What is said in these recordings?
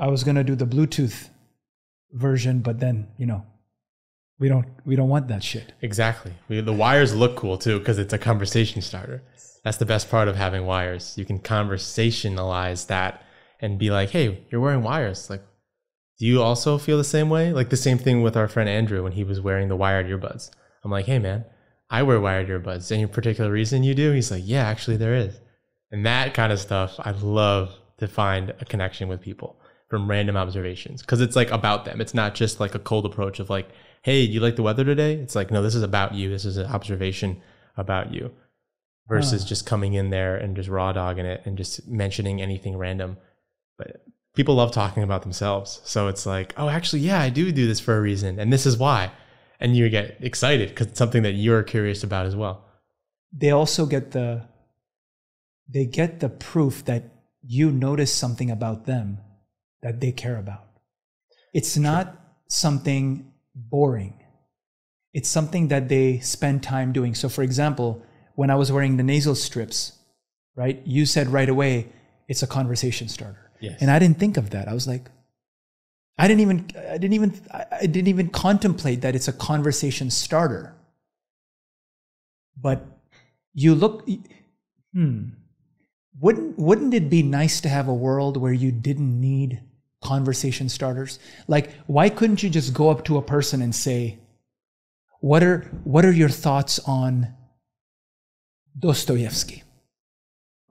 I was going to do the Bluetooth version, but then, you know, we don't want that shit. Exactly. The wires look cool too, because it's a conversation starter. That's the best part of having wires. You can conversationalize that and be like, hey, you're wearing wires. Like, do you also feel the same way? Like the same thing with our friend Andrew when he was wearing the wired earbuds. I'm like, hey man, I wear wired earbuds. Any particular reason you do? He's like, yeah, actually there is. And that kind of stuff, I love to find a connection with people from random observations, because it's like about them. It's not just like a cold approach of like, hey, do you like the weather today? It's like, no, this is about you. This is an observation about you versus just coming in there and just raw dogging it and just mentioning anything random. But people love talking about themselves. So it's like, oh, actually, yeah, I do this for a reason. And this is why. And you get excited because it's something that you're curious about as well. They also get the proof that you notice something about them that they care about. It's not something boring. It's something that they spend time doing. So for example, when I was wearing the nasal strips, right? You said right away, it's a conversation starter. Yes. And I didn't think of that. I was like, I didn't even contemplate that it's a conversation starter. But you look, wouldn't it be nice to have a world where you didn't need conversation starters? Like, why couldn't you just go up to a person and say, what are your thoughts on Dostoevsky?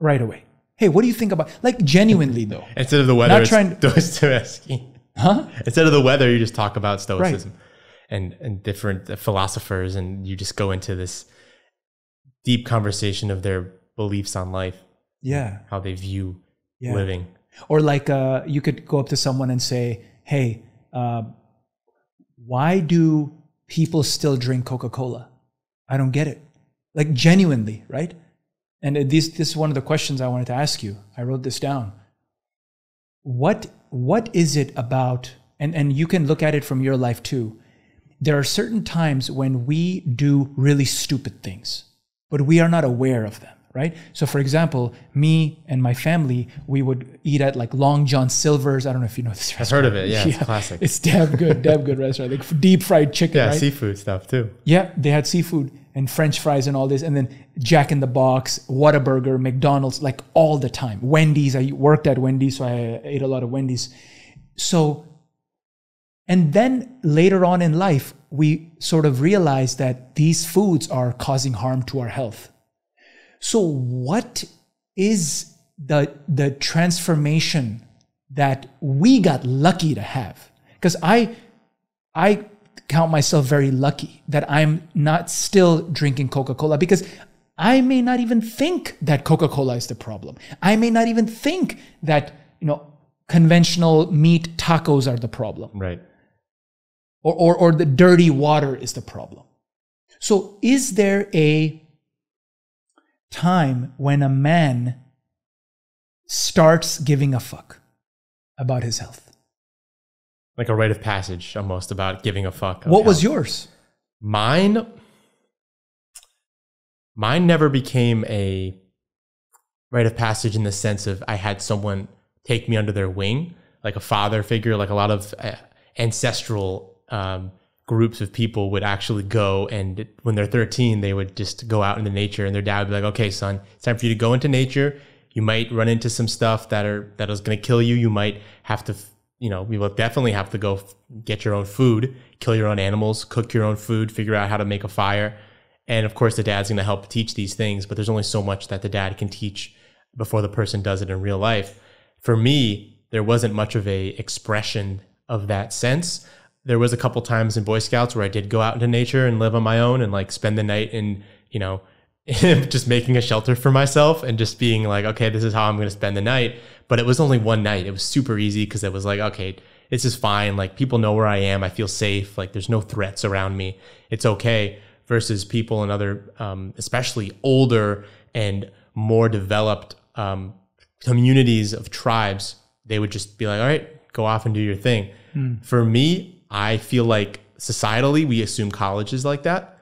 Right away. Hey, what do you think about, like, genuinely though? Instead of the weather, it's Dostoevsky. Huh? Instead of the weather, you just talk about Stoicism, right? and different philosophers, and you just go into this deep conversation of their beliefs on life. Yeah. How they view living. Or like you could go up to someone and say, hey, why do people still drink Coca-Cola? I don't get it. Like, genuinely, right? And this is one of the questions I wanted to ask you. I wrote this down. What is it about, and you can look at it from your life too. There are certain times when we do really stupid things, but we are not aware of them, right? So for example, me and my family, we would eat at like Long John Silver's. I don't know if you know this restaurant. I've heard of it, yeah, it's classic. It's damn good restaurant, like deep fried chicken, yeah, right? Seafood stuff too. Yeah, they had seafood and French fries and all this, and then Jack in the Box, Whataburger, McDonald's, like all the time. Wendy's, I worked at Wendy's, so I ate a lot of Wendy's. So, and then later on in life, we sort of realize that these foods are causing harm to our health. So what is the transformation that we got lucky to have? Because I count myself very lucky that I'm not still drinking Coca-Cola, because I may not even think that Coca-Cola is the problem. I may not even think that, you know, conventional meat tacos are the problem. Right. Or the dirty water is the problem. So is there a time when a man starts giving a fuck about his health? Like a rite of passage almost, about giving a fuck. What was yours? Mine never became a rite of passage in the sense of I had someone take me under their wing, like a father figure. Like a lot of ancestral groups of people would actually go, and when they're 13, they would just go out into nature, and their dad would be like, okay, son, it's time for you to go into nature. You might run into some stuff that is going to kill you. You might have to... You know, we will definitely have to go get your own food, kill your own animals, cook your own food, figure out how to make a fire. And of course, the dad's going to help teach these things, but there's only so much that the dad can teach before the person does it in real life. For me, there wasn't much of an expression of that sense. There was a couple times in Boy Scouts where I did go out into nature and live on my own and like spend the night in, you know, just making a shelter for myself and just being like, okay, this is how I'm going to spend the night. But it was only one night. It was super easy because it was like, okay, this is fine. Like, people know where I am. I feel safe. Like, there's no threats around me. It's okay. Versus people in other, especially older and more developed communities of tribes, they would just be like, all right, go off and do your thing. For me, I feel like societally, we assume college is like that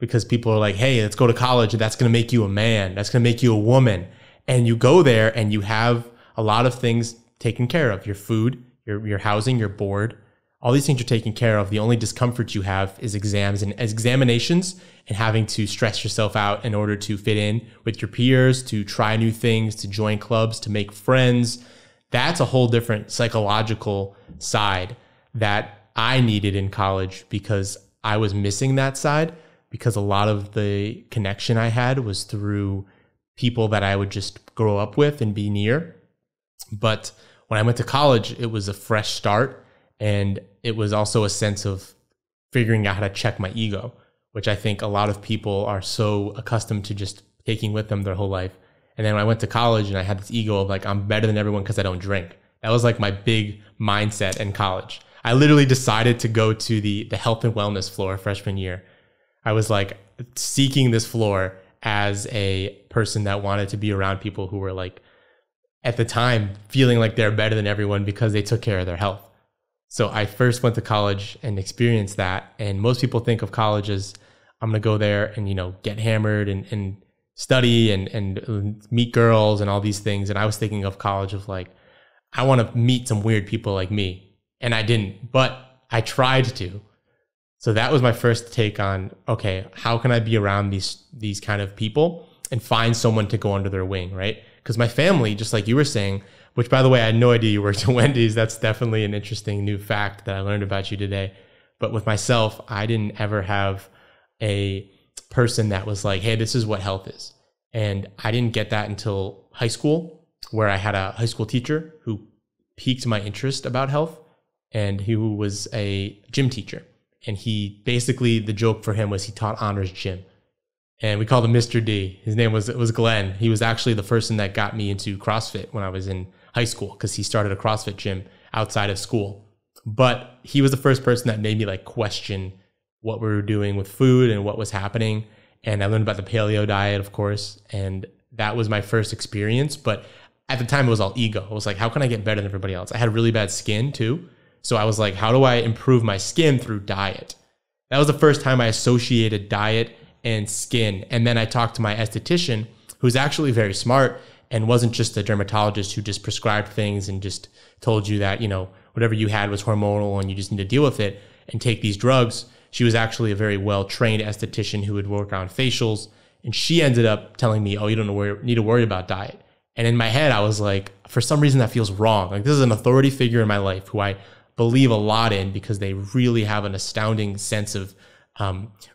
because people are like, hey, let's go to college. And that's going to make you a man. That's going to make you a woman. And you go there and you have a lot of things taken care of. Your food, your housing, your board, all these things are taken care of. The only discomfort you have is exams and examinations and having to stress yourself out in order to fit in with your peers, to try new things, to join clubs, to make friends. That's a whole different psychological side that I needed in college because I was missing that side, because a lot of the connection I had was through people that I would just grow up with and be near. But when I went to college, it was a fresh start. And it was also a sense of figuring out how to check my ego, which I think a lot of people are so accustomed to just taking with them their whole life. And then when I went to college and I had this ego of like, I'm better than everyone because I don't drink. That was like my big mindset in college. I literally decided to go to the health and wellness floor freshman year. I was like seeking this floor as a person that wanted to be around people who were like, at the time, feeling like they're better than everyone because they took care of their health. So I first went to college and experienced that. And most people think of college as, I'm going to go there and, you know, get hammered and study and meet girls and all these things. And I was thinking of college of like, I want to meet some weird people like me. And I didn't, but I tried to. So that was my first take on, okay, how can I be around these kind of people and find someone to go under their wing, right? Because my family, just like you were saying, which by the way, I had no idea you worked at Wendy's. That's definitely an interesting new fact that I learned about you today. But with myself, I didn't ever have a person that was like, hey, this is what health is. And I didn't get that until high school, where I had a high school teacher who piqued my interest about health, and who was a gym teacher. And he basically, the joke for him was he taught honors gym. And we called him Mr. D. His name was Glenn. He was actually the person that got me into CrossFit when I was in high school, because he started a CrossFit gym outside of school. But he was the first person that made me like question what we were doing with food and what was happening. And I learned about the paleo diet, of course. And that was my first experience. But at the time, it was all ego. I was like, how can I get better than everybody else? I had really bad skin too. So I was like, how do I improve my skin through diet? That was the first time I associated diet and skin. And then I talked to my esthetician, who's actually very smart and wasn't just a dermatologist who just prescribed things and just told you that, you know, whatever you had was hormonal and you just need to deal with it and take these drugs. She was actually a very well-trained esthetician who would work on facials. And she ended up telling me, oh, you don't need to worry about diet. And in my head, I was like, for some reason, that feels wrong. Like, this is an authority figure in my life who I believe a lot in, because they really have an astounding sense of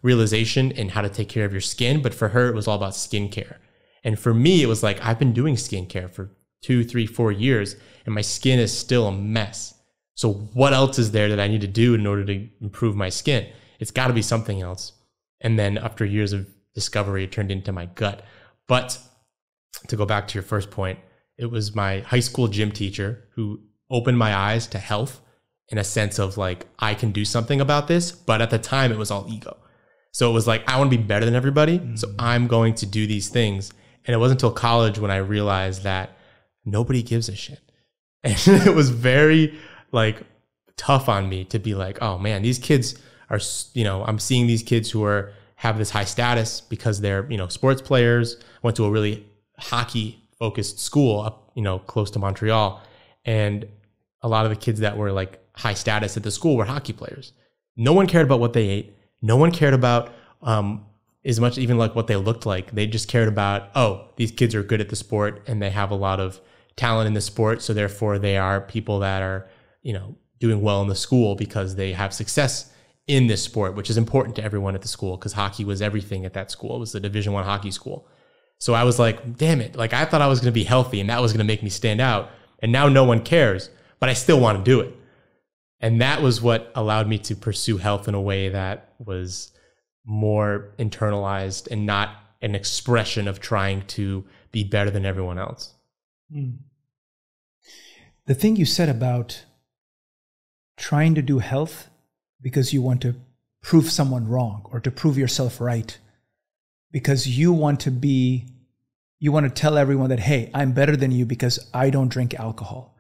realization and how to take care of your skin. But for her, it was all about skincare. And for me, it was like, I've been doing skincare for 2, 3, 4 years, and my skin is still a mess. So what else is there that I need to do in order to improve my skin? It's got to be something else. And then after years of discovery, it turned into my gut. But to go back to your first point, it was my high school gym teacher who opened my eyes to health, in a sense of like, I can do something about this. But at the time, it was all ego. So it was like, I want to be better than everybody. Mm-hmm. So I'm going to do these things. And it wasn't until college when I realized that nobody gives a shit. And it was very like tough on me to be like, oh man, these kids are, you know, I'm seeing these kids who are, have this high status because they're, you know, sports players, went to a really hockey focused school up, you know, close to Montreal. And a lot of the kids that were like high status at the school were hockey players. No one cared about what they ate. No one cared about as much even like what they looked like. They just cared about, oh, these kids are good at the sport and they have a lot of talent in the sport. So therefore they are people that are, you know, doing well in the school because they have success in this sport, which is important to everyone at the school, because hockey was everything at that school. It was the Division I hockey school. So I was like, damn it. Like, I thought I was going to be healthy and that was going to make me stand out. And now no one cares, but I still want to do it. And that was what allowed me to pursue health in a way that was more internalized and not an expression of trying to be better than everyone else. Mm. The thing you said about trying to do health because you want to prove someone wrong or to prove yourself right, because you want to tell everyone that, hey, I'm better than you because I don't drink alcohol.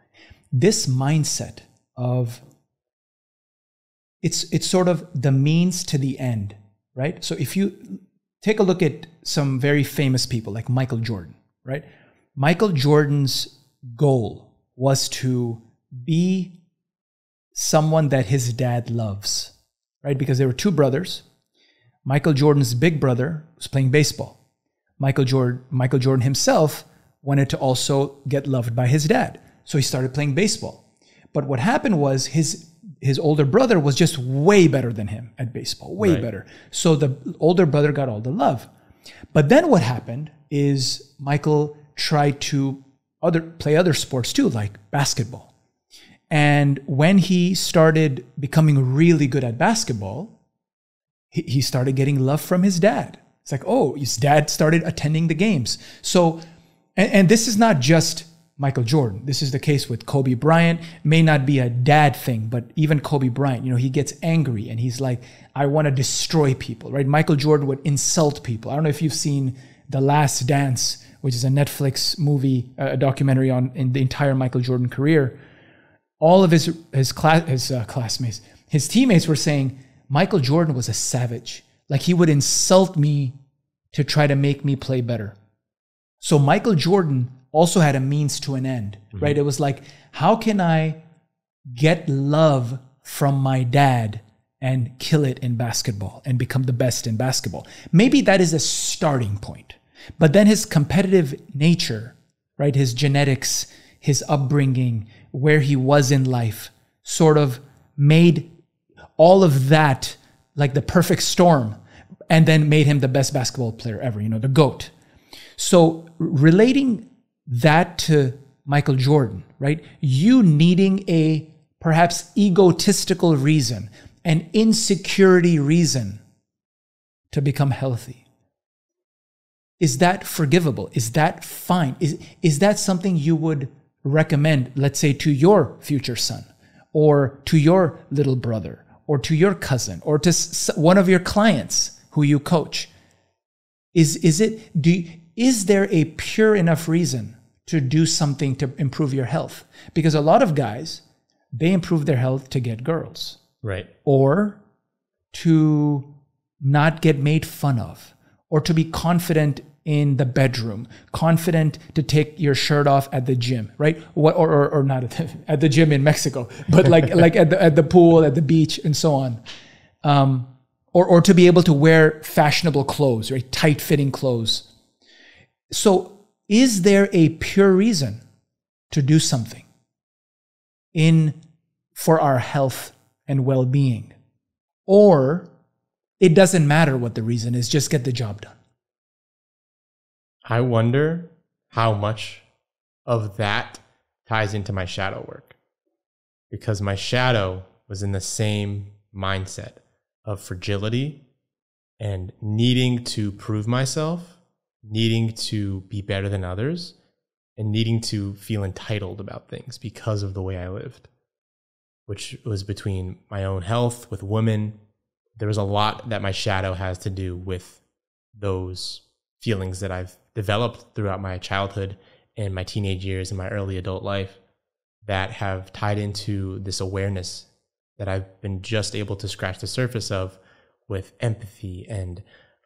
This mindset of it's sort of the means to the end, right? So if you take a look at some very famous people like Michael Jordan, right? Michael Jordan's goal was to be someone that his dad loves, right? Because there were two brothers. Michael Jordan's big brother was playing baseball. Michael Jordan himself wanted to also get loved by his dad. So he started playing baseball. But what happened was his older brother was just way better than him at baseball, way better. So the older brother got all the love. But then what happened is Michael tried to play other sports too, like basketball. And when he started becoming really good at basketball, he started getting love from his dad. It's like, oh, his dad started attending the games. So, and this is not just Michael Jordan. This is the case with Kobe Bryant. May not be a dad thing, but even Kobe Bryant, you know, he gets angry and he's like, I want to destroy people, right? Michael Jordan would insult people. I don't know if you've seen The Last Dance, which is a Netflix movie, a documentary on the entire Michael Jordan career. All of his classmates, his teammates were saying, Michael Jordan was a savage. Like, he would insult me to try to make me play better. So Michael Jordan also had a means to an end, right? It was like, how can I get love from my dad and kill it in basketball and become the best in basketball? Maybe that is a starting point. But then his competitive nature, right? His genetics, his upbringing, where he was in life, sort of made all of that like the perfect storm, and then made him the best basketball player ever, you know, the GOAT. So relating that to Michael Jordan, right? You needing a perhaps egotistical reason, an insecurity reason to become healthy. Is that forgivable? Is that fine? Is that something you would recommend, let's say, to your future son, or to your little brother, or to your cousin, or to one of your clients who you coach? Is there a pure enough reason to do something to improve your health? Because a lot of guys, they improve their health to get girls. Right. Or to not get made fun of, or to be confident in the bedroom, confident to take your shirt off at the gym, right? Or not at the gym in Mexico, but like at the pool, at the beach, and so on. Or to be able to wear fashionable clothes, right? Tight-fitting clothes. So is there a pure reason to do something for our health and well-being? Or it doesn't matter what the reason is, just get the job done. I wonder how much of that ties into my shadow work, because my shadow was in the same mindset of fragility and needing to prove myself, needing to be better than others, and needing to feel entitled about things because of the way I lived, which was between my own health, with women. There was a lot that my shadow has to do with those feelings that I've developed throughout my childhood and my teenage years and my early adult life that have tied into this awareness that I've been just able to scratch the surface of, with empathy and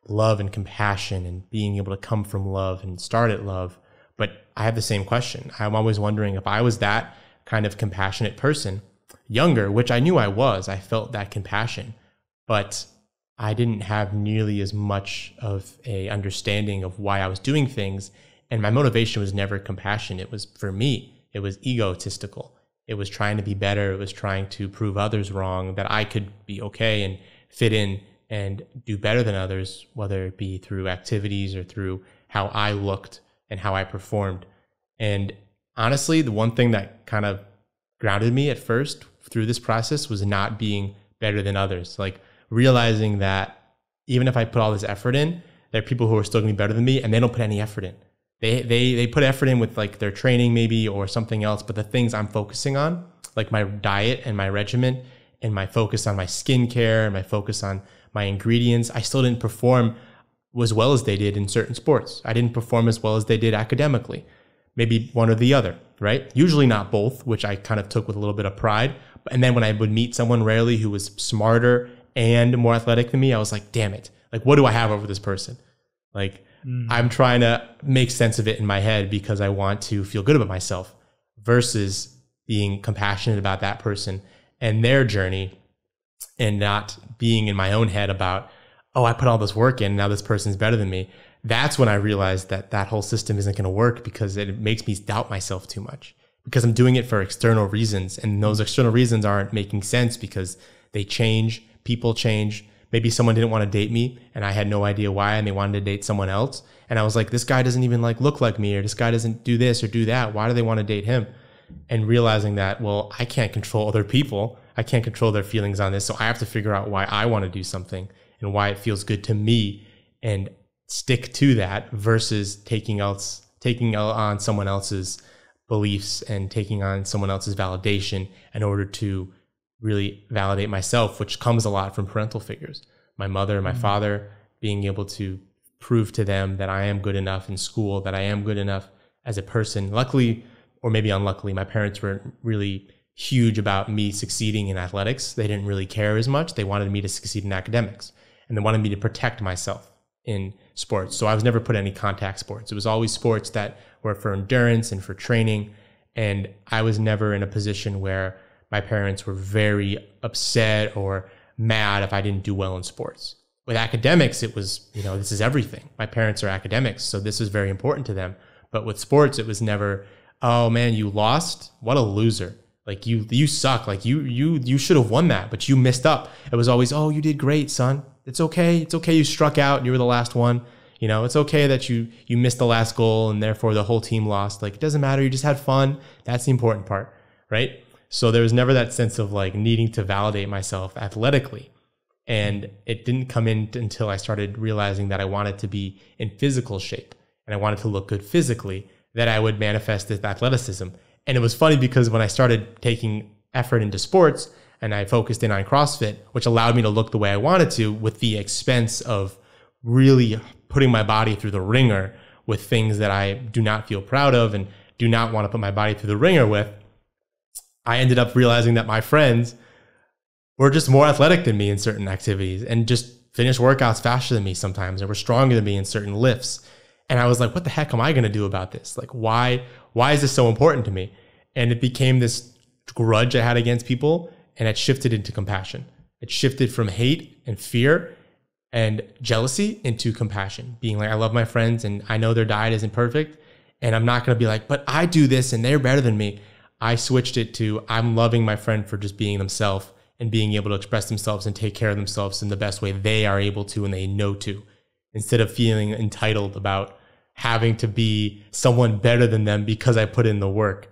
love and compassion and being able to come from love and start at love. But I have the same question. I'm always wondering, if I was that kind of compassionate person younger, which I knew I was, I felt that compassion, but I didn't have nearly as much of a understanding of why I was doing things. And my motivation was never compassion. It was, for me, it was egotistical. It was trying to be better. It was trying to prove others wrong, that I could be okay and fit in and do better than others, whether it be through activities or through how I looked and how I performed. And honestly, the one thing that kind of grounded me at first through this process was not being better than others. Like, realizing that even if I put all this effort in, there are people who are still going to be better than me, and they don't put any effort in. They put effort in with like their training maybe or something else, but the things I'm focusing on, like my diet and my regimen and my focus on my skincare and my focus on my ingredients, I still didn't perform as well as they did in certain sports. I didn't perform as well as they did academically. Maybe one or the other, right? Usually not both, which I kind of took with a little bit of pride. And then when I would meet someone rarely who was smarter and more athletic than me, I was like, damn it. Like, what do I have over this person? Like, I'm trying to make sense of it in my head because I want to feel good about myself, versus being compassionate about that person and their journey, and not being in my own head about, oh, I put all this work in, now this person's better than me. That's when I realized that that whole system isn't going to work, because it makes me doubt myself too much, because I'm doing it for external reasons. And those external reasons aren't making sense because they change, people change. Maybe someone didn't want to date me and I had no idea why, and they wanted to date someone else. And I was like, this guy doesn't even look like me, or this guy doesn't do this or do that. Why do they want to date him? And realizing that, well, I can't control other people. I can't control their feelings on this. So I have to figure out why I want to do something and why it feels good to me, and stick to that versus taking on someone else's beliefs and taking on someone else's validation in order to really validate myself, which comes a lot from parental figures. My mother and my father, being able to prove to them that I am good enough in school, that I am good enough as a person. Luckily, or maybe unluckily, my parents weren't really huge about me succeeding in athletics. They didn't really care as much. They wanted me to succeed in academics, and they wanted me to protect myself in sports. So I was never put in any contact sports. It was always sports that were for endurance and for training. And I was never in a position where my parents were very upset or mad if I didn't do well in sports. With academics, it was, this is everything. My parents are academics, so this is very important to them. But with sports, it was never, oh man, you lost? What a loser. Like you suck. Like you should have won that, but you messed up. It was always, oh, you did great, son. It's okay. It's okay. You struck out and you were the last one. It's okay that you missed the last goal and therefore the whole team lost. Like, it doesn't matter. You just had fun. That's the important part, right? So there was never that sense of needing to validate myself athletically. And it didn't come in until I started realizing that I wanted to be in physical shape and I wanted to look good physically, that I would manifest this athleticism. And it was funny because when I started taking effort into sports and I focused in on CrossFit, which allowed me to look the way I wanted to with the expense of really putting my body through the ringer with things that I do not feel proud of and do not want to put my body through the ringer with, I ended up realizing that my friends were just more athletic than me in certain activities and just finished workouts faster than me sometimes, and were stronger than me in certain lifts. And I was like, what the heck am I going to do about this? Like, why is this so important to me? And it became this grudge I had against people, and it shifted into compassion. It shifted from hate and fear and jealousy into compassion, being like, I love my friends and I know their diet isn't perfect, and I'm not going to be like, but I do this and they're better than me. I switched it to, I'm loving my friend for just being themselves and being able to express themselves and take care of themselves in the best way they are able to and they know to, instead of feeling entitled about having to be someone better than them because I put in the work.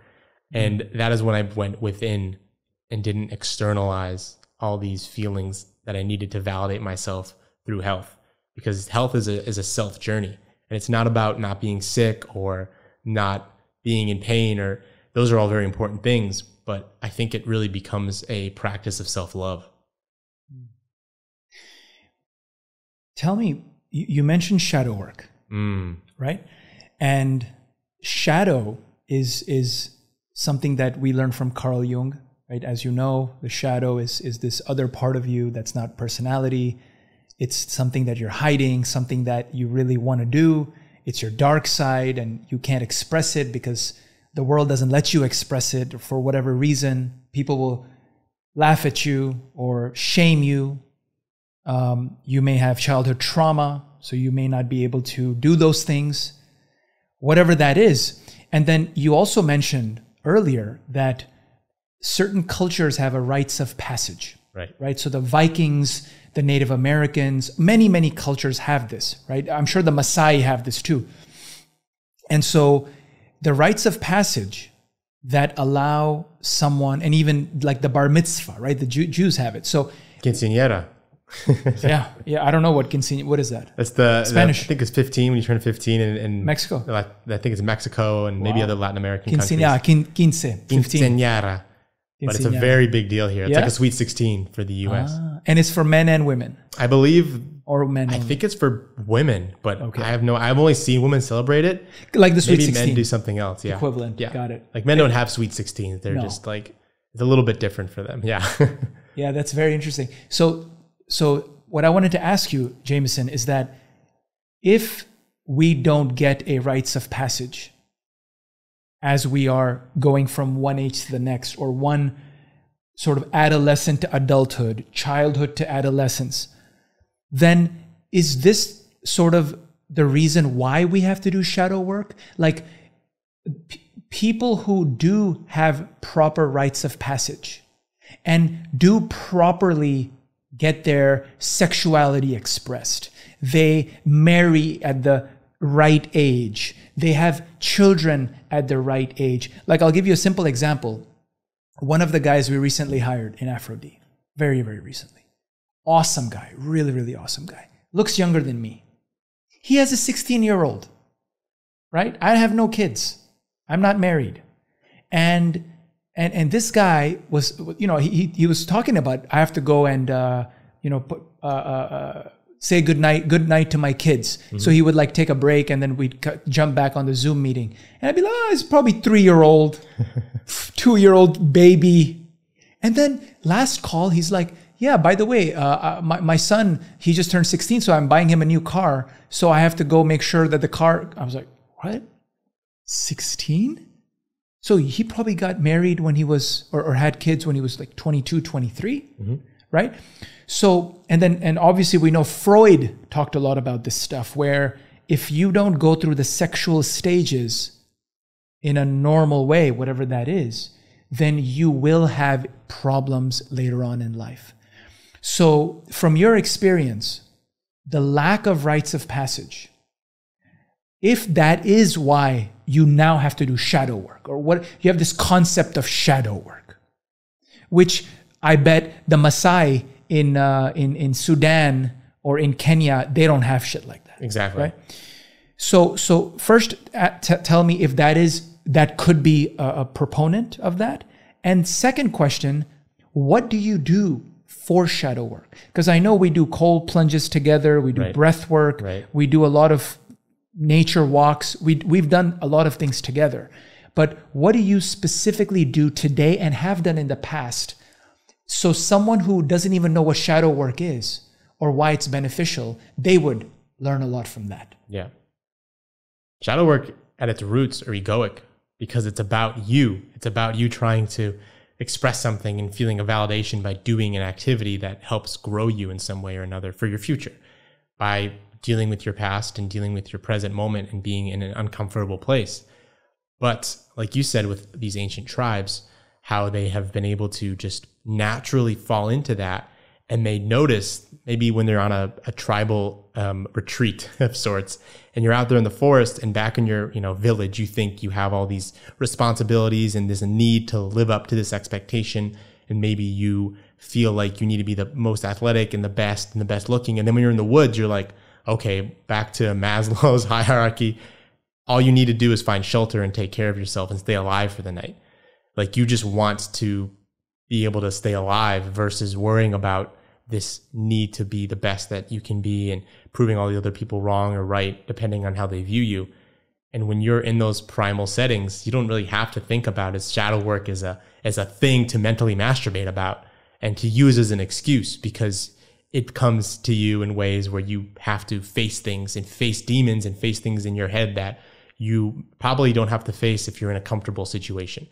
And that is when I went within and didn't externalize all these feelings that I needed to validate myself through health, because health is a self journey, and it's not about not being sick or not being in pain, or those are all very important things, but I think it really becomes a practice of self-love. Tell me, you mentioned shadow work, right? And shadow is something that we learn from Carl Jung, right? As you know, the shadow is this other part of you that's not personality. It's something that you're hiding, something that you really want to do. It's your dark side, and you can't express it because the world doesn't let you express it for whatever reason. People will laugh at you or shame you. You may have childhood trauma, so you may not be able to do those things, whatever that is. And then you also mentioned earlier that certain cultures have a rites of passage, right? So the Vikings, the Native Americans, many, many cultures have this, right? I'm sure the Maasai have this too. And so the rites of passage that allow someone, and even like the bar mitzvah, right? The Jews have it. So Quinceañera. yeah. I don't know what quinceañera. What is that? That's the Spanish. I think it's 15 when you turn 15 in Mexico. I think it's Mexico and maybe other Latin American quinceañera, countries. Quinceañera. But it's a very big deal here. It's like a sweet 16 for the U.S. And it's for men and women, I believe. Or men? I think it's for women, but okay. I've only seen women celebrate it. Like the Sweet 16. Maybe men do something else. Yeah. Equivalent. Yeah. Got it. Like men don't have Sweet 16s. They're just like, it's a little bit different for them. Yeah. Yeah. That's very interesting. So what I wanted to ask you, Jameson, is that if we don't get a rites of passage as we are going from one age to the next, or one sort of adolescent to adulthood, childhood to adolescence, then is this sort of the reason why we have to do shadow work? Like, people who do have proper rites of passage and do properly get their sexuality expressed, they marry at the right age, they have children at the right age. Like, I'll give you a simple example. One of the guys we recently hired in Aphro-D, very, very recently. Awesome guy, really, really awesome guy. Looks younger than me. He has a 16-year-old, right? I have no kids. I'm not married. And this guy was, you know, he was talking about, I have to go and, you know, say good night to my kids. Mm-hmm. So he would like take a break and then we'd jump back on the Zoom meeting. And I'd be like, oh, it's probably 3-year-old, 2-year-old baby. And then last call, he's like, yeah, by the way, my son, he just turned 16, so I'm buying him a new car. So I have to go make sure that the car, I was like, what? 16? So he probably got married when he was, or had kids when he was like 22, 23, mm-hmm. right? So, and obviously we know Freud talked a lot about this stuff, where if you don't go through the sexual stages in a normal way, whatever that is, then you will have problems later on in life. So from your experience, the lack of rites of passage, if that is why you now have to do shadow work, or what you have this concept of shadow work, which I bet the Maasai in Sudan or in Kenya, they don't have shit like that. Exactly. Right? So first, tell me if that could be a proponent of that. And second question, what do you do for shadow work? Because I know we do cold plunges together, we do right. breath work, right. we do a lot of nature walks, we've done a lot of things together. But what do you specifically do today and have done in the past, so someone who doesn't even know what shadow work is or why it's beneficial, they would learn a lot from that? Yeah. Shadow work at its roots are egoic, because it's about you. It's about you trying to express something and feeling a validation by doing an activity that helps grow you in some way or another for your future, by dealing with your past and dealing with your present moment and being in an uncomfortable place. But like you said, with these ancient tribes, how they have been able to just naturally fall into that, and they notice maybe when they're on a tribal retreat of sorts, and you're out there in the forest, and back in your village, you think you have all these responsibilities and there's a need to live up to this expectation, and maybe you feel like you need to be the most athletic and the best looking. And then when you're in the woods, you're like, okay, back to Maslow's hierarchy. All you need to do is find shelter and take care of yourself and stay alive for the night. Like, you just want to be able to stay alive versus worrying about this need to be the best that you can be and proving all the other people wrong or right, depending on how they view you. And when you're in those primal settings, you don't really have to think about it. Shadow work is a thing to mentally masturbate about and to use as an excuse, because it comes to you in ways where you have to face things and face demons and face things in your head that you probably don't have to face if you're in a comfortable situation.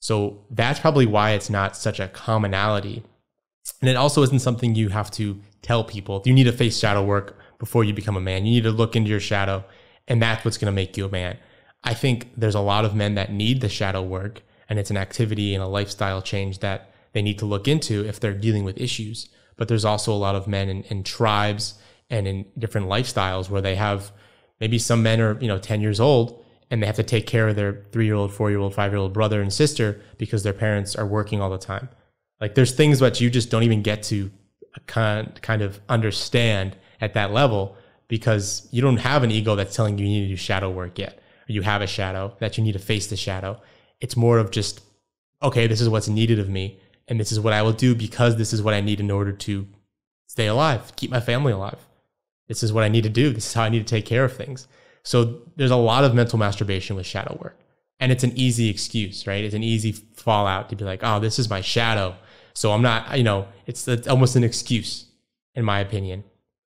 So that's probably why it's not such a commonality. And it also isn't something you have to tell people. If you need to face shadow work before you become a man, you need to look into your shadow, and that's what's going to make you a man. I think there's a lot of men that need the shadow work, and it's an activity and a lifestyle change that they need to look into if they're dealing with issues. But there's also a lot of men in tribes and in different lifestyles where they have, maybe some men are 10 years old, and they have to take care of their 3-year-old, 4-year-old, 5-year-old brother and sister because their parents are working all the time. Like, there's things that you just don't even get to kind of understand at that level, because you don't have an ego that's telling you need to do shadow work yet, or you have a shadow that you need to face the shadow. It's more of just, okay, this is what's needed of me, and this is what I will do because this is what I need in order to stay alive, keep my family alive. This is what I need to do. This is how I need to take care of things. So there's a lot of mental masturbation with shadow work, and it's an easy excuse, right? It's an easy fallout to be like, oh, this is my shadow, so I'm not, it's almost an excuse, in my opinion.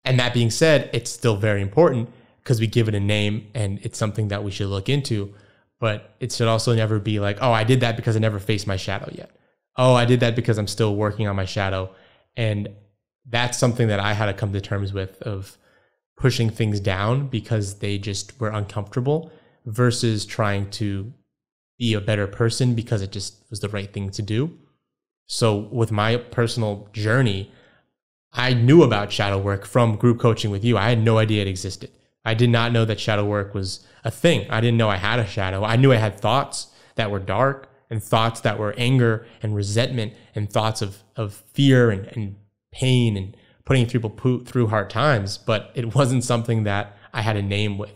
And that being said, it's still very important because we give it a name and it's something that we should look into, but it should also never be like, oh, I did that because I never faced my shadow yet. oh, I did that because I'm still working on my shadow. And that's something that I had to come to terms with, of pushing things down because they just were uncomfortable versus trying to be a better person because it just was the right thing to do. So with my personal journey, I knew about shadow work from group coaching with you. I had no idea it existed. I did not know that shadow work was a thing. I didn't know I had a shadow. I knew I had thoughts that were dark and thoughts that were anger and resentment and thoughts of fear and pain and putting people through hard times, but it wasn't something that I had a name with.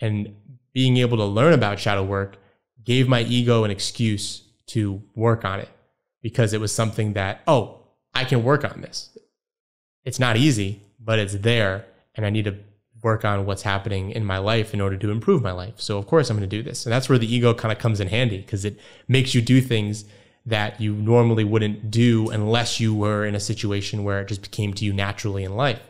And being able to learn about shadow work gave my ego an excuse to work on it because it was something that, oh, I can work on this. It's not easy, but it's there, and I need to work on what's happening in my life in order to improve my life. So of course I'm going to do this. And that's where the ego kind of comes in handy because it makes you do things that you normally wouldn't do unless you were in a situation where it just came to you naturally in life,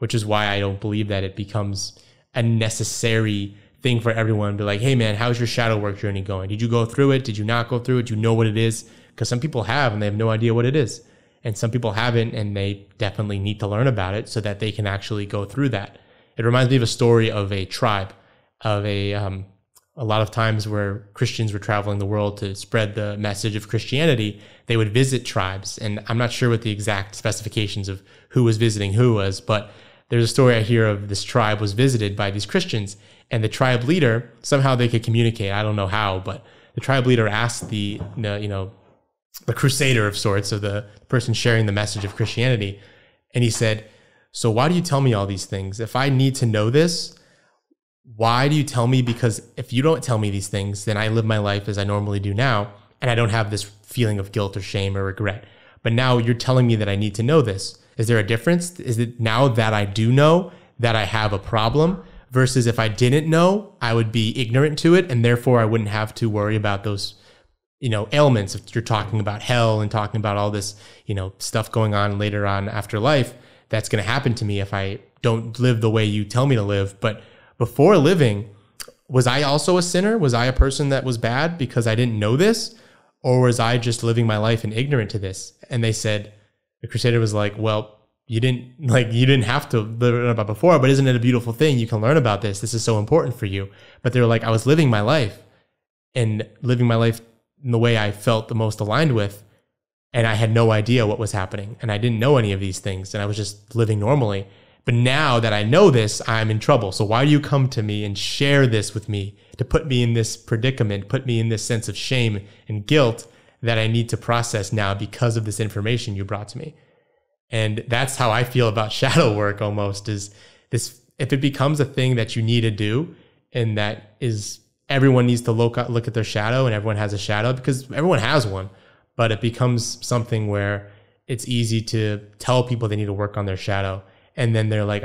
which is why I don't believe that it becomes a necessary thing for everyone to be like, hey man, how's your shadow work journey going? Did you go through it? Did you not go through it? Do you know what it is? Because some people have and they have no idea what it is. And some people haven't, and they definitely need to learn about it so that they can actually go through that. It reminds me of a story of a tribe, of a lot of times where Christians were traveling the world to spread the message of Christianity, they would visit tribes. And I'm not sure what the exact specifications of who was visiting who was, but there's a story I hear of this tribe was visited by these Christians, and the tribe leader, somehow they could communicate. I don't know how, but the tribe leader asked the crusader of sorts, so the person sharing the message of Christianity. And he said, so why do you tell me all these things? If I need to know this, why do you tell me? Because if you don't tell me these things, then I live my life as I normally do now, and I don't have this feeling of guilt or shame or regret. But now you're telling me that I need to know this. Is there a difference? Is it now that I do know that I have a problem versus if I didn't know, I would be ignorant to it, and therefore I wouldn't have to worry about those ailments. If you're talking about hell and talking about all this, stuff going on later on after life, that's going to happen to me if I don't live the way you tell me to live. But before living, was I also a sinner? Was I a person that was bad because I didn't know this? Or was I just living my life and ignorant to this? And they said, the crusader was like, well, you didn't have to learn about before, but isn't it a beautiful thing? You can learn about this. This is so important for you. But they were like, I was living my life and living my life in the way I felt the most aligned with. And I had no idea what was happening. And I didn't know any of these things. And I was just living normally. But now that I know this, I'm in trouble. So why do you come to me and share this with me to put me in this predicament, put me in this sense of shame and guilt that I need to process now because of this information you brought to me? And that's how I feel about shadow work almost, is this: if it becomes a thing that you need to do, and that is, everyone needs to look at their shadow, and everyone has a shadow because everyone has one. But it becomes something where it's easy to tell people they need to work on their shadow. And then they're like,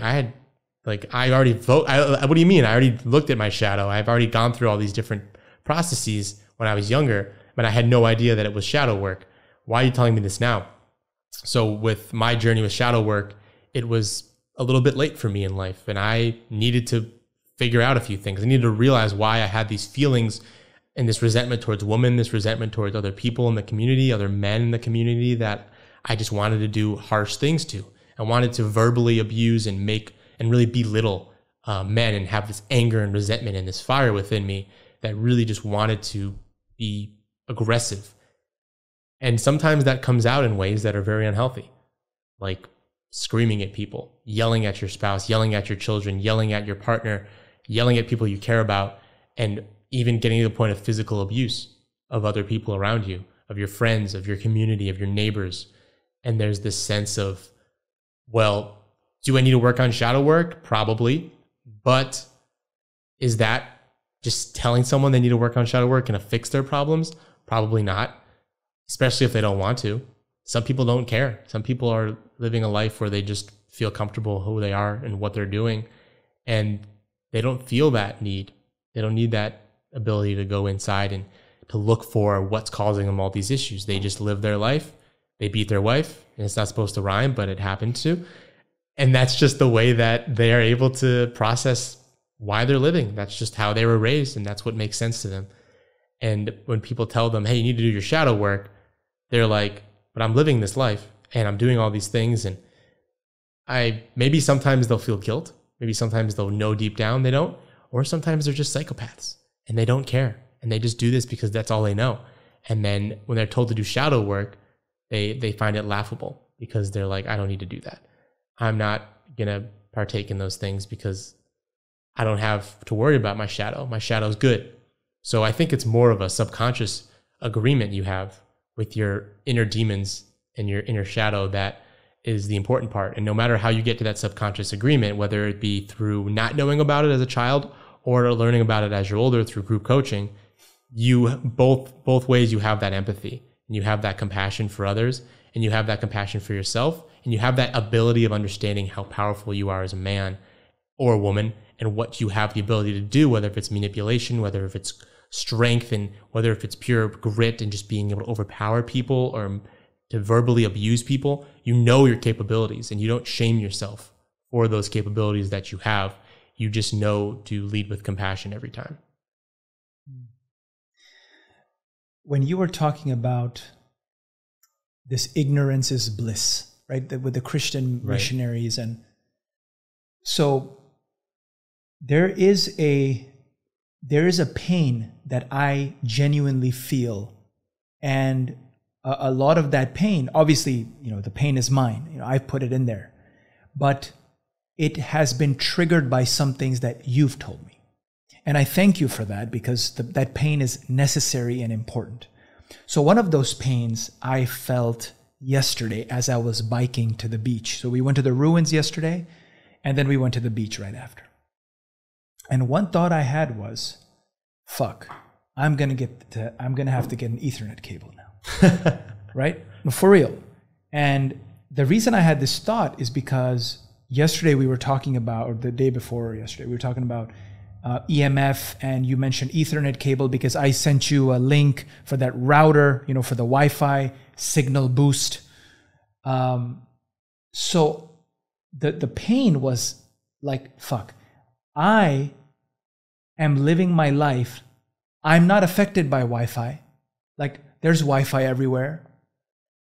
what do you mean? I already looked at my shadow. I've already gone through all these different processes when I was younger, but I had no idea that it was shadow work. Why are you telling me this now? So with my journey with shadow work, it was a little bit late for me in life. And I needed to figure out a few things. I needed to realize why I had these feelings and this resentment towards women, this resentment towards other people in the community, other men in the community that I just wanted to do harsh things to. I wanted to verbally abuse and really belittle men and have this anger and resentment and this fire within me that really just wanted to be aggressive. And sometimes that comes out in ways that are very unhealthy, like screaming at people, yelling at your spouse, yelling at your children, yelling at your partner, yelling at people you care about, and even getting to the point of physical abuse of other people around you, of your friends, of your community, of your neighbors. And there's this sense of, well, do I need to work on shadow work? Probably. But is that just telling someone they need to work on shadow work going to fix their problems? Probably not, especially if they don't want to. Some people don't care. Some people are living a life where they just feel comfortable who they are and what they're doing. And they don't feel that need. They don't need that ability to go inside and to look for what's causing them all these issues. They just live their life. They beat their wife, and it's not supposed to rhyme, but it happened to. And that's just the way that they are able to process why they're living. That's just how they were raised, and that's what makes sense to them. And when people tell them, hey, you need to do your shadow work, they're like, but I'm living this life and I'm doing all these things. And maybe sometimes they'll feel guilt. Maybe sometimes they'll know deep down they don't, or sometimes they're just psychopaths and they don't care. And they just do this because that's all they know. And then when they're told to do shadow work, they find it laughable because they're like, I don't need to do that. I'm not going to partake in those things because I don't have to worry about my shadow. My shadow's good. So I think it's more of a subconscious agreement you have with your inner demons and your inner shadow that is the important part. And no matter how you get to that subconscious agreement, whether it be through not knowing about it as a child or learning about it as you're older through group coaching, you both ways you have that empathy and you have that compassion for others and you have that compassion for yourself and you have that ability of understanding how powerful you are as a man or a woman and what you have the ability to do, whether if it's manipulation, whether if it's strength, and whether if it's pure grit and just being able to overpower people or to verbally abuse people. You know your capabilities and you don't shame yourself for those capabilities that you have. You just know to lead with compassion every time. When you were talking about this ignorance is bliss, right? With the Christian missionaries. And so there is a pain that I genuinely feel, and a lot of that pain, obviously, you know, the pain is mine. You know, I've put it in there, but it has been triggered by some things that you've told me, and I thank you for that because that pain is necessary and important. So one of those pains I felt yesterday as I was biking to the beach. So we went to the ruins yesterday, and then we went to the beach right after. And one thought I had was, fuck, I'm going to have to get an Ethernet cable now, right? No, for real. And the reason I had this thought is because yesterday we were talking about, or the day before yesterday, we were talking about EMF, and you mentioned Ethernet cable because I sent you a link for that router, you know, for the Wi-Fi signal boost. So the pain was like, fuck, I am living my life. I'm not affected by Wi-Fi. Like, there's Wi-Fi everywhere.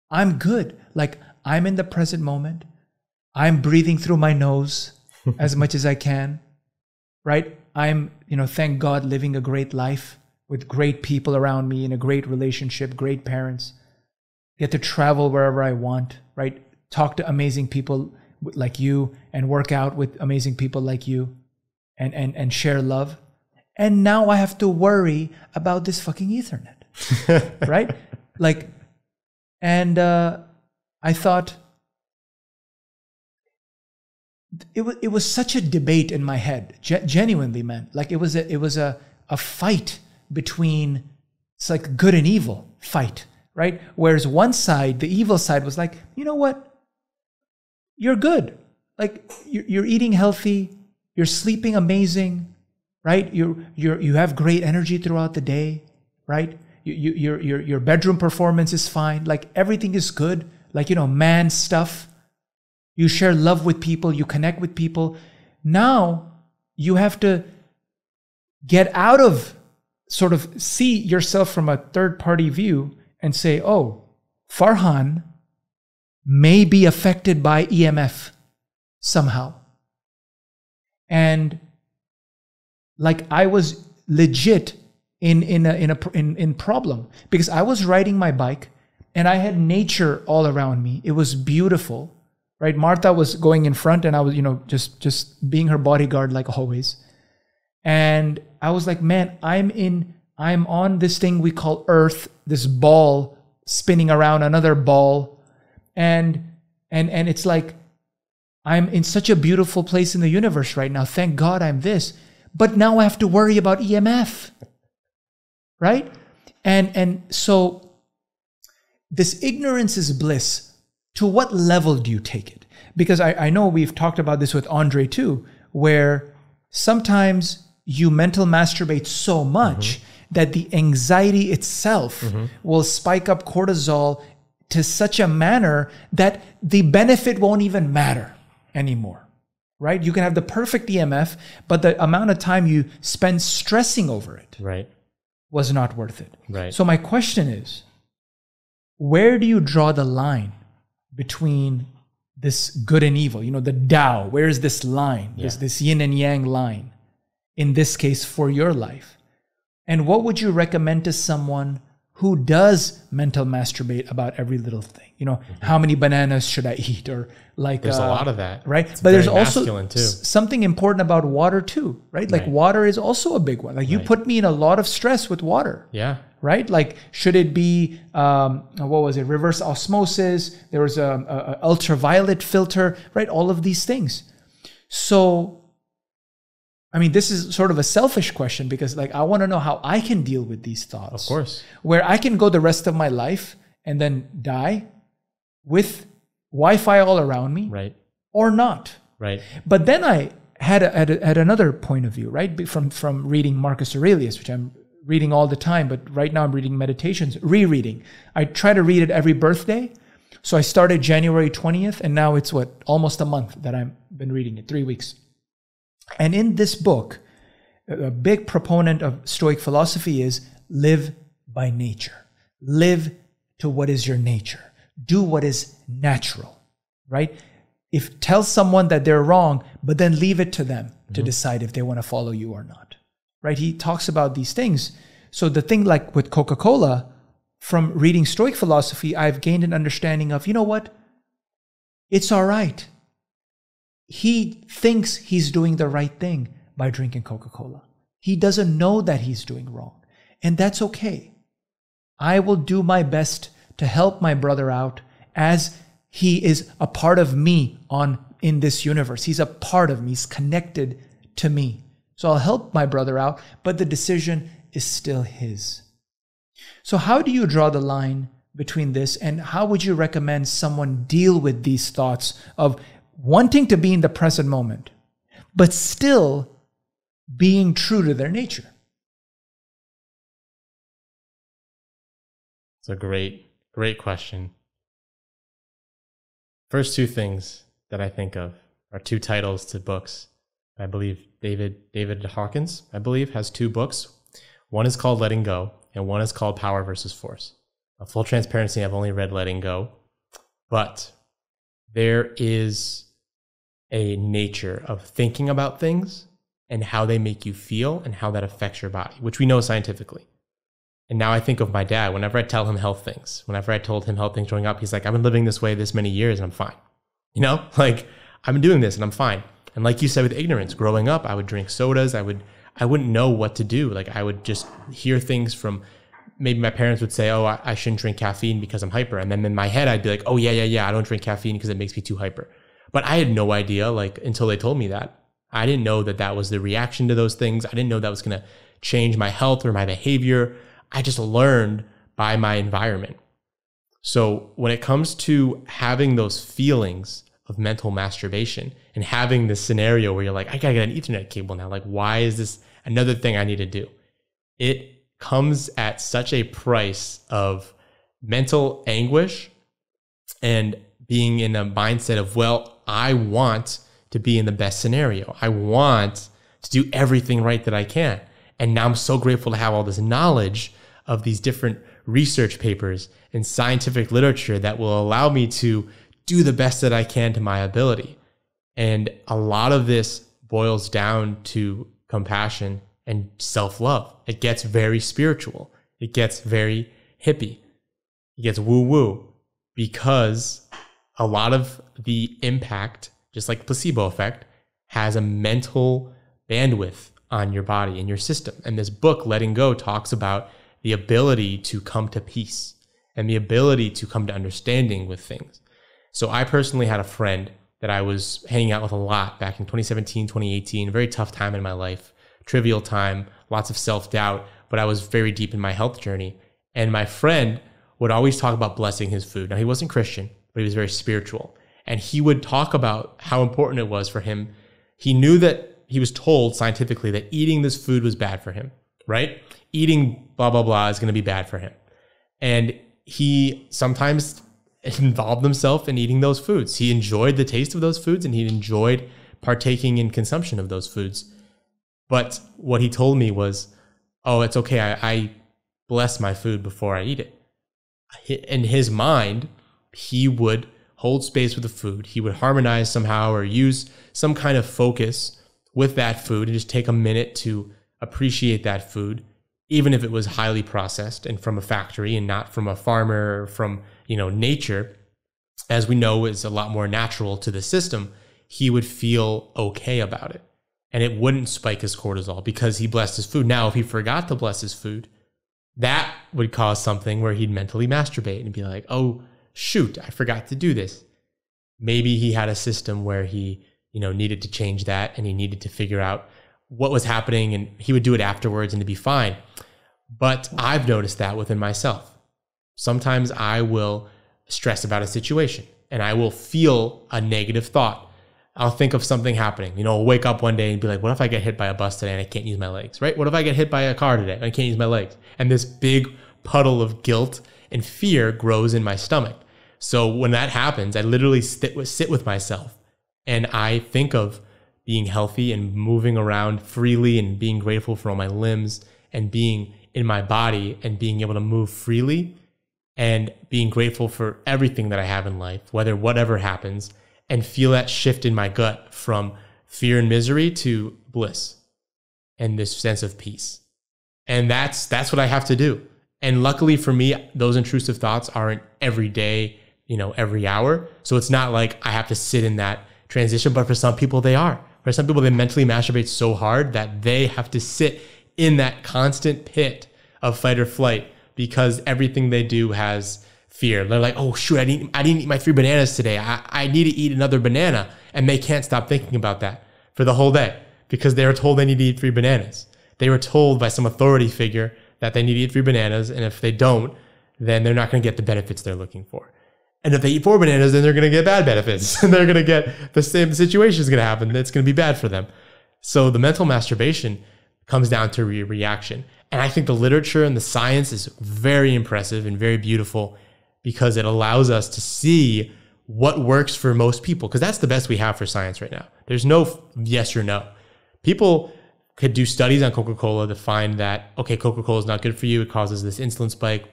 I'm good. Like, I'm in the present moment. I'm breathing through my nose as much as I can, right? I'm, you know, thank God, living a great life with great people around me in a great relationship, great parents, get to travel wherever I want, right? Talk to amazing people like you and work out with amazing people like you. And share love. And now I have to worry about this fucking Ethernet, right? Like, and I thought, it was such a debate in my head, genuinely, man. Like, it was a fight between, it's like good and evil fight, right? Whereas one side, the evil side, was like, you know what? You're good. Like, you're eating healthy. You're sleeping amazing, right? You have great energy throughout the day, right? Your bedroom performance is fine. Like, everything is good. Like, you know, man stuff. You share love with people. You connect with people. Now you have to get out of, sort of see yourself from a third-party view and say, oh, Farhan may be affected by EMF somehow. And like, I was legit in problem because I was riding my bike and I had nature all around me. It was beautiful, right? Martha was going in front and I was, you know, just being her bodyguard like always. And I was like, man, I'm on this thing we call Earth, this ball spinning around another ball. And it's like, I'm in such a beautiful place in the universe right now. Thank God I'm this. But now I have to worry about EMF, right? And so this ignorance is bliss. To what level do you take it? Because I know we've talked about this with Andre too, where sometimes you mental masturbate so much that the anxiety itself will spike up cortisol to such a manner that the benefit won't even matter anymore, right? You can have the perfect EMF, but the amount of time you spend stressing over it was not worth it. Right. So my question is, where do you draw the line between this good and evil? You know, the Tao, where is this line? Yeah. There's this yin and yang line, in this case, for your life. And what would you recommend to someone who does mental masturbate about every little thing? You know, mm-hmm. how many bananas should I eat? Or like, there's a lot of that, right? It's but there's also something important about water too, right? Like water is also a big one. Like you put me in a lot of stress with water. Yeah. Right? Like, should it be, what was it? Reverse osmosis. There was a ultraviolet filter, right? All of these things. So, I mean, this is sort of a selfish question because, like, I want to know how I can deal with these thoughts. Of course. Where I can go the rest of my life and then die with Wi-Fi all around me. Right. Or not. Right. But then I had another point of view, right? From reading Marcus Aurelius, which I'm reading all the time, but right now I'm reading Meditations, rereading. I try to read it every birthday. So I started January 20th, and now it's almost a month that I've been reading it, 3 weeks. And in this book, a big proponent of Stoic philosophy is live by nature. Live to what is your nature. Do what is natural, right? If tell someone that they're wrong, but then leave it to them to decide if they want to follow you or not, right? He talks about these things. So the thing like with Coca-Cola, from reading Stoic philosophy, I've gained an understanding of, you know what? It's all right. He thinks he's doing the right thing by drinking Coca-Cola. He doesn't know that he's doing wrong. And that's okay. I will do my best to help my brother out as he is a part of me in this universe. He's a part of me. He's connected to me. So I'll help my brother out, but the decision is still his. So how do you draw the line between this, and how would you recommend someone deal with these thoughts of wanting to be in the present moment, but still being true to their nature? It's a great, great question. First two things that I think of are two titles to books. I believe David Hawkins, has two books. One is called Letting Go, and one is called Power versus Force. A full transparency, I've only read Letting Go, but there is a nature of thinking about things and how they make you feel and how that affects your body, which we know scientifically. And now I think of my dad. Whenever I tell him health things, whenever I told him health things growing up, he's like, I've been living this way this many years and I'm fine. You know, like, I've been doing this and I'm fine. And like you said with ignorance, growing up, I would drink sodas. I wouldn't know what to do. Like, I would just hear things from, maybe my parents would say, oh, I shouldn't drink caffeine because I'm hyper. And then in my head, I'd be like, oh, yeah, I don't drink caffeine because it makes me too hyper. But I had no idea, like, until they told me that. I didn't know that that was the reaction to those things. I didn't know that was going to change my health or my behavior. I just learned by my environment. So when it comes to having those feelings of mental masturbation and having this scenario where you're like, I gotta get an Ethernet cable now. Like, why is this another thing I need to do? It comes at such a price of mental anguish and being in a mindset of, well, I want to be in the best scenario. I want to do everything right that I can. And now I'm so grateful to have all this knowledge of these different research papers and scientific literature that will allow me to do the best that I can to my ability. And a lot of this boils down to compassion and self-love. It gets very spiritual. It gets very hippie. It gets woo-woo, because a lot of the impact, just like placebo effect, has a mental bandwidth on your body and your system. And this book, Letting Go, talks about the ability to come to peace and the ability to come to understanding with things. So I personally had a friend that I was hanging out with a lot back in 2017, 2018, very tough time in my life, trivial time, lots of self-doubt, but I was very deep in my health journey. And my friend would always talk about blessing his food. Now, he wasn't Christian, but he was very spiritual. And he would talk about how important it was for him. He knew that he was told scientifically that eating this food was bad for him, right? Eating blah, blah, blah is going to be bad for him. And he sometimes involved himself in eating those foods. He enjoyed the taste of those foods and he enjoyed partaking in consumption of those foods. But what he told me was, oh, it's okay. I bless my food before I eat it. in his mind, he would hold space with the food. He would harmonize somehow or use some kind of focus with that food and just take a minute to appreciate that food, even if it was highly processed and from a factory and not from a farmer or from, you know, nature, as we know is a lot more natural to the system. He would feel okay about it, and it wouldn't spike his cortisol because he blessed his food. Now, if he forgot to bless his food, that would cause something where he'd mentally masturbate and be like, oh, shoot, I forgot to do this. Maybe he had a system where he, you know, needed to change that, and he needed to figure out what was happening, and he would do it afterwards and it'd be fine. But I've noticed that within myself. Sometimes I will stress about a situation and I will feel a negative thought. I'll think of something happening. You know, I'll wake up one day and be like, what if I get hit by a bus today and I can't use my legs, right? What if I get hit by a car today and I can't use my legs? And this big puddle of guilt and fear grows in my stomach. So when that happens, I literally sit with myself and I think of being healthy and moving around freely and being grateful for all my limbs and being in my body and being able to move freely and being grateful for everything that I have in life, whatever happens, and feel that shift in my gut from fear and misery to bliss and this sense of peace. And that's what I have to do. And luckily for me, those intrusive thoughts aren't every day, you know, every hour. So it's not like I have to sit in that transition, but for some people they are. For some people, they mentally masturbate so hard that they have to sit in that constant pit of fight or flight because everything they do has fear. They're like, oh, shoot, I didn't eat my 3 bananas today. I need to eat another banana. And they can't stop thinking about that for the whole day because they were told they need to eat 3 bananas. They were told by some authority figure that they need to eat 3 bananas. And if they don't, then they're not going to get the benefits they're looking for. And if they eat 4 bananas, then they're going to get bad benefits. And they're going to get the same situation is going to happen. That's going to be bad for them. So the mental masturbation comes down to reaction. And I think the literature and the science is very impressive and very beautiful because it allows us to see what works for most people. Because that's the best we have for science right now. There's no yes or no. People could do studies on Coca-Cola to find that, okay, Coca-Cola is not good for you. It causes this insulin spike.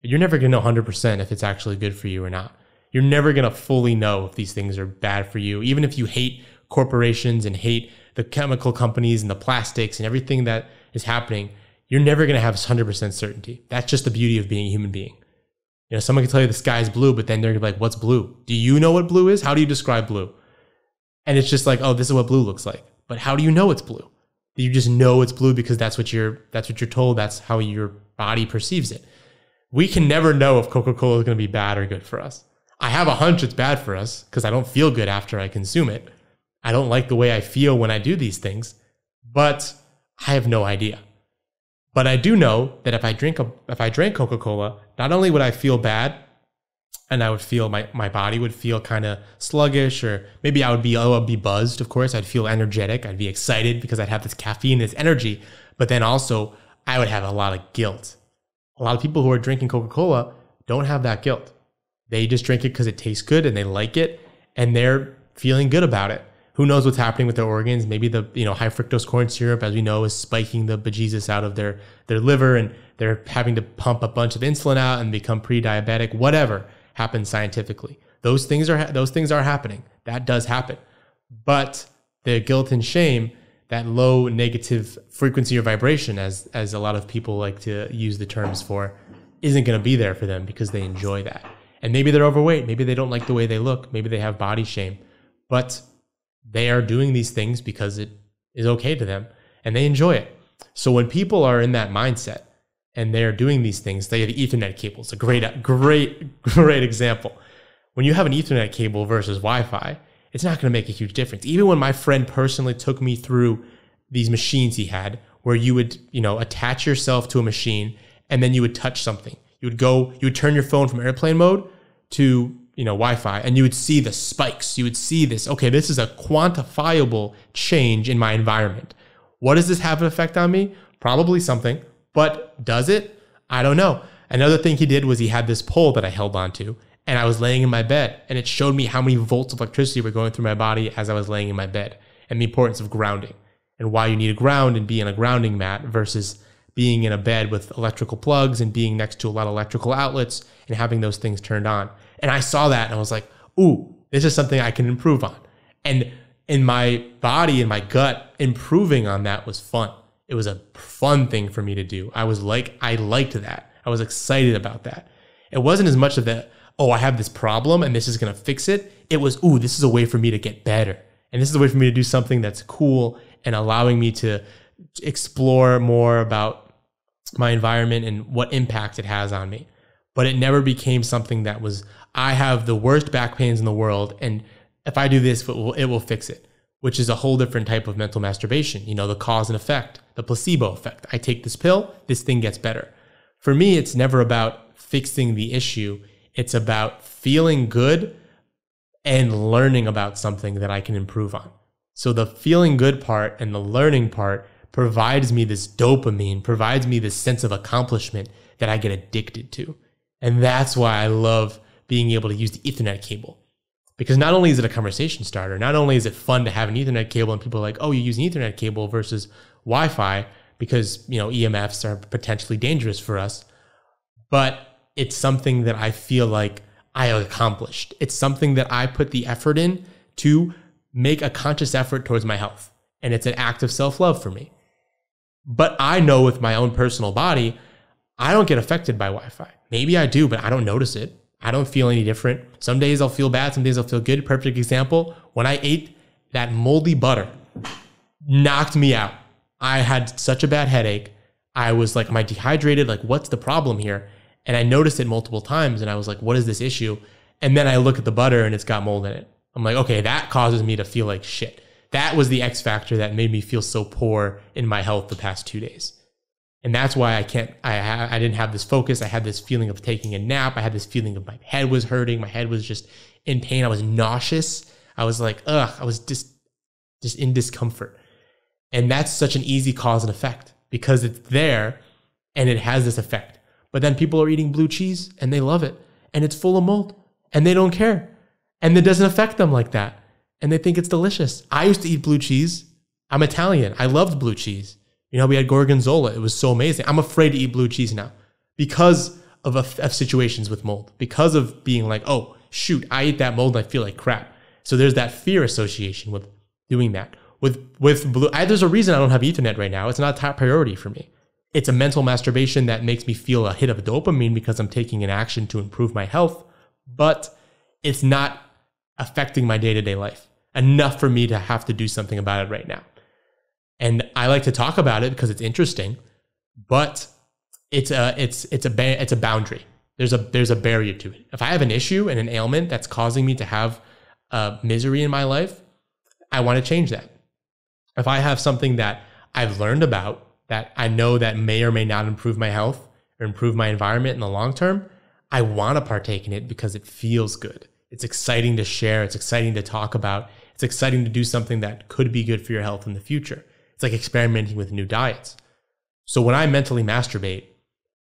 You're never going to know 100% if it's actually good for you or not. You're never going to fully know if these things are bad for you. Even if you hate corporations and hate the chemical companies and the plastics and everything that is happening, you're never going to have 100% certainty. That's just the beauty of being a human being. You know, someone can tell you the sky is blue, but then they're going to be like, what's blue? Do you know what blue is? How do you describe blue? And it's just like, oh, this is what blue looks like. But how do you know it's blue? You just know it's blue because that's what you're told. That's how your body perceives it. We can never know if Coca-Cola is going to be bad or good for us. I have a hunch it's bad for us because I don't feel good after I consume it. I don't like the way I feel when I do these things, but I have no idea. But I do know that if I drank Coca-Cola, not only would I feel bad and I would feel my body would feel kind of sluggish, or maybe I would be, I'd be buzzed, of course. I'd feel energetic. I'd be excited because I'd have this caffeine, this energy, but then also I would have a lot of guilt. A lot of people who are drinking Coca-Cola don't have that guilt. They just drink it because it tastes good and they like it and they're feeling good about it. Who knows what's happening with their organs? Maybe the high fructose corn syrup, as we know, is spiking the bejesus out of their liver and they're having to pump a bunch of insulin out and become pre-diabetic. Whatever happens scientifically, those things are happening. That does happen, but the guilt and shame, that low negative frequency or vibration, as a lot of people like to use the terms for, isn't going to be there for them because they enjoy that. And maybe they're overweight. Maybe they don't like the way they look. Maybe they have body shame. But they are doing these things because it is okay to them and they enjoy it. So when people are in that mindset and they're doing these things, they have Ethernet cables. A great example. When you have an Ethernet cable versus Wi-Fi, it's not going to make a huge difference. Even when my friend personally took me through these machines he had, where you would, attach yourself to a machine and then you would touch something. You would turn your phone from airplane mode to, Wi-Fi, and you would see the spikes. You would see this, okay, this is a quantifiable change in my environment. What does this have an effect on me? Probably something, but does it? I don't know. Another thing he did was he had this pole that I held onto. And I was laying in my bed and it showed me how many volts of electricity were going through my body as I was laying in my bed, and the importance of grounding and why you need to ground and be on a grounding mat versus being in a bed with electrical plugs and being next to a lot of electrical outlets and having those things turned on. And I saw that and I was like, ooh, this is something I can improve on. And in my body, in my gut, improving on that was fun. It was a fun thing for me to do. I was like, I liked that. I was excited about that. It wasn't as much of that, oh, I have this problem and this is going to fix it. It was, ooh, this is a way for me to get better. And this is a way for me to do something that's cool and allowing me to explore more about my environment and what impact it has on me. But it never became something that was, I have the worst back pains in the world, and if I do this, it will fix it, which is a whole different type of mental masturbation. You know, the cause and effect, the placebo effect. I take this pill, this thing gets better. For me, it's never about fixing the issue. It's about feeling good and learning about something that I can improve on. So the feeling good part and the learning part provides me this dopamine, provides me this sense of accomplishment that I get addicted to. And that's why I love being able to use the Ethernet cable. Because not only is it a conversation starter, not only is it fun to have an Ethernet cable and people are like, oh, you use an Ethernet cable versus Wi-Fi because, you know, EMFs are potentially dangerous for us, but it's something that I feel like I accomplished. It's something that I put the effort in to make a conscious effort towards my health. And it's an act of self-love for me. But I know with my own personal body, I don't get affected by Wi-Fi. Maybe I do, but I don't notice it. I don't feel any different. Some days I'll feel bad. Some days I'll feel good. Perfect example. When I ate that moldy butter, knocked me out. I had such a bad headache. I was like, am I dehydrated? Like, what's the problem here? And I noticed it multiple times. And I was like, what is this issue? And then I look at the butter and it's got mold in it. I'm like, okay, that causes me to feel like shit. That was the X factor that made me feel so poor in my health the past 2 days. And that's why I didn't have this focus. I had this feeling of taking a nap. I had this feeling of my head was hurting. My head was just in pain. I was nauseous. I was like, ugh, I was just in discomfort. And that's such an easy cause and effect because it's there and it has this effect. But then people are eating blue cheese and they love it and it's full of mold and they don't care. And it doesn't affect them like that. And they think it's delicious. I used to eat blue cheese. I'm Italian. I loved blue cheese. You know, we had gorgonzola. It was so amazing. I'm afraid to eat blue cheese now because of situations with mold, because of being like, oh, shoot, I ate that mold and I feel like crap. So there's that fear association with doing that. With blue, there's a reason I don't have Ethernet right now. It's not a top priority for me. It's a mental masturbation that makes me feel a hit of dopamine because I'm taking an action to improve my health, but it's not affecting my day-to-day life enough for me to have to do something about it right now. And I like to talk about it because it's interesting, but it's a boundary. There's a barrier to it. If I have an issue and an ailment that's causing me to have misery in my life, I want to change that. If I have something that I've learned about that I know that may or may not improve my health or improve my environment in the long term, I want to partake in it because it feels good. It's exciting to share. It's exciting to talk about. It's exciting to do something that could be good for your health in the future. It's like experimenting with new diets. So when I mentally masturbate,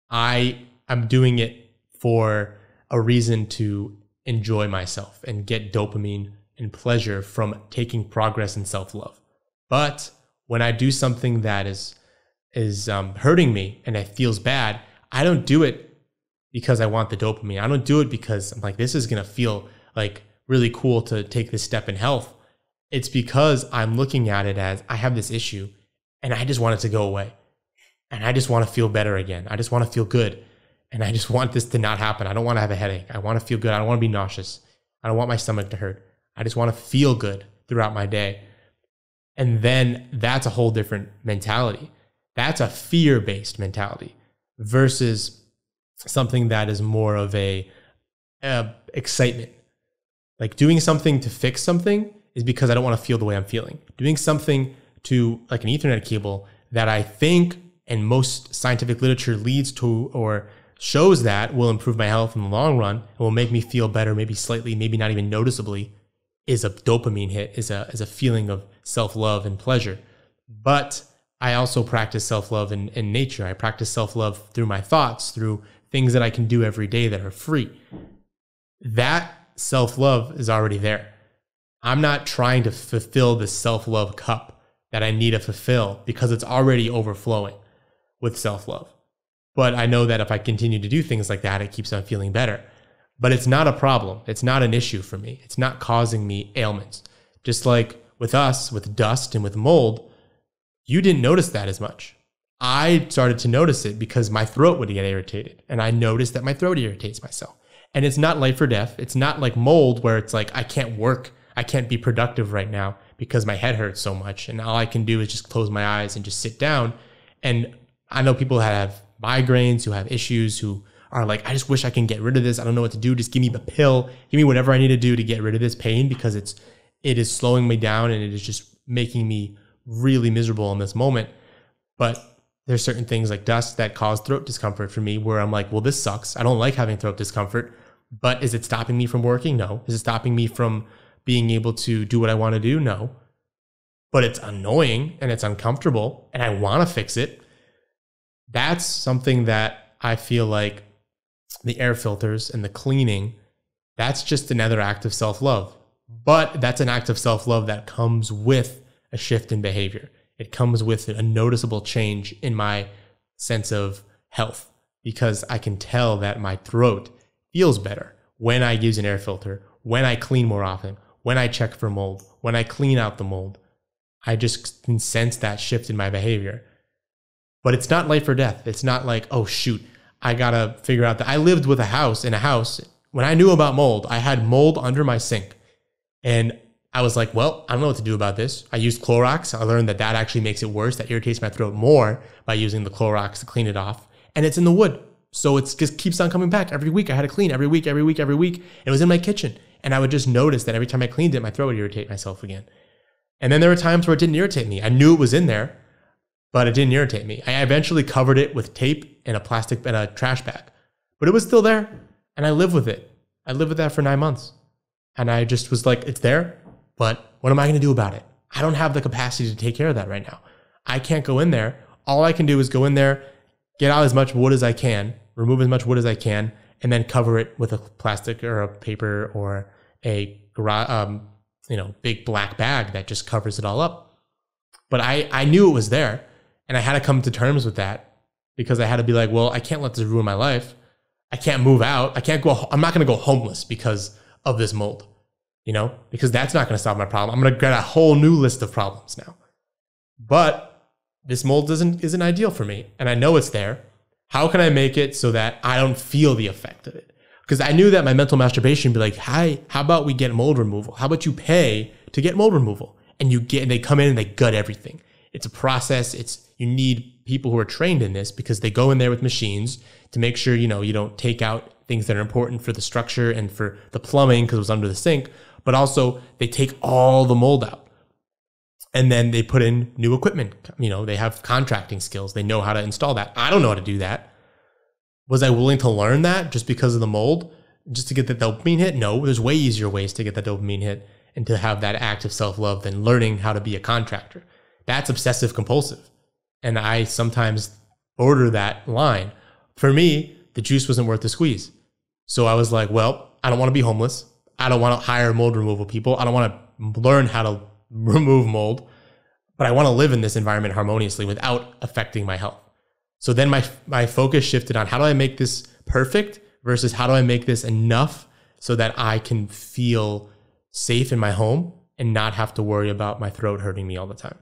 I'm doing it for a reason to enjoy myself and get dopamine and pleasure from taking progress and self-love. But when I do something that is hurting me and it feels bad, I don't do it because I want the dopamine. I don't do it because I'm like, this is going to feel like really cool to take this step in health. It's because I'm looking at it as I have this issue and I just want it to go away. And I just want to feel better again. I just want to feel good. And I just want this to not happen. I don't want to have a headache. I want to feel good. I don't want to be nauseous. I don't want my stomach to hurt. I just want to feel good throughout my day. And then that's a whole different mentality. That's a fear-based mentality versus something that is more of a excitement. Like doing something to fix something is because I don't want to feel the way I'm feeling. Doing something to like an Ethernet cable that I think and most scientific literature leads to or shows that will improve my health in the long run and will make me feel better, maybe slightly, maybe not even noticeably, is a dopamine hit, is a feeling of self-love and pleasure. But I also practice self-love in nature. I practice self-love through my thoughts, through things that I can do every day that are free. That self-love is already there. I'm not trying to fulfill the self-love cup that I need to fulfill because it's already overflowing. with self-love. But I know that if I continue to do things like that, it keeps on feeling better. But it's not a problem. It's not an issue for me. It's not causing me ailments. Just like with us, with dust and with mold, you didn't notice that as much. I started to notice it because my throat would get irritated. And I noticed that my throat irritates myself. And it's not life or death. It's not like mold where it's like, I can't work. I can't be productive right now because my head hurts so much. And all I can do is just close my eyes and just sit down. And I know people have migraines, who have issues, who are like, I just wish I can get rid of this. I don't know what to do. Just give me the pill. Give me whatever I need to do to get rid of this pain, because it is slowing me down and it is just making me really miserable in this moment. But there's certain things like dust that cause throat discomfort for me where I'm like, well, this sucks. I don't like having throat discomfort, but is it stopping me from working? No. Is it stopping me from being able to do what I want to do? No. But it's annoying and it's uncomfortable and I want to fix it. That's something that I feel like the air filters and the cleaning, that's just another act of self-love. But that's an act of self-love that comes with a shift in behavior. It comes with a noticeable change in my sense of health, because I can tell that my throat feels better when I use an air filter, when I clean more often, when I check for mold, when I clean out the mold. I just can sense that shift in my behavior. But it's not life or death. It's not like, oh, shoot, I got to figure out that I lived with a house. When I knew about mold, I had mold under my sink. And I was like, well, I don't know what to do about this. I used Clorox. I learned that that actually makes it worse. That irritates my throat more by using the Clorox to clean it off. And it's in the wood. So it just keeps on coming back every week. I had to clean every week. It was in my kitchen. And I would just notice that every time I cleaned it, my throat would irritate myself again. And then there were times where it didn't irritate me. I knew it was in there, but it didn't irritate me. I eventually covered it with tape and a trash bag, but it was still there. And I lived with it. I lived with that for 9 months. And I just was like, it's there, but what am I going to do about it? I don't have the capacity to take care of that right now. I can't go in there. All I can do is go in there, get out as much wood as I can, remove as much wood as I can, and then cover it with a plastic or a paper or a big black bag that just covers it all up. But I knew it was there. And I had to come to terms with that, because I had to be like, well, I can't let this ruin my life. I can't move out. I'm not going to go homeless because of this mold, because that's not going to solve my problem. I'm going to get a whole new list of problems now. But this mold isn't ideal for me. And I know it's there. How can I make it so that I don't feel the effect of it? Because I knew that my mental masturbation would be like, hi, how about we get mold removal? How about you pay to get mold removal? And they come in and they gut everything. It's a process. You need people who are trained in this, because they go in there with machines to make sure, you don't take out things that are important for the structure and for the plumbing because it was under the sink, but also they take all the mold out. And then they put in new equipment. They have contracting skills. They know how to install that. I don't know how to do that. Was I willing to learn that just because of the mold, just to get that dopamine hit? No, there's way easier ways to get that dopamine hit and to have that act of self-love than learning how to be a contractor. That's obsessive compulsive. And I sometimes order that line. For me, the juice wasn't worth the squeeze. So I was like, well, I don't want to be homeless. I don't want to hire mold removal people. I don't want to learn how to remove mold, but I want to live in this environment harmoniously without affecting my health. So then my focus shifted on, how do I make this perfect versus how do I make this enough so that I can feel safe in my home and not have to worry about my throat hurting me all the time,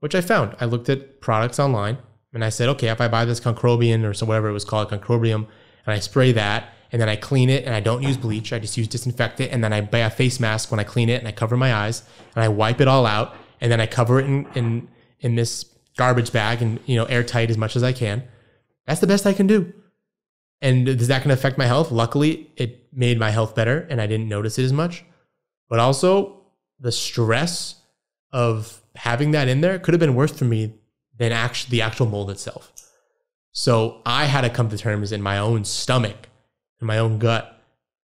which I found. I looked at products online and I said, okay, if I buy this concrobium or so whatever it was called, concrobium, and I spray that and then I clean it and I don't use bleach, I just use disinfectant, and then I buy a face mask when I clean it and I cover my eyes and I wipe it all out and then I cover it in this garbage bag and airtight as much as I can. That's the best I can do. And is that going to affect my health? Luckily, it made my health better and I didn't notice it as much. But also the stress of having that in there could have been worse for me than the actual mold itself. So I had to come to terms in my own stomach, in my own gut,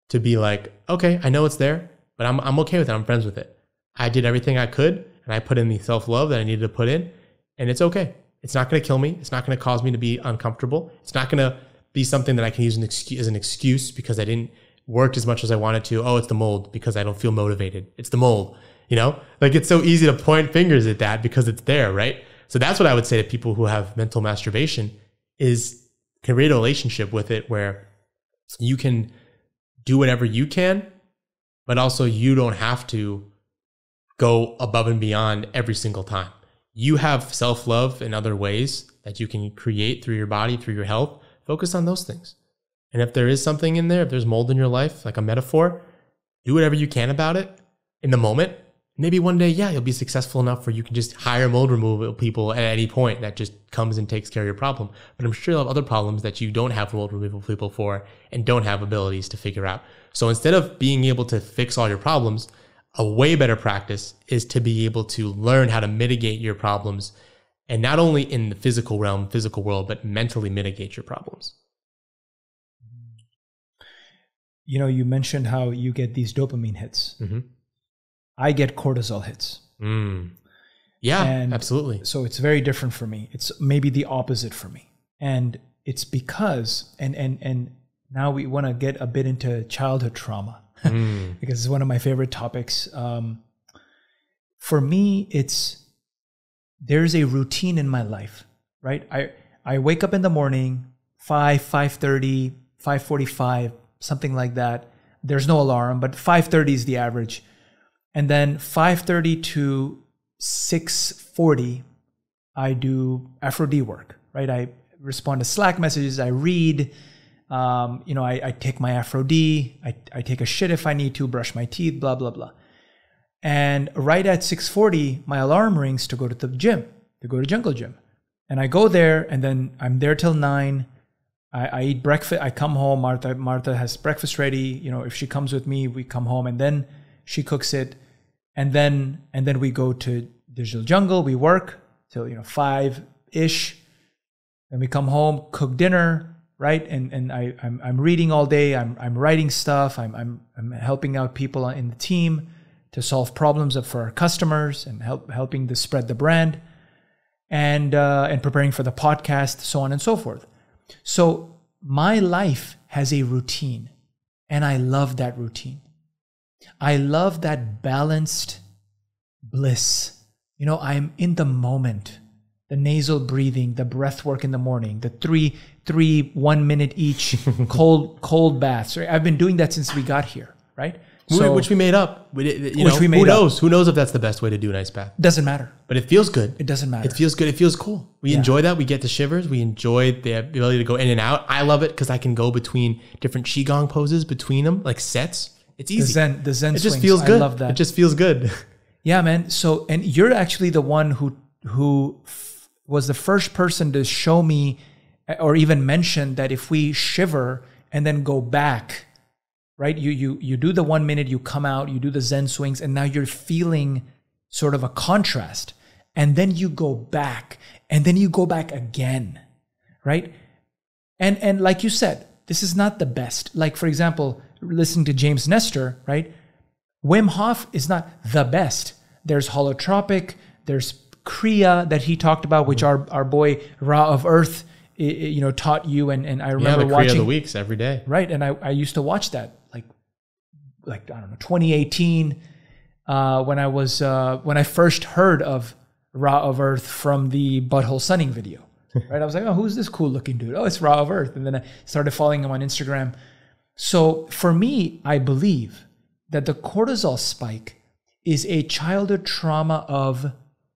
to be like, okay, I know it's there, but I'm okay with it. I'm friends with it. I did everything I could, and I put in the self-love that I needed to put in, and it's okay. It's not going to kill me. It's not going to cause me to be uncomfortable. It's not going to be something that I can use as an excuse because I didn't work as much as I wanted to. Oh, it's the mold because I don't feel motivated. It's the mold. Like it's so easy to point fingers at that because it's there, right? So that's what I would say to people who have mental masturbation is create a relationship with it where you can do whatever you can, but also you don't have to go above and beyond every single time. You have self-love in other ways that you can create through your body, through your health. Focus on those things. And if there is something in there, if there's mold in your life, like a metaphor, do whatever you can about it in the moment. Maybe one day, yeah, you'll be successful enough where you can just hire mold removal people at any point that just comes and takes care of your problem. But I'm sure you'll have other problems that you don't have mold removal people for and don't have abilities to figure out. So instead of being able to fix all your problems, a way better practice is to be able to learn how to mitigate your problems, and not only in the physical realm, physical world, but mentally mitigate your problems. You know, you mentioned how you get these dopamine hits. Mm-hmm. I get cortisol hits. Mm. Yeah, and absolutely. So it's very different for me. It's maybe the opposite for me. And it's because, and now we want to get a bit into childhood trauma because it's one of my favorite topics. For me, there's a routine in my life, right? I wake up in the morning, 5:30, 5:45, something like that. There's no alarm, but 5:30 is the average. And then 5:30 to 6:40, I do Aphro-D work, right? I respond to Slack messages. I read, you know, I take my Aphro-D. I take a shit if I need to, brush my teeth, blah, blah, blah. And right at 6:40, my alarm rings to go to the gym, to go to Jungle Gym. And I go there, and then I'm there till 9. I eat breakfast. I come home. Martha has breakfast ready. You know, if she comes with me, we come home, and then she cooks it. And then we go to Digital Jungle. We work till, you know, 5-ish. Then we come home, cook dinner, right? And I'm reading all day. I'm writing stuff. I'm helping out people in the team to solve problems for our customers and helping to spread the brand, and preparing for the podcast, so on and so forth. So my life has a routine, and I love that routine. I love that balanced bliss. You know, I'm in the moment. The nasal breathing, the breath work in the morning, the 3 1-minute each cold baths. I've been doing that since we got here, right? So, which we made up. Who knows? Who knows if that's the best way to do an ice bath? Doesn't matter. But it feels good. It doesn't matter. It feels good. It feels cool. We enjoy that. We get the shivers. We enjoy the ability to go in and out. I love it because I can go between different Qigong poses between them, like sets. It's easy. The Zen swings. It just feels good. I love that. It just feels good. Yeah, man. So, and you're actually the one who was the first person to show me or even mention that if we shiver and then go back, right? You do the 1 minute, you come out, you do the Zen swings, and now you're feeling sort of a contrast. And then you go back, and then you go back again, right? And like you said, this is not the best. Like, for example, listening to James Nestor, right? Wim Hof is not the best. There's holotropic, there's Kriya that he talked about, which our boy Ra of Earth, you know, taught you. And I remember watching Kriya of the weeks every day. Right. And I used to watch that like, I don't know, 2018, when I first heard of Ra of Earth from the Butthole Sunning video, right? I was like, oh, who's this cool looking dude? Oh, it's Ra of Earth. And then I started following him on Instagram. So for me, I believe that the cortisol spike is a childhood trauma of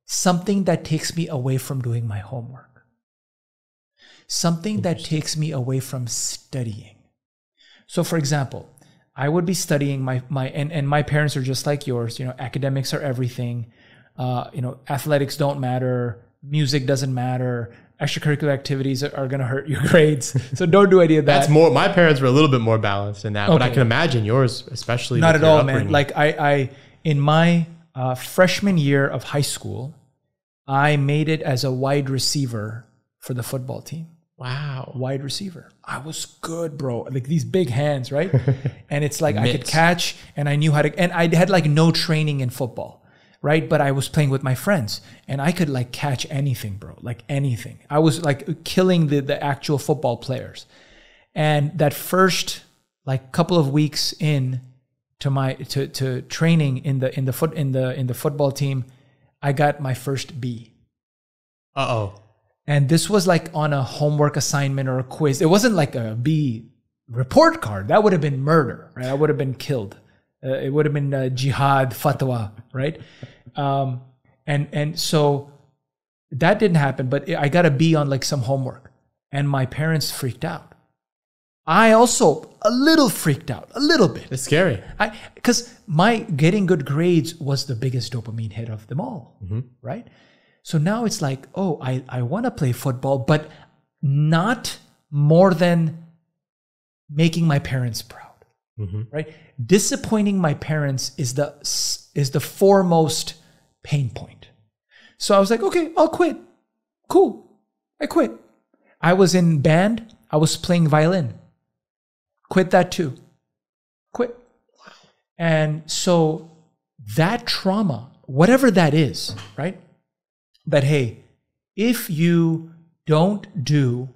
something that takes me away from doing my homework, something that takes me away from studying. So for example, I would be studying and my parents are just like yours, you know, academics are everything, you know, athletics don't matter, music doesn't matter, extracurricular activities are going to hurt your grades. So don't do any of that. That's more, my parents were a little bit more balanced than that, okay. But I can imagine yours, especially. Not at all, man. Like I in my freshman year of high school, I made it as a wide receiver for the football team. Wow. Wide receiver. I was good, bro. Like these big hands, right? And it's like I could catch, and I knew how to, and I had like no training in football. Right. But I was playing with my friends, and I could like catch anything, bro, like anything. I was like killing the actual football players. And that first like couple of weeks in to my, to training in the football team, I got my first B. Uh-oh. And this was like on a homework assignment or a quiz. It wasn't like a B report card. That would have been murder, right? I would have been killed. It would have been jihad, fatwa, right? And so that didn't happen, but I got a B on like some homework. And my parents freaked out. I also a little freaked out, a little bit. It's scary. Because my getting good grades was the biggest dopamine hit of them all, right? So now it's like, oh, I want to play football, but not more than making my parents proud, right? Disappointing my parents is the foremost pain point. So I was like, okay, I'll quit. Cool. I quit. I was in band. I was playing violin. Quit that too. Quit. And so that trauma, whatever that is, right? That, hey, if you don't do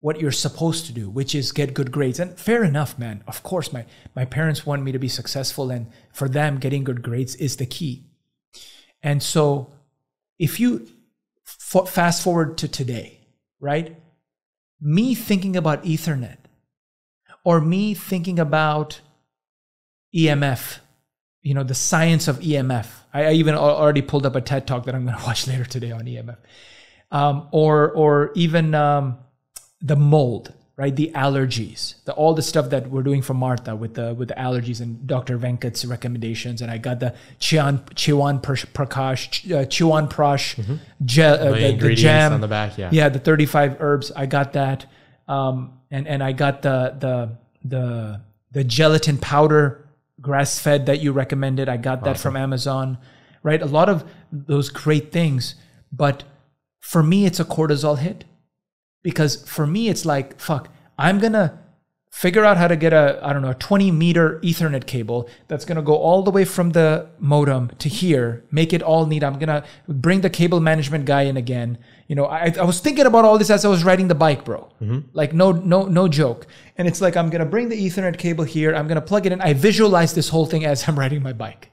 what you're supposed to do, which is get good grades, and fair enough, man. Of course, my parents want me to be successful, and for them, getting good grades is the key. And so if you fast forward to today, right? Me thinking about Ethernet or me thinking about EMF, you know, the science of EMF. I even already pulled up a TED Talk that I'm going to watch later today on EMF. Or even the mold, right? The allergies, all the stuff that we're doing for Martha with the allergies and Dr. Venkat's recommendations. And I got the Chiwan Prash the jam on the back, yeah, the 35 herbs. I got that, and I got the gelatin powder, grass fed, that you recommended. I got that from Amazon, right? A lot of those great things, but for me, it's a cortisol hit. Because for me, it's like, fuck, I'm going to figure out how to get a, I don't know, a 20-meter Ethernet cable that's going to go all the way from the modem to here, make it all neat. I'm going to bring the cable management guy in again. You know, I was thinking about all this as I was riding the bike, bro. Like, no joke. And it's like, I'm going to bring the Ethernet cable here. I'm going to plug it in. I visualize this whole thing as I'm riding my bike.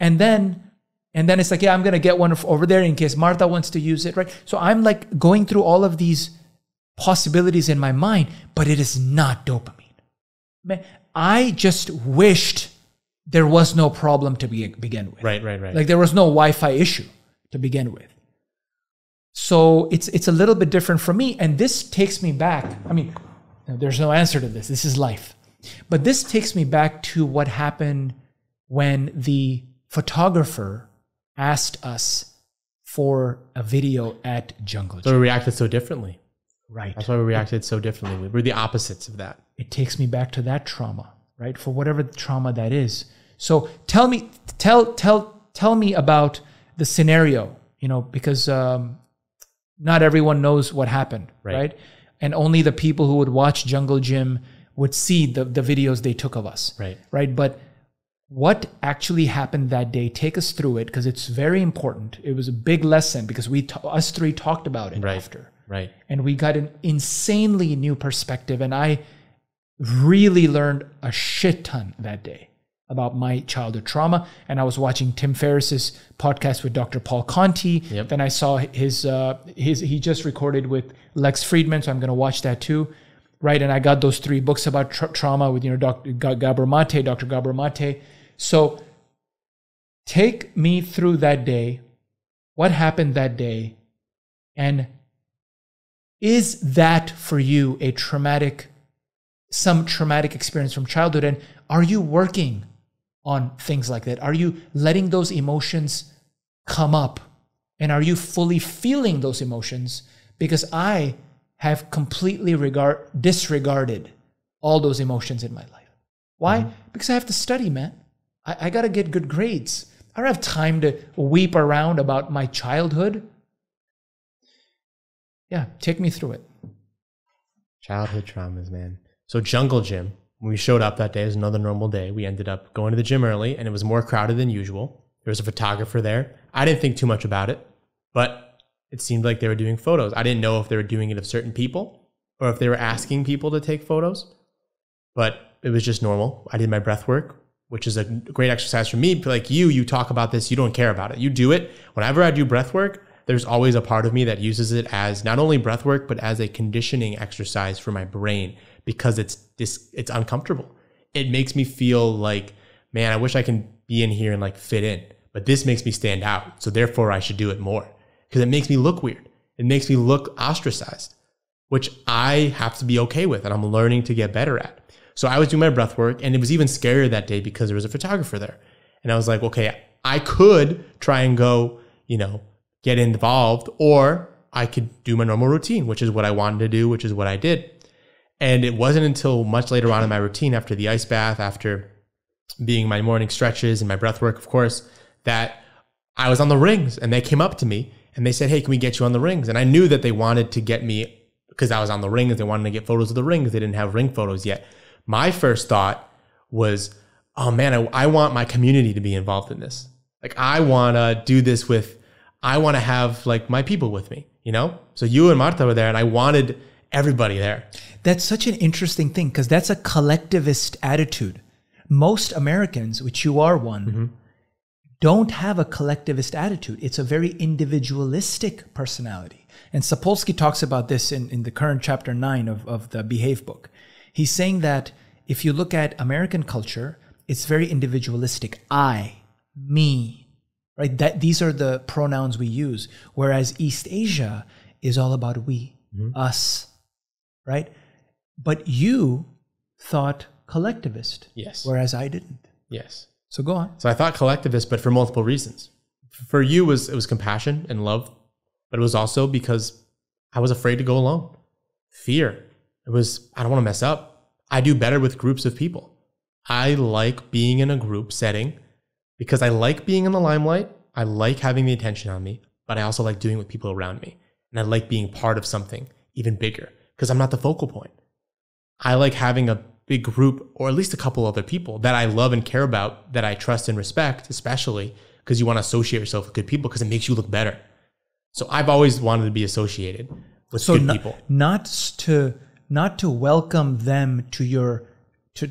And then it's like, yeah, I'm going to get one over there in case Martha wants to use it, right? So I'm like going through all of these possibilities in my mind, but it is not dopamine. Man, I just wished there was no problem to begin with. Right. Like there was no Wi-Fi issue to begin with. So it's a little bit different for me. And this takes me back. I mean, there's no answer to this. This is life. But this takes me back to what happened when the photographer asked us for a video at Jungle Gym. So we reacted so differently. Right. That's why we reacted so differently. We were the opposites of that. It takes me back to that trauma, right? For whatever trauma that is. So tell me about the scenario, you know, because not everyone knows what happened, right? And only the people who would watch Jungle Gym would see the videos they took of us, right? But what actually happened that day? Take us through it, because it's very important. It was a big lesson because us three talked about it after. Right. And we got an insanely new perspective. And I really learned a shit ton that day about my childhood trauma. And I was watching Tim Ferriss's podcast with Dr. Paul Conti. Then I saw he just recorded with Lex Friedman. So I'm going to watch that too. Right. And I got those three books about trauma with, you know, Dr. Gabor Mate. So take me through that day. What happened that day? And is that for you a traumatic experience from childhood? And are you working on things like that? Are you letting those emotions come up? And are you fully feeling those emotions? Because I have completely disregarded all those emotions in my life. Why? Because I have to study, man. I got to get good grades. I don't have time to weep around about my childhood. Yeah, take me through it. Childhood traumas, man. So Jungle Gym, when we showed up that day, it was another normal day. We ended up going to the gym early, and it was more crowded than usual. There was a photographer there. I didn't think too much about it, but it seemed like they were doing photos. I didn't know if they were doing it of certain people or if they were asking people to take photos, but it was just normal. I did my breath work, which is a great exercise for me. Like you talk about this. You don't care about it. You do it. Whenever I do breath work, there's always a part of me that uses it as not only breath work, but as a conditioning exercise for my brain, because it's uncomfortable. It makes me feel like, man, I wish I can be in here and like fit in, but this makes me stand out. So therefore I should do it more because it makes me look weird. It makes me look ostracized, which I have to be okay with. And I'm learning to get better at. So I was doing my breath work, and it was even scarier that day because there was a photographer there. And I was like, okay, I could try and go, you know, get involved, or I could do my normal routine, which is what I wanted to do, which is what I did. And it wasn't until much later on in my routine, after the ice bath, after being my morning stretches and my breath work, of course, that I was on the rings, and they came up to me and they said, hey, can we get you on the rings? And I knew that they wanted to get me because I was on the rings. They wanted to get photos of the rings. They didn't have ring photos yet. My first thought was, oh man, I want my community to be involved in this. Like, I want to do this with, I want to have like my people with me, you know? So you and Marta were there, and I wanted everybody there. That's such an interesting thing, because that's a collectivist attitude. Most Americans, which you are one, don't have a collectivist attitude. It's a very individualistic personality. And Sapolsky talks about this in the current chapter 9 of the Behave book. He's saying that if you look at American culture, it's very individualistic. I, me, right? That these are the pronouns we use. Whereas East Asia is all about we, us, right? But you thought collectivist. Yes. Whereas I didn't. Yes. So go on. So I thought collectivist, but for multiple reasons. For you, it was compassion and love, but it was also because I was afraid to go alone. Fear. It was, I don't want to mess up. I do better with groups of people. I like being in a group setting because I like being in the limelight. I like having the attention on me, but I also like doing with people around me. And I like being part of something even bigger because I'm not the focal point. I like having a big group, or at least a couple other people that I love and care about, that I trust and respect, especially because you want to associate yourself with good people because it makes you look better. So I've always wanted to be associated with good people. Not to welcome them to your to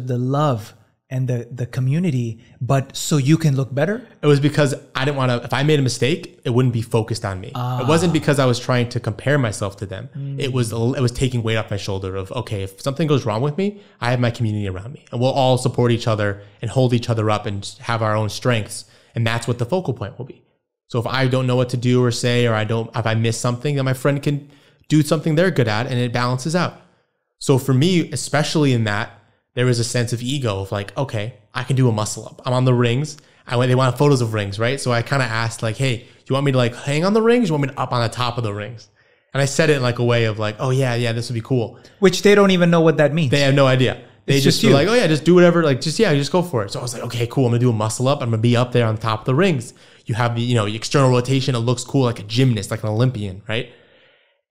the love and the community, but so you can look better? It was because I didn't want to, if I made a mistake, it wouldn't be focused on me. It wasn't because I was trying to compare myself to them. It was taking weight off my shoulder of, okay, if something goes wrong with me, I have my community around me, and we'll all support each other and hold each other up and have our own strengths. And that's what the focal point will be. So if I don't know what to do or say, or if I miss something, then my friend can do something they're good at, and it balances out. So for me, especially in that, there was a sense of ego of like, okay, I can do a muscle up. I'm on the rings. They want photos of rings, right? So I kind of asked like, hey, do you want me to like hang on the rings? You want me to up on the top of the rings? And I said it in like a way of like, oh yeah, this would be cool. Which they don't even know what that means. They have no idea. They just were like, oh yeah, just do whatever. Like, just go for it. So I was like, okay, cool. I'm gonna do a muscle up. I'm gonna be up there on top of the rings. You have the, external rotation. It looks cool, like a gymnast, like an Olympian, right?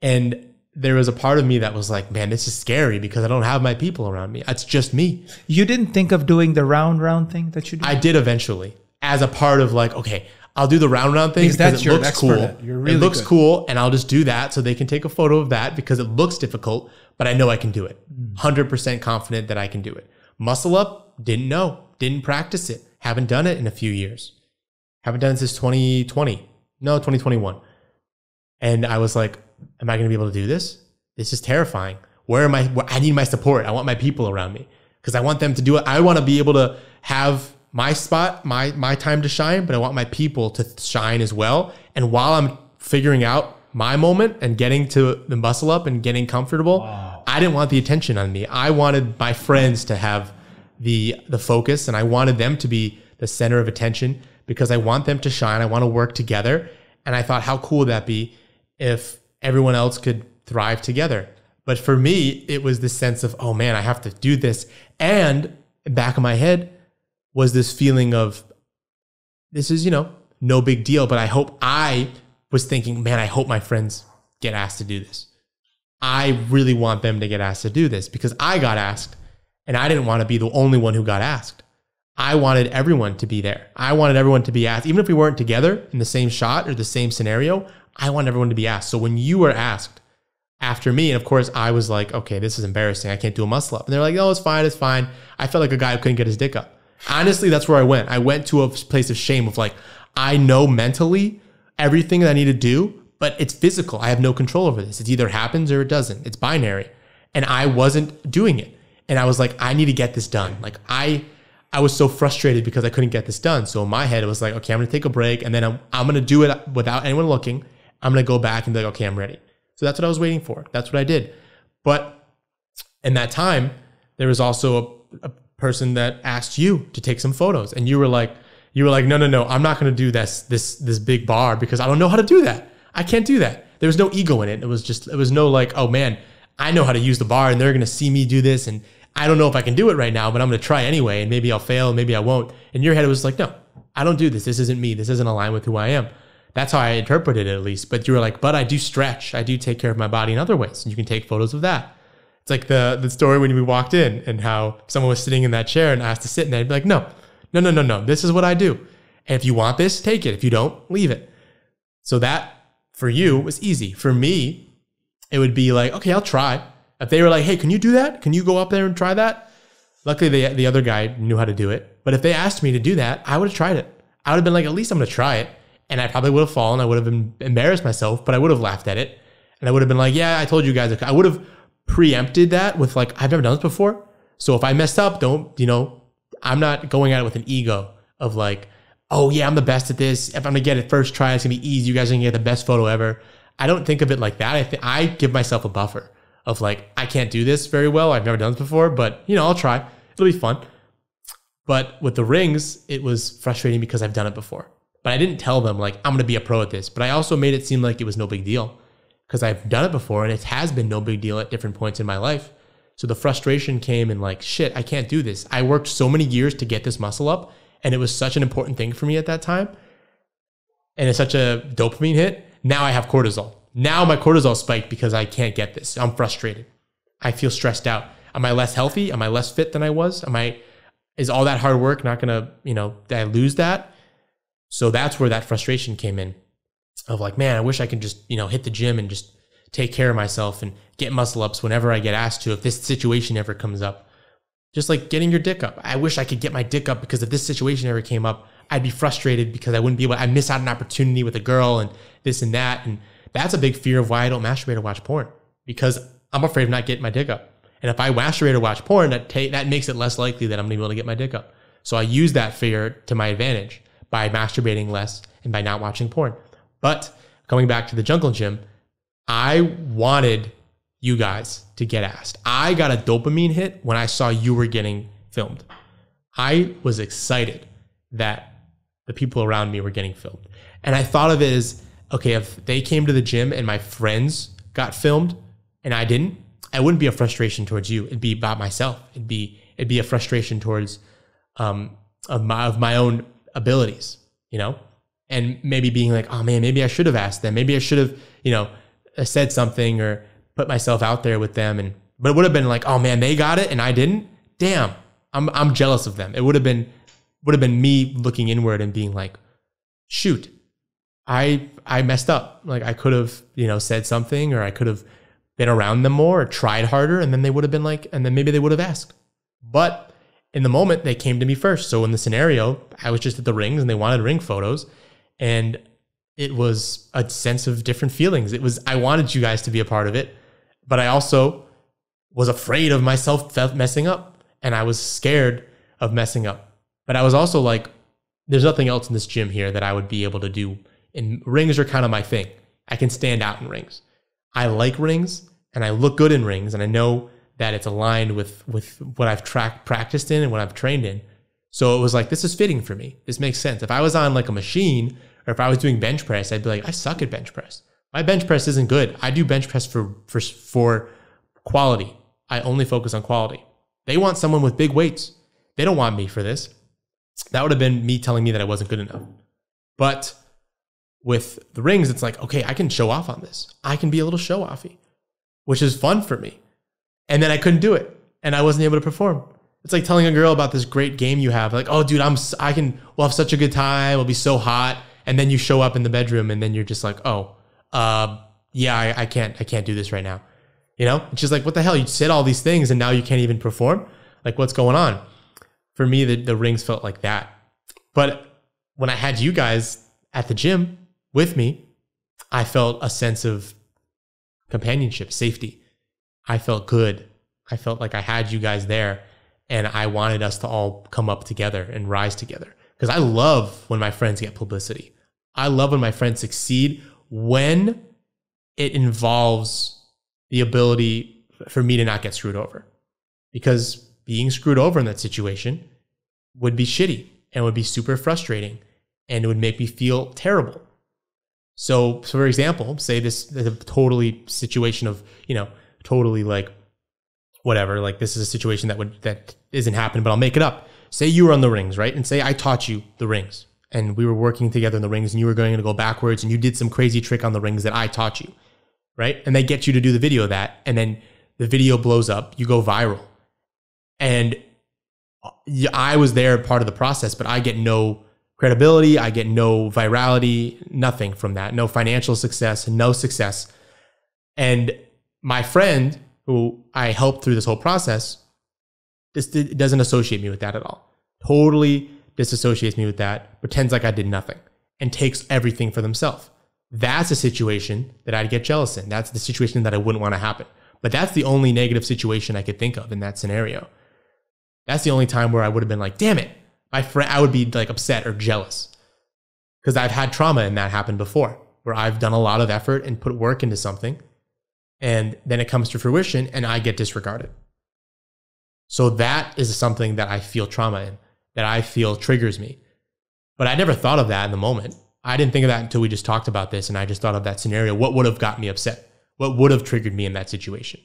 And there was a part of me that was like, man, this is scary because I don't have my people around me. It's just me. You didn't think of doing the round thing that you did? I did eventually, as a part of like, okay, I'll do the round thing because it looks cool. It looks cool, and I'll just do that so they can take a photo of that because it looks difficult, but I know I can do it. 100% confident that I can do it. Muscle up, didn't know, didn't practice it. Haven't done it in a few years. Haven't done it since 2020. No, 2021. And I was like, am I going to be able to do this? This is terrifying. Where am I? I need my support. I want my people around me because I want them to do it. I want to be able to have my spot, my time to shine, but I want my people to shine as well. And while I'm figuring out my moment and getting to the muscle up and getting comfortable, wow, I didn't want the attention on me. I wanted my friends to have the focus, and I wanted them to be the center of attention because I want them to shine. I want to work together. And I thought, how cool would that be if everyone else could thrive together? But for me, it was this sense of, oh man, I have to do this. And back of my head was this feeling of, this is, no big deal. But I was thinking, man, I hope my friends get asked to do this. I really want them to get asked to do this because I got asked, and I didn't want to be the only one who got asked. I wanted everyone to be there. I wanted everyone to be asked. Even if we weren't together in the same shot or the same scenario, I want everyone to be asked. So when you were asked after me, and of course I was like, okay, this is embarrassing. I can't do a muscle up. And they're like, oh, it's fine. It's fine. I felt like a guy who couldn't get his dick up. Honestly, that's where I went. I went to a place of shame of like, I know mentally everything that I need to do, but it's physical. I have no control over this. It either happens or it doesn't. It's binary. And I wasn't doing it. And I was like, I need to get this done. Like I was so frustrated because I couldn't get this done. So in my head, it was like, okay, I'm going to take a break. And then I'm going to do it without anyone looking. I'm going to go back and be like, okay, I'm ready. So that's what I was waiting for. That's what I did. But in that time, there was also a person that asked you to take some photos. And you were like, no, I'm not going to do this big bar because I don't know how to do that. I can't do that. There was no ego in it. It was no like, oh man, I know how to use the bar and they're going to see me do this. And I don't know if I can do it right now, but I'm going to try anyway. And maybe I'll fail. Maybe I won't. In your head, it was like, no, I don't do this. This isn't me. This isn't aligned with who I am. That's how I interpreted it, at least. But you were like, but I do stretch. I do take care of my body in other ways. And you can take photos of that. It's like the story when we walked in and how someone was sitting in that chair and asked to sit in that. I'd be like, no. This is what I do. And if you want this, take it. If you don't, leave it. So that for you was easy. For me, it would be like, okay, I'll try. If they were like, hey, can you do that? Can you go up there and try that? Luckily, the other guy knew how to do it. But if they asked me to do that, I would have tried it. I would have been like, at least I'm going to try it. And I probably would have fallen. I would have embarrassed myself, but I would have laughed at it. And I would have been like, yeah, I told you guys. I would have preempted that with like, I've never done this before. So if I messed up, I'm not going at it with an ego of like, oh yeah, I'm the best at this. If I'm going to get it first try, it's going to be easy. You guys are going to get the best photo ever. I don't think of it like that. I give myself a buffer of like, I can't do this very well. I've never done this before, but I'll try. It'll be fun. But with the rings, it was frustrating because I've done it before. But I didn't tell them like, I'm going to be a pro at this. But I also made it seem like it was no big deal because I've done it before and it has been no big deal at different points in my life. So the frustration came in like, shit, I can't do this. I worked so many years to get this muscle up and it was such an important thing for me at that time. And it's such a dopamine hit. Now I have cortisol. Now my cortisol spiked because I can't get this. I'm frustrated. I feel stressed out. Am I less healthy? Am I less fit than I was? Is all that hard work not going to, did I lose that? So that's where that frustration came in of like, man, I wish I could just, hit the gym and just take care of myself and get muscle ups whenever I get asked to, if this situation ever comes up. Just like getting your dick up. I wish I could get my dick up because if this situation ever came up, I'd be frustrated because I wouldn't be able to, I miss out an opportunity with a girl and this and that. And that's a big fear of why I don't masturbate or watch porn because I'm afraid of not getting my dick up. And if I masturbate or watch porn, that makes it less likely that I'm going to be able to get my dick up. So I use that fear to my advantage by masturbating less and by not watching porn. But coming back to the Jungle Gym, I wanted you guys to get asked. I got a dopamine hit when I saw you were getting filmed. I was excited that the people around me were getting filmed. And I thought of it as, okay, if they came to the gym and my friends got filmed and I didn't, it wouldn't be a frustration towards you. It'd be about myself. It'd be a frustration towards of my own abilities, and maybe being like, oh man, maybe I should have asked them. Maybe I should have, said something or put myself out there with them. But it would have been like, oh man, they got it and I didn't. Damn, I'm jealous of them. It would have been me looking inward and being like, shoot, I messed up. Like I could have, said something, or I could have been around them more or tried harder. And then they would have been like, and then maybe they would have asked, but in the moment they came to me first. So in the scenario, I was just at the rings and they wanted ring photos, and it was a sense of different feelings. I wanted you guys to be a part of it, but I also was afraid of myself messing up, and I was scared of messing up. But I was also like, there's nothing else in this gym here that I would be able to do. And rings are kind of my thing. I can stand out in rings. I like rings and I look good in rings. And I know that it's aligned with what I've practiced in and what I've trained in. So it was like, this is fitting for me. This makes sense. If I was on like a machine or if I was doing bench press, I'd be like, I suck at bench press. My bench press isn't good. I do bench press for quality. I only focus on quality. They want someone with big weights. They don't want me for this. That would have been me telling me that I wasn't good enough. But with the rings, it's like, okay, I can show off on this. I can be a little show-offy, which is fun for me. And then I couldn't do it, and I wasn't able to perform. It's like telling a girl about this great game you have. Like, oh, dude, we'll have such a good time. We'll be so hot. And then you show up in the bedroom, and then you're just like, oh, yeah, I can't do this right now. And she's like, what the hell? You said all these things, and now you can't even perform? Like, what's going on? For me, the rings felt like that. But when I had you guys at the gym, with me, I felt a sense of companionship, safety. I felt good. I felt like I had you guys there, and I wanted us to all come up together and rise together. Because I love when my friends get publicity. I love when my friends succeed, when it involves the ability for me to not get screwed over. Because being screwed over in that situation would be shitty and would be super frustrating, and it would make me feel terrible. So for example, say this is a totally situation of, you know, totally like whatever, like this is a situation that isn't happening, but I'll make it up. Say you were on the rings, right? And say I taught you the rings, and we were working together in the rings, and you were going to go backwards, and you did some crazy trick on the rings that I taught you, right? And they get you to do the video of that, and then the video blows up, you go viral. And I was there, part of the process, but I get no credibility, I get no virality, nothing from that, no financial success, no success. And my friend, who I helped through this whole process, this doesn't associate me with that at all. Totally disassociates me with that, pretends like I did nothing, and takes everything for themselves. That's a situation that I'd get jealous in. That's the situation that I wouldn't want to happen. But that's the only negative situation I could think of in that scenario. That's the only time where I would have been like, damn it, my friend, I would be like upset or jealous, because I've had trauma and that happened before, where I've done a lot of effort and put work into something, and then it comes to fruition and I get disregarded. So that is something that I feel trauma in, that I feel triggers me. But I never thought of that in the moment. I didn't think of that until we just talked about this, and I just thought of that scenario. What would have got me upset? What would have triggered me in that situation?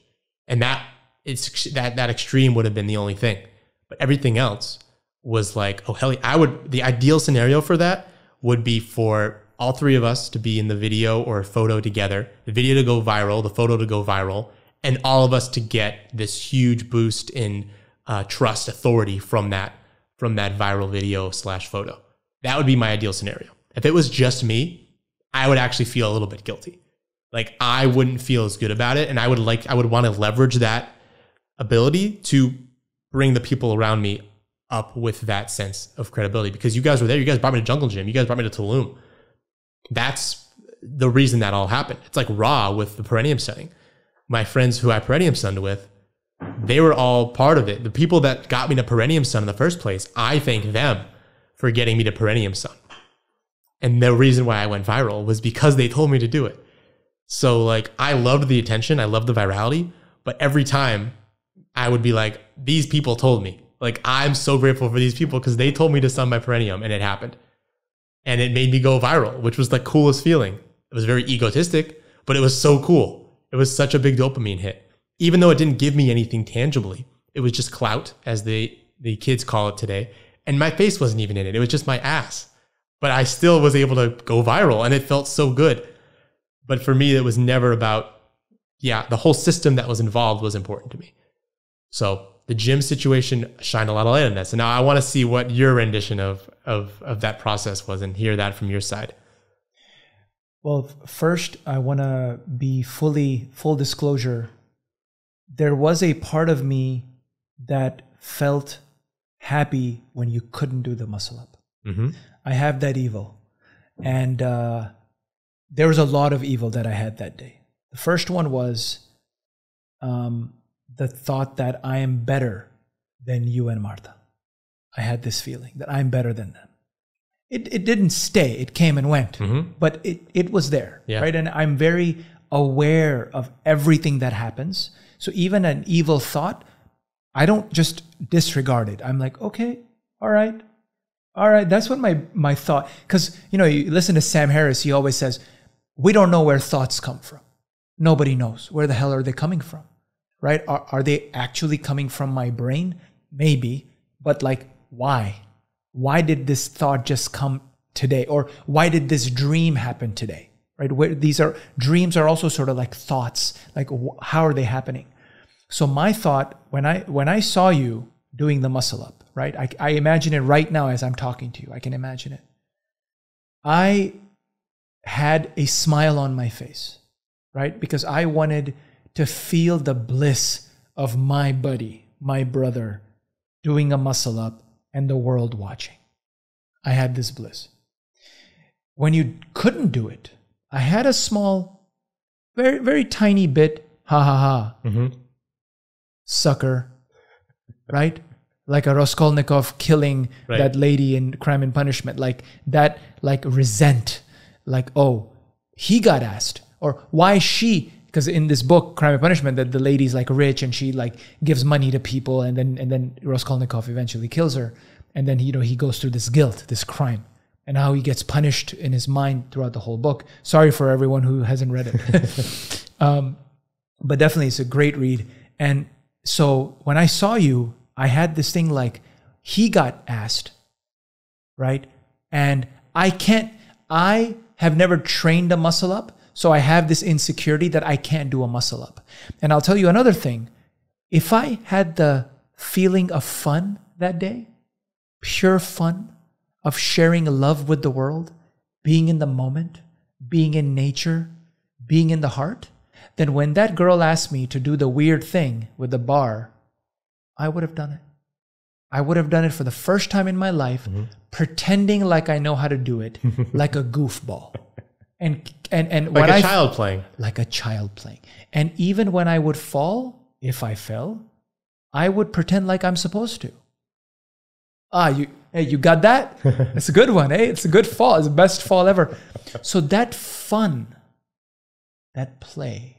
And that extreme would have been the only thing. But everything else was like, oh, hell yeah. The ideal scenario for that would be for all three of us to be in the video or photo together, the video to go viral, the photo to go viral, and all of us to get this huge boost in trust, authority from that viral video / photo. That would be my ideal scenario. If it was just me, I would actually feel a little bit guilty. Like, I wouldn't feel as good about it. And I would want to leverage that ability to bring the people around me up with that sense of credibility, because you guys were there. You guys brought me to Jungle Gym. You guys brought me to Tulum. That's the reason that all happened. It's like Ra with the perineum sunning. My friends who I perineum sunned with, they were all part of it. The people that got me to perineum sun in the first place, I thank them for getting me to perineum sun. And the reason why I went viral was because they told me to do it. So like, I loved the attention, I loved the virality, but every time I would be like, these people told me. Like, I'm so grateful for these people because they told me to sun my perineum, and it happened. And it made me go viral, which was the coolest feeling. It was very egotistic, but it was so cool. It was such a big dopamine hit. Even though it didn't give me anything tangibly, it was just clout, as the kids call it today. And my face wasn't even in it. It was just my ass. But I still was able to go viral, and it felt so good. But for me, it was never about, yeah, the whole system that was involved was important to me. So the gym situation shined a lot of light on that. So now I want to see what your rendition of that process was and hear that from your side. Well, first, I want to be full disclosure. There was a part of me that felt happy when you couldn't do the muscle up. Mm-hmm. I have that evil. And there was a lot of evil that I had that day. The first one was the thought that I am better than you and Martha. I had this feeling that I'm better than them. It didn't stay. It came and went. Mm-hmm. But it was there, yeah. Right? And I'm very aware of everything that happens. So even an evil thought, I don't just disregard it. I'm like, okay, all right. All right, that's what my thought, because, you know, you listen to Sam Harris, he always says, we don't know where thoughts come from. Nobody knows. Where the hell are they coming from, right? Are they actually coming from my brain? Maybe, but like, why? Why did this thought just come today? Or why did this dream happen today, right? Where dreams are also sort of like thoughts, like how are they happening? So my thought, when I saw you doing the muscle up, right? I imagine it right now as I'm talking to you. I can imagine it. I had a smile on my face, right? Because I wanted to feel the bliss of my buddy, my brother, doing a muscle up and the world watching. I had this bliss. when you couldn't do it. I had a small, very, very tiny bit, ha ha ha, sucker, right? Like a Raskolnikov killing that lady in Crime and Punishment, like that, like resent, like, oh, he got asked, or why she, because in this book, Crime and Punishment, that the lady's like rich and she like gives money to people, and then Raskolnikov eventually kills her. And then, you know, he goes through this guilt, this crime, and how he gets punished in his mind throughout the whole book. Sorry for everyone who hasn't read it. But definitely it's a great read. And so when I saw you, I had this thing like, he got asked, right? And I have never trained a muscle up. So I have this insecurity that I can't do a muscle up. And I'll tell you another thing. If I had the feeling of fun that day, pure fun of sharing love with the world, being in the moment, being in nature, being in the heart, then when that girl asked me to do the weird thing with the bar, I would have done it. I would have done it for the first time in my life, pretending like I know how to do it, like a goofball. And like a child playing. Like a child playing. And even when I would fall, if I fell, I would pretend like I'm supposed to. Ah, you got that? It's a good one, eh? It's a good fall. It's the best fall ever. So that fun, that play,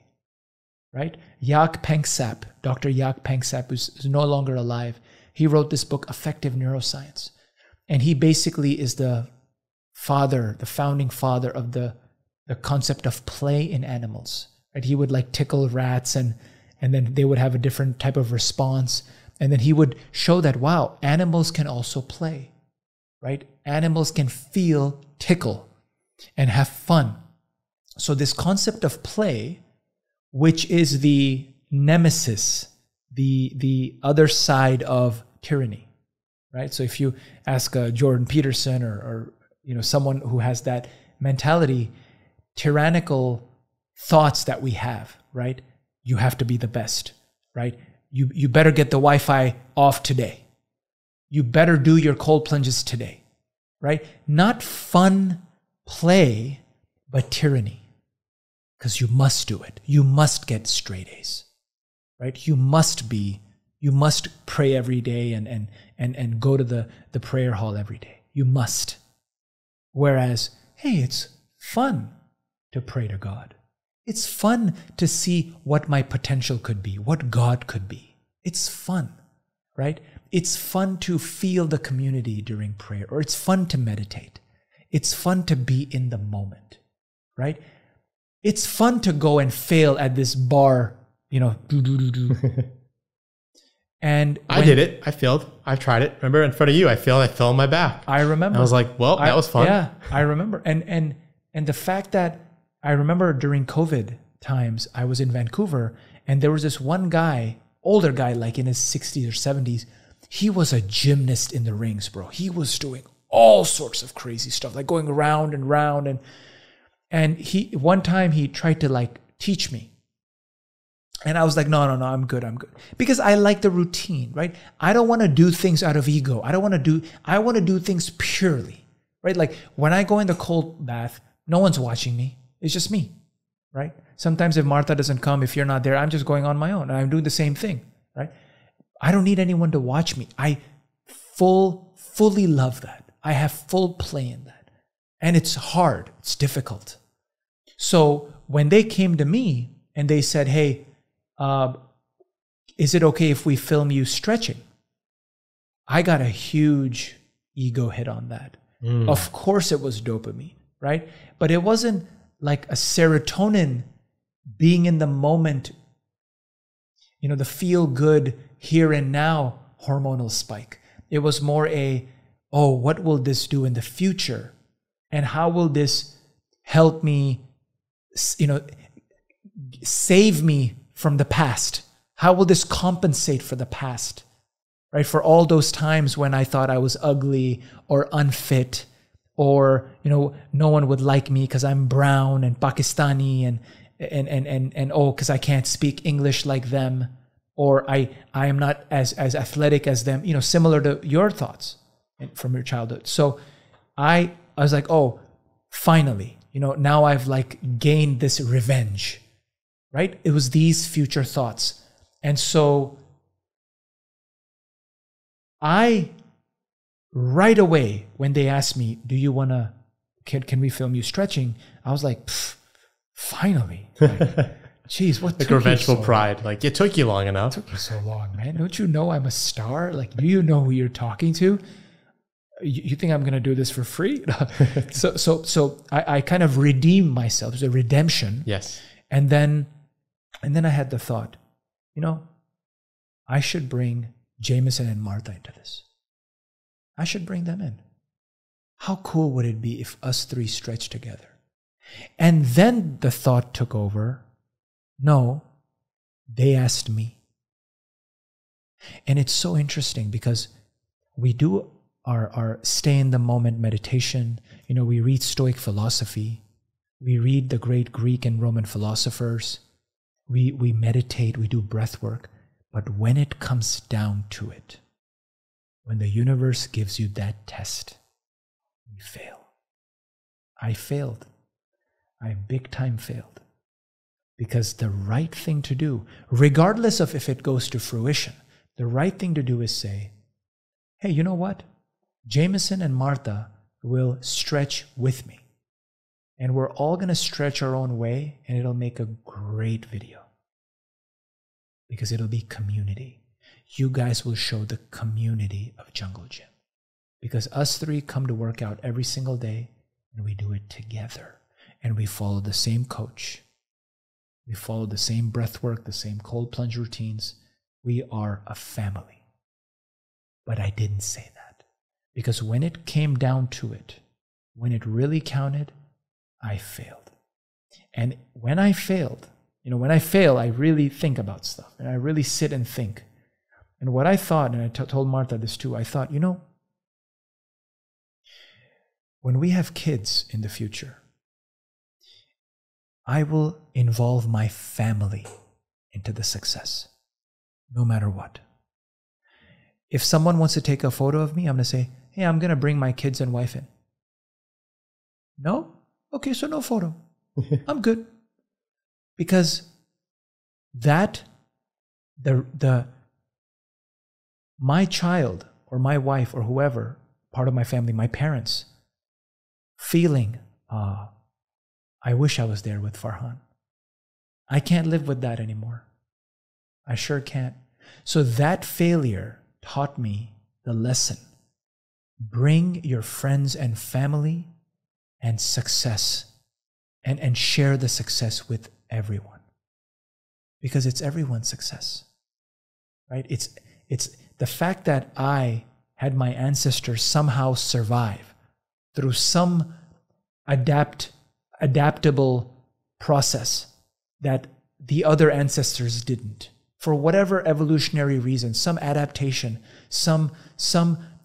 right? Yak Panksepp, Dr. Yak Panksepp, who's no longer alive, he wrote this book, Effective Neuroscience. And he basically is the father, the founding father of the concept of play in animals. Right? He would like tickle rats and then they would have a different type of response. And then he would show that, wow, animals can also play, right? Animals can feel, tickle, and have fun. So this concept of play, which is the nemesis, the other side of tyranny, right? So if you ask Jordan Peterson or you know, someone who has that mentality, tyrannical thoughts that we have, right? You have to be the best, right? You better get the Wi-Fi off today. You better do your cold plunges today, right? Not fun play, but tyranny, because you must do it. You must get straight A's, right? You must pray every day and go to the prayer hall every day. You must. Whereas, hey, it's fun to pray to God. It's fun to see what my potential could be, what God could be. It's fun, right? It's fun to feel the community during prayer, or it's fun to meditate. It's fun to be in the moment, right? It's fun to go and fail at this bar, you know, do. And I did it. I failed. I've tried it. Remember in front of you, I failed. I fell on my back. I remember. I was like, well, that was fun. Yeah, I remember. And the fact that I remember during COVID times, I was in Vancouver and there was this one guy, older guy, like in his 60s or 70s. He was a gymnast in the rings, bro. He was doing all sorts of crazy stuff, like going round and round. And he, one time he tried to like teach me. And I was like, no, I'm good. Because I like the routine, right? I don't want to do things out of ego. I want to do things purely, right? Like when I go in the cold bath, no one's watching me. It's just me, right? Sometimes if Martha doesn't come, if you're not there, I'm just going on my own. And I'm doing the same thing, right? I don't need anyone to watch me. I fully love that. I have full play in that. And it's hard. It's difficult. So when they came to me and they said, hey, is it okay if we film you stretching? I got a huge ego hit on that. Of course it was dopamine, right? But it wasn't like a serotonin, being in the moment, you know, the feel good here and now hormonal spike. It was more a, oh, what will this do in the future? And how will this help me, you know, save me from the past? How will this compensate for the past, right? For all those times when I thought I was ugly or unfit, or, you know, no one would like me because I'm brown and Pakistani and oh, because I can't speak English like them, or I am not as athletic as them, you know, similar to your thoughts from your childhood. So I was like, oh, finally, you know, now I've like gained this revenge, right? It was these future thoughts. And so I, right away, when they asked me, do you want to, can we film you stretching? I was like, finally. Like, geez, what took revengeful pride. Like, it took you long enough. It took you so long, man. Don't you know I'm a star? Like, do you know who you're talking to? You think I'm going to do this for free? so I kind of redeemed myself. It was a redemption. Yes. And then I had the thought, you know, I should bring Jameson and Martha into this. I should bring them in. How cool would it be if us three stretched together? And then the thought took over. No, they asked me. And it's so interesting because we do our stay in the moment meditation. You know, we read Stoic philosophy. We read the great Greek and Roman philosophers. We meditate, we do breath work. But when it comes down to it, when the universe gives you that test, you fail. I failed. I big time failed. Because the right thing to do, regardless of if it goes to fruition, the right thing to do is say, hey, you know what? Jameson and Martha will stretch with me. And we're all going to stretch our own way, and it'll make a great video. Because it'll be community. You guys will show the community of Jungle Gym. Because us three come to work out every single day, and we do it together. And we follow the same coach. We follow the same breath work, the same cold plunge routines. We are a family. But I didn't say that. Because when it came down to it, when it really counted, I failed. And when I failed, you know, when I fail, I really think about stuff. And I really sit and think. And what I thought, and I told Martha this too, I thought, you know, when we have kids in the future, I will involve my family into the success, no matter what. If someone wants to take a photo of me, I'm going to say, hey, I'm going to bring my kids and wife in. No? Okay, so no photo. I'm good. Because that, my child or my wife or whoever, part of my family, my parents, feeling, I wish I was there with Farhan. I can't live with that anymore. I sure can't. So that failure taught me the lesson. Bring your friends and family and success and share the success with everyone. Because it's everyone's success, right? It's the fact that I had my ancestors somehow survive through some adaptable process that the other ancestors didn't. For whatever evolutionary reason, some adaptation, some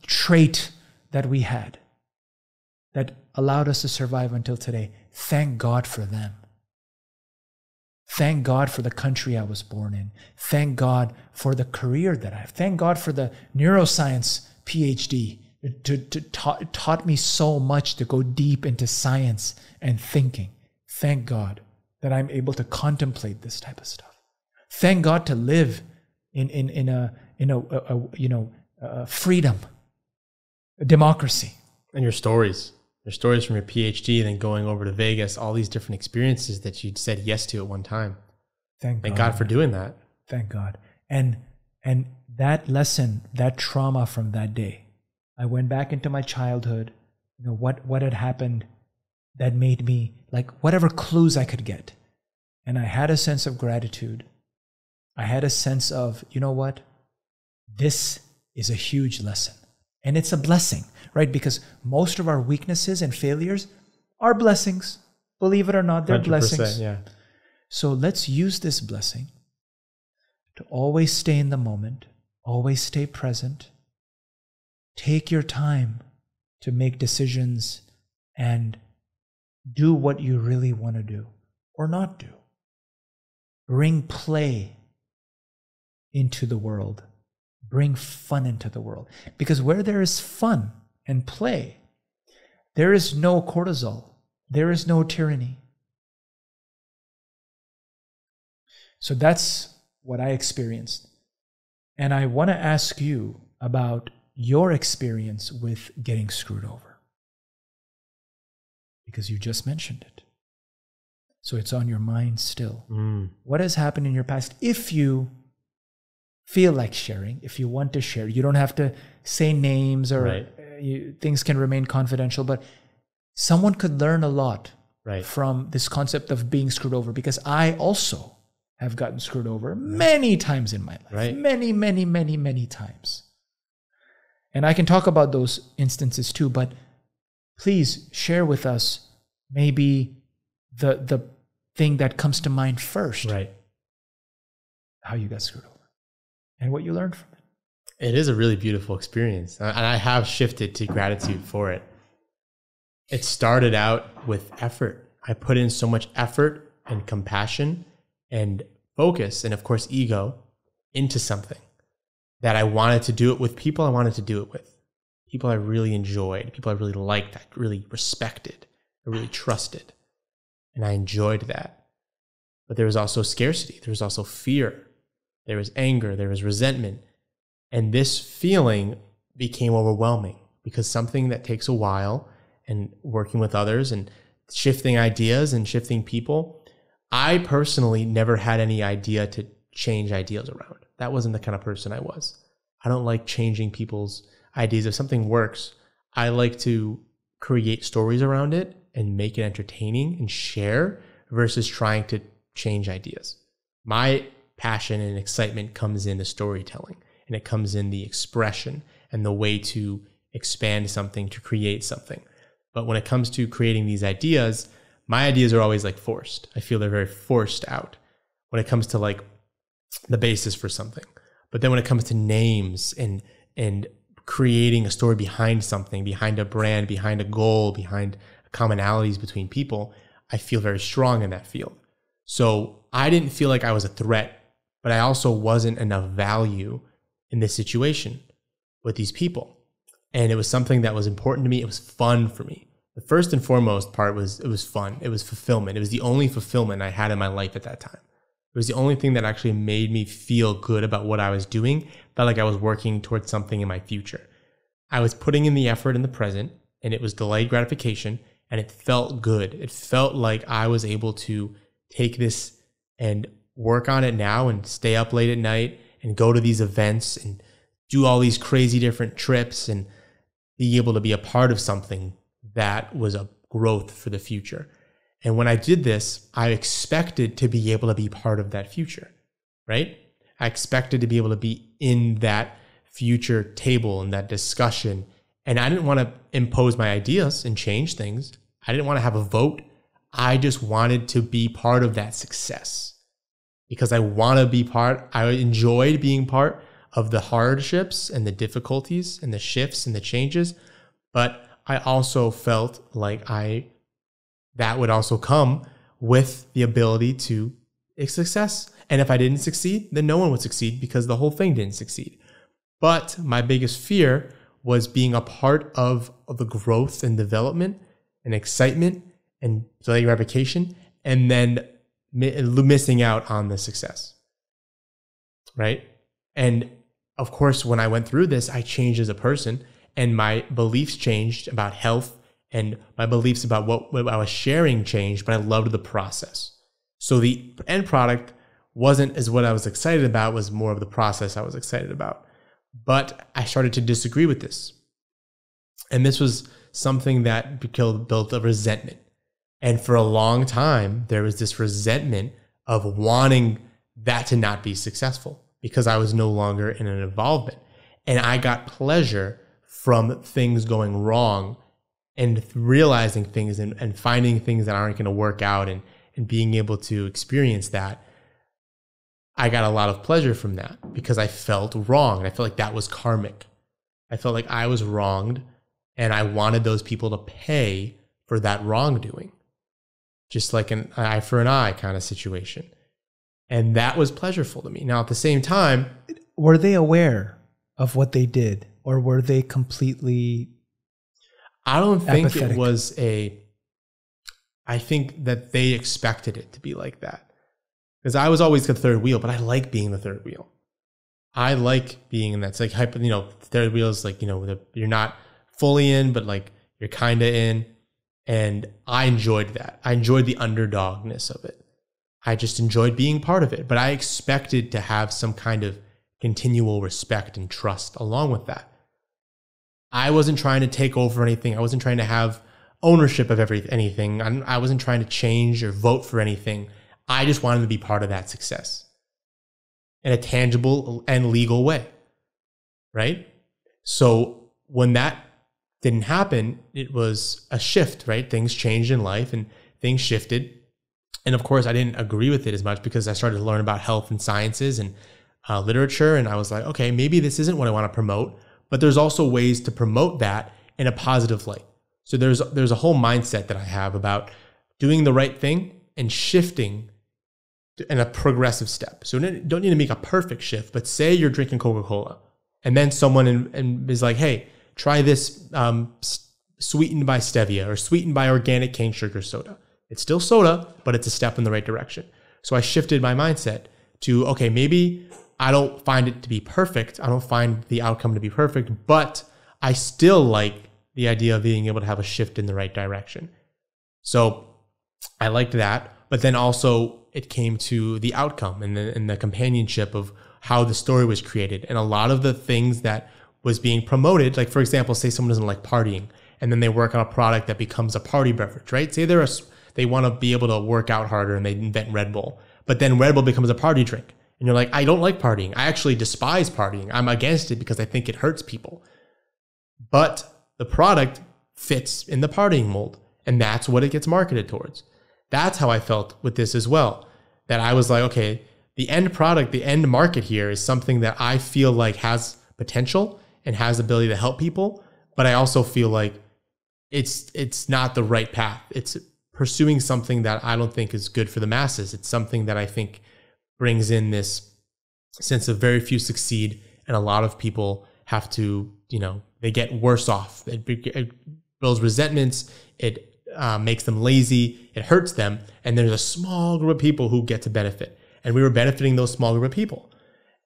trait that we had that allowed us to survive until today. Thank God for them. Thank God for the country I was born in. Thank God for the career that I have. Thank God for the neuroscience PhD. It taught me so much to go deep into science and thinking. Thank God that I'm able to contemplate this type of stuff. Thank God to live in freedom, a democracy. And your stories from your PhD, and then going over to Vegas, all these different experiences that you'd said yes to at one time. Thank God for doing that. Thank God. And that lesson, that trauma from that day, I went back into my childhood, you know, what had happened that made me, like, whatever clues I could get. And I had a sense of gratitude. I had a sense of, you know what? This is a huge lesson. And it's a blessing, right? Because most of our weaknesses and failures are blessings. Believe it or not, they're blessings. Yeah. So let's use this blessing to always stay in the moment, always stay present. Take your time to make decisions and do what you really want to do or not do. Bring play into the world. Bring fun into the world. Because where there is fun and play, there is no cortisol. There is no tyranny. So that's what I experienced. And I want to ask you about your experience with getting screwed over, because you just mentioned it. So it's on your mind still. What has happened in your past? If you feel like sharing, if you want to share, you don't have to say names or things can remain confidential, but someone could learn a lot from this concept of being screwed over, because I also have gotten screwed over many times in my life. Many, many, many, many times. And I can talk about those instances too, but please share with us maybe the thing that comes to mind first. How you got screwed over and what you learned from it. It is a really beautiful experience. And I have shifted to gratitude for it. It started out with effort. I put in so much effort and compassion and focus and, of course, ego into something that I wanted to do it with people I wanted to do it with. People I really enjoyed, people I really liked, I really respected, I really trusted. And I enjoyed that. But there was also scarcity. There was also fear. There was anger. There was resentment. And this feeling became overwhelming, because something that takes a while and working with others and shifting ideas and shifting people, I personally never had any idea to change ideas around. That wasn't the kind of person I was. I don't like changing people's ideas. If something works, I like to create stories around it and make it entertaining and share, versus trying to change ideas. My passion and excitement comes in the storytelling, and it comes in the expression and the way to expand something, to create something. But when it comes to creating these ideas, my ideas are always like forced. I feel they're very forced out when it comes to like the basis for something. But then when it comes to names and creating a story behind something, behind a brand, behind a goal, behind commonalities between people, I feel very strong in that field. So I didn't feel like I was a threat, but I also wasn't enough value in this situation with these people. And it was something that was important to me. It was fun for me. The first and foremost part was it was fun. It was fulfillment. It was the only fulfillment I had in my life at that time. It was the only thing that actually made me feel good about what I was doing. Felt like I was working towards something in my future. I was putting in the effort in the present, and it was delayed gratification, and it felt good. It felt like I was able to take this and work on it now and stay up late at night and go to these events and do all these crazy different trips and be able to be a part of something that was a growth for the future. And when I did this, I expected to be able to be part of that future, right? I expected to be able to be in that future table and that discussion. And I didn't want to impose my ideas and change things. I didn't want to have a vote. I just wanted to be part of that success, because I want to be part. I enjoyed being part of the hardships and the difficulties and the shifts and the changes. But I also felt like that would also come with the ability to success. And if I didn't succeed, then no one would succeed, because the whole thing didn't succeed. But my biggest fear was being a part of the growth and development and excitement and delayed gratification, and then missing out on the success, right? And of course, when I went through this, I changed as a person, and my beliefs changed about health, and my beliefs about what I was sharing changed, but I loved the process. So the end product wasn't as what I was excited about, was more of the process I was excited about. But I started to disagree with this. And this was something that built a resentment. And for a long time, there was this resentment of wanting that to not be successful, because I was no longer in an involvement. And I got pleasure from things going wrong and realizing things and finding things that aren't going to work out and being able to experience that. I got a lot of pleasure from that because I felt wrong. I felt like that was karmic. I felt like I was wronged, and I wanted those people to pay for that wrongdoing. Just like an eye for an eye kind of situation. And that was pleasurable to me. Now, at the same time... Were they aware of what they did, or were they completely apathetic? I don't think it was a I think that they expected it to be like that, because I was always the third wheel, but I like being the third wheel. I like being in that. It's like, you know, third wheel is like, you know, you're not fully in, but like you're kind of in. And I enjoyed that. I enjoyed the underdogness of it. I just enjoyed being part of it. But I expected to have some kind of continual respect and trust along with that. I wasn't trying to take over anything. I wasn't trying to have ownership of anything. I wasn't trying to change or vote for anything. I just wanted to be part of that success in a tangible and legal way, right? So when that didn't happen, it was a shift, right? Things changed in life and things shifted. And of course, I didn't agree with it as much because I started to learn about health and sciences and literature. And I was like, okay, maybe this isn't what I want to promote, but there's also ways to promote that in a positive light. So there's a whole mindset that I have about doing the right thing and shifting in a progressive step. So you don't need to make a perfect shift, but say you're drinking Coca-Cola and then someone is like, hey, try this sweetened by stevia or sweetened by organic cane sugar soda. It's still soda, but it's a step in the right direction. So I shifted my mindset to, okay, maybe I don't find it to be perfect. I don't find the outcome to be perfect, but I still like the idea of being able to have a shift in the right direction. So I liked that, but then also it came to the outcome and the companionship of how the story was created. And a lot of the things that was being promoted, like for example, say someone doesn't like partying and then they work on a product that becomes a party beverage, right? Say they want to be able to work out harder and they invent Red Bull, but then Red Bull becomes a party drink. And you're like, I don't like partying. I actually despise partying. I'm against it because I think it hurts people. But the product fits in the partying mold, and that's what it gets marketed towards. That's how I felt with this as well, that I was like, okay, the end product, the end market here is something that I feel like has potential and has the ability to help people, but I also feel like it's not the right path. It's pursuing something that I don't think is good for the masses. It's something that I think brings in this sense of very few succeed and a lot of people have to, you know, they get worse off. It builds resentments. It makes them lazy. It hurts them. And there's a small group of people who get to benefit. And we were benefiting those small group of people.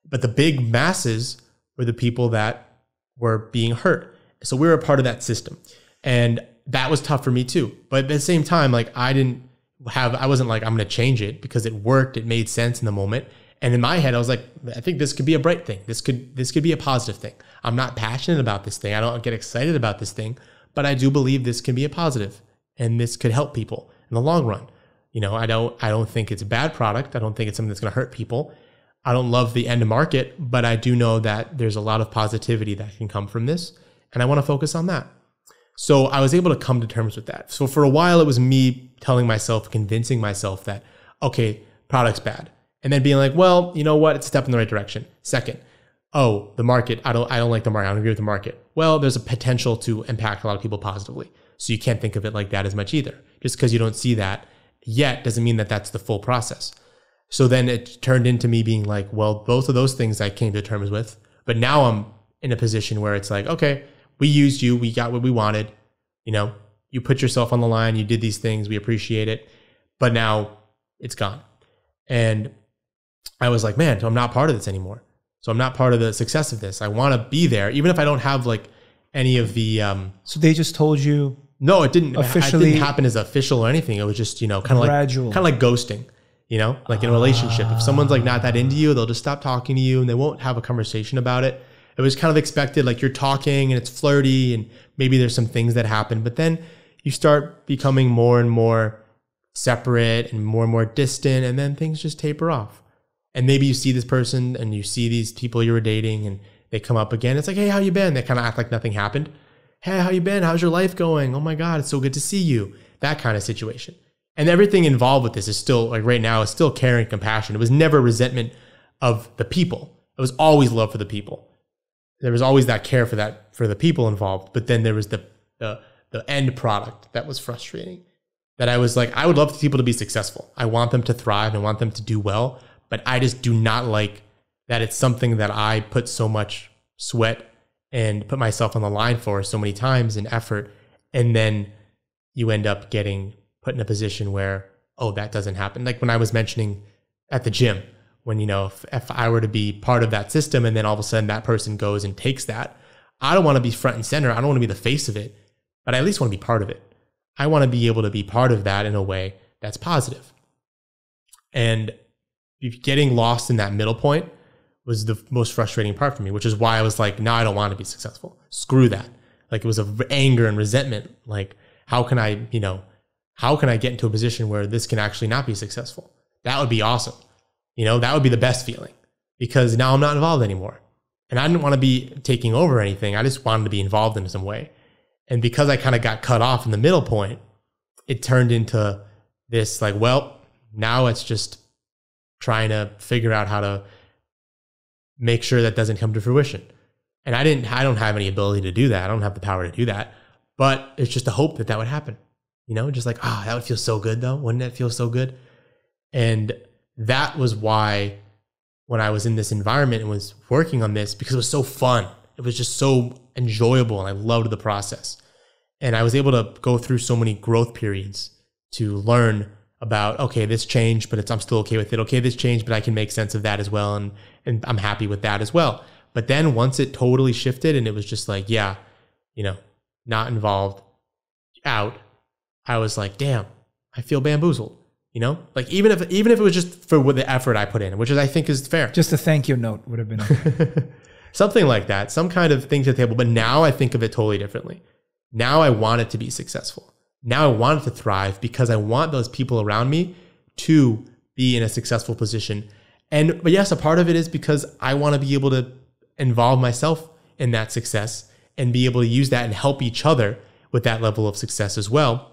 But the big masses were the people that were being hurt. So we were a part of that system. And that was tough for me too. But at the same time, like I wasn't like, I'm going to change it because it worked. It made sense in the moment. And in my head, I was like, I think this could be a bright thing. This could be a positive thing. I'm not passionate about this thing. I don't get excited about this thing, but I do believe this can be a positive and this could help people in the long run. You know, I don't think it's a bad product. I don't think it's something that's going to hurt people. I don't love the end market, but I do know that there's a lot of positivity that can come from this. And I want to focus on that. So I was able to come to terms with that. So for a while, it was me telling myself, convincing myself that, okay, product's bad. And then being like, well, you know what? It's a step in the right direction. Second, oh, the market, I don't like the market. I don't agree with the market. Well, there's a potential to impact a lot of people positively. So you can't think of it like that as much either. Just because you don't see that yet doesn't mean that that's the full process. So then it turned into me being like, well, both of those things I came to terms with, but now I'm in a position where it's like, okay, we used you, we got what we wanted. You know, you put yourself on the line, you did these things, we appreciate it, but now it's gone. And I was like, man, I'm not part of this anymore. So I'm not part of the success of this. I want to be there, even if I don't have like any of the. So they just told you? No, it didn't officially. It didn't happen as official or anything. It was just, you know, kind of like ghosting. You know, like in a relationship, if someone's like not that into you, they'll just stop talking to you and they won't have a conversation about it. It was kind of expected, like you're talking and it's flirty and maybe there's some things that happen, but then you start becoming more and more separate and more distant, and then things just taper off. And maybe you see this person and you see these people you were dating and they come up again. It's like, hey, how you been? They kind of act like nothing happened. Hey, how you been? How's your life going? Oh my God, it's so good to see you. That kind of situation. And everything involved with this is still, like right now, is still care and compassion. It was never resentment of the people. It was always love for the people. There was always that care for the people involved. But then there was the end product that was frustrating. That I was like, I would love people to be successful. I want them to thrive and want them to do well. But I just do not like that it's something that I put so much sweat and put myself on the line for so many times and effort. And then you end up getting put in a position where, oh, that doesn't happen. Like when I was mentioning at the gym, when, you know, if I were to be part of that system and then all of a sudden that person goes and takes that, I don't want to be front and center. I don't want to be the face of it, but I at least want to be part of it. I want to be able to be part of that in a way that's positive. And getting lost in that middle point was the most frustrating part for me, which is why I was like, no, I don't want to be successful. Screw that. Like it was of anger and resentment. Like, how can I, you know, how can I get into a position where this can actually not be successful? That would be awesome. You know, that would be the best feeling because now I'm not involved anymore. And I didn't want to be taking over anything. I just wanted to be involved in some way. And because I kind of got cut off in the middle point, it turned into this like, well, now it's just trying to figure out how to make sure that doesn't come to fruition. And I don't have any ability to do that. I don't have the power to do that, but it's just a hope that that would happen. You know, just like, ah, oh, that would feel so good though. Wouldn't that feel so good? And that was why when I was in this environment and was working on this, because it was so fun. It was just so enjoyable and I loved the process. And I was able to go through so many growth periods to learn about, okay, this changed, but I'm still okay with it. Okay, this changed, but I can make sense of that as well. And I'm happy with that as well. But then once it totally shifted and it was just like, yeah, you know, not involved, out, I was like, damn, I feel bamboozled. You know, like even if it was just for the effort I put in, which is, I think is fair. Just a thank you note would have been okay. Something like that, some kind of thing to the table. But now I think of it totally differently. Now I want it to be successful. Now I want it to thrive because I want those people around me to be in a successful position. And, but yes, a part of it is because I want to be able to involve myself in that success and be able to use that and help each other with that level of success as well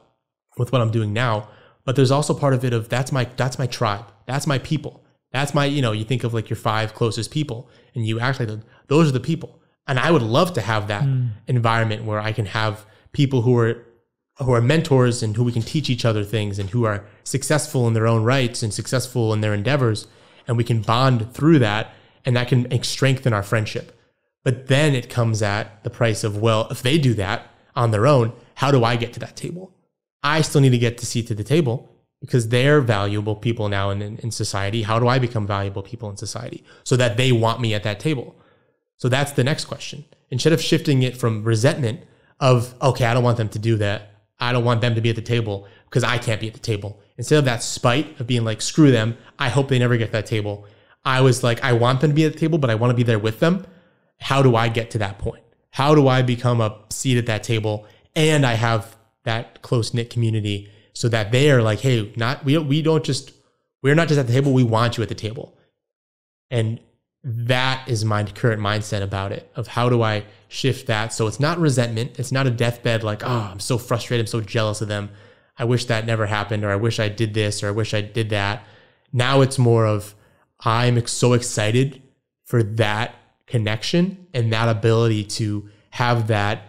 with what I'm doing now. But there's also part of it of that's my tribe. That's my people. That's my, you know, you think of like your 5 closest people and you actually, those are the people. And I would love to have that environment where I can have people who are mentors and who we can teach each other things and who are successful in their own rights and successful in their endeavors. And we can bond through that and that can strengthen our friendship. But then it comes at the price of, well, if they do that on their own, how do I get to that table? I still need to get to see to the table because they're valuable people now in society. How do I become valuable people in society so that they want me at that table? So that's the next question. Instead of shifting it from resentment of, okay, I don't want them to do that. I don't want them to be at the table because I can't be at the table. Instead of that spite of being like, screw them. I hope they never get to that table. I was like, I want them to be at the table, but I want to be there with them. How do I get to that point? How do I become a seat at that table? And I have that close-knit community so that they are like, hey, we're not just at the table, we want you at the table. And that is my current mindset about it, of how do I shift that? So it's not resentment. It's not a deathbed like, oh, I'm so frustrated. I'm so jealous of them. I wish that never happened, or I wish I did this, or I wish I did that. Now it's more of, I'm so excited for that connection and that ability to have that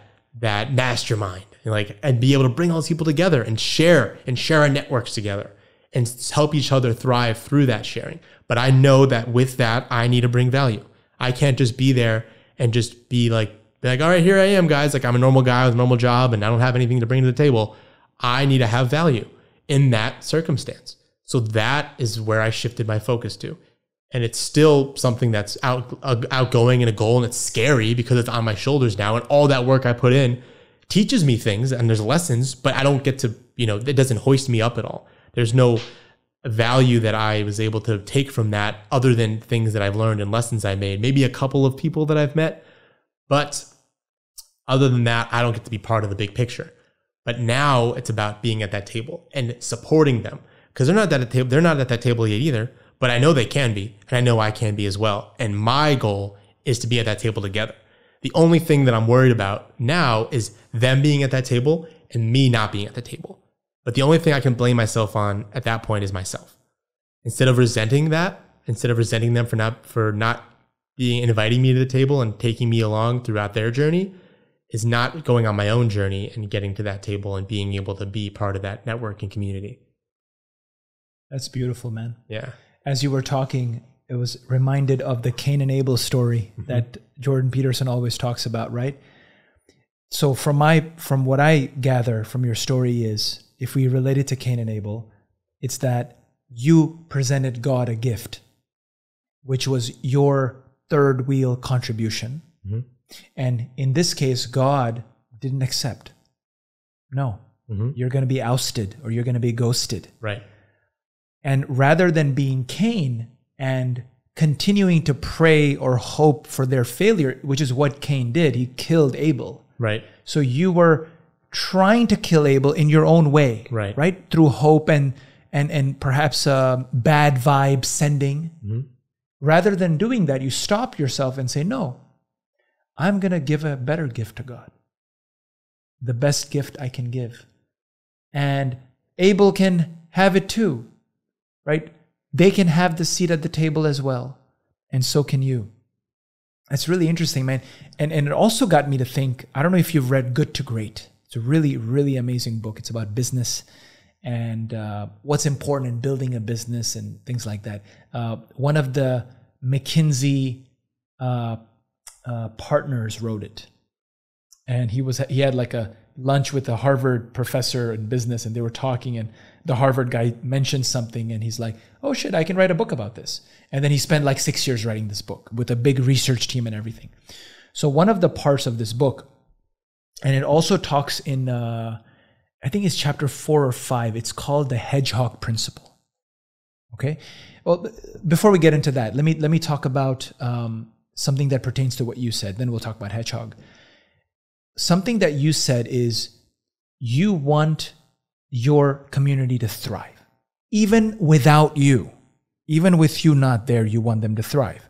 mastermind. And be able to bring all these people together and share our networks together and help each other thrive through that sharing. But I know that with that, I need to bring value. I can't just be there and just be like, all right, here I am, guys. Like, I'm a normal guy with a normal job and I don't have anything to bring to the table. I need to have value in that circumstance. So that is where I shifted my focus to. And it's still something that's outgoing and a goal, and it's scary because it's on my shoulders now, and all that work I put in teaches me things and there's lessons, but I don't get to, you know, it doesn't hoist me up at all. There's no value that I was able to take from that other than things that I've learned and lessons I made, maybe a couple of people that I've met. But other than that, I don't get to be part of the big picture. But now it's about being at that table and supporting them because they're not at that table yet either, but I know they can be, and I know I can be as well. And my goal is to be at that table together. The only thing that I'm worried about now is them being at that table and me not being at the table. But the only thing I can blame myself on at that point is myself. Instead of resenting them for not inviting me to the table and taking me along throughout their journey, is not going on my own journey and getting to that table and being able to be part of that networking community. That's beautiful, man. Yeah. As you were talking, it was reminded of the Cain and Abel story that Jordan Peterson always talks about, right? So from what I gather from your story is if we relate it to Cain and Abel, it's that you presented God a gift, which was your third wheel contribution. Mm-hmm. And in this case, God didn't accept. No, mm-hmm. You're going to be ousted or you're going to be ghosted. Right. And rather than being Cain and continuing to pray or hope for their failure, which is what Cain did, he killed Abel. Right. So you were trying to kill Abel in your own way, right? Right? Through hope and perhaps bad vibe sending. Mm-hmm. Rather than doing that, you stop yourself and say, no, I'm going to give a better gift to God. The best gift I can give. And Abel can have it too, right? They can have the seat at the table as well. And so can you. That's really interesting, man. And it also got me to think, I don't know if you've read Good to Great. It's a really, really amazing book. It's about business and what's important in building a business and things like that. One of the McKinsey partners wrote it. And he had like a lunch with a Harvard professor in business, and they were talking, and the Harvard guy mentioned something, and he's like, oh shit, I can write a book about this. And then he spent like 6 years writing this book with a big research team and everything. So one of the parts of this book, and it also talks in, I think it's chapter 4 or 5, it's called the Hedgehog Principle. Okay? Well, before we get into that, let me talk about something that pertains to what you said, then we'll talk about hedgehog. Something that you said is you want your community to thrive. Even without you, even with you not there, you want them to thrive.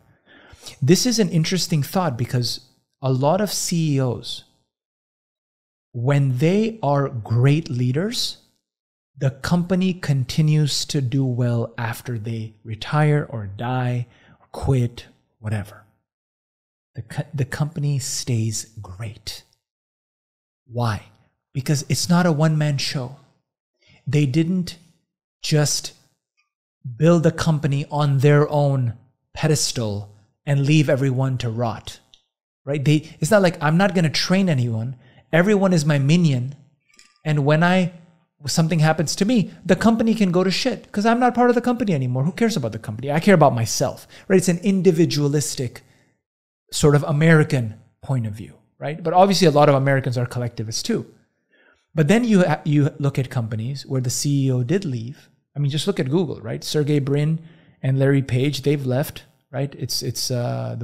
This is an interesting thought because a lot of CEOs, when they are great leaders, the company continues to do well after they retire or die or quit, whatever. The company stays great. Why? Because it's not a one-man show. They didn't just build a company on their own pedestal and leave everyone to rot, right? It's not like, I'm not going to train anyone. Everyone is my minion. And when something happens to me, the company can go to shit because I'm not part of the company anymore. Who cares about the company? I care about myself, right? It's an individualistic sort of American point of view. Right? But obviously a lot of Americans are collectivists too. But then you look at companies where the CEO did leave. I mean, just look at Google, right? Sergey Brin and Larry Page, they've left, right? It's Sundar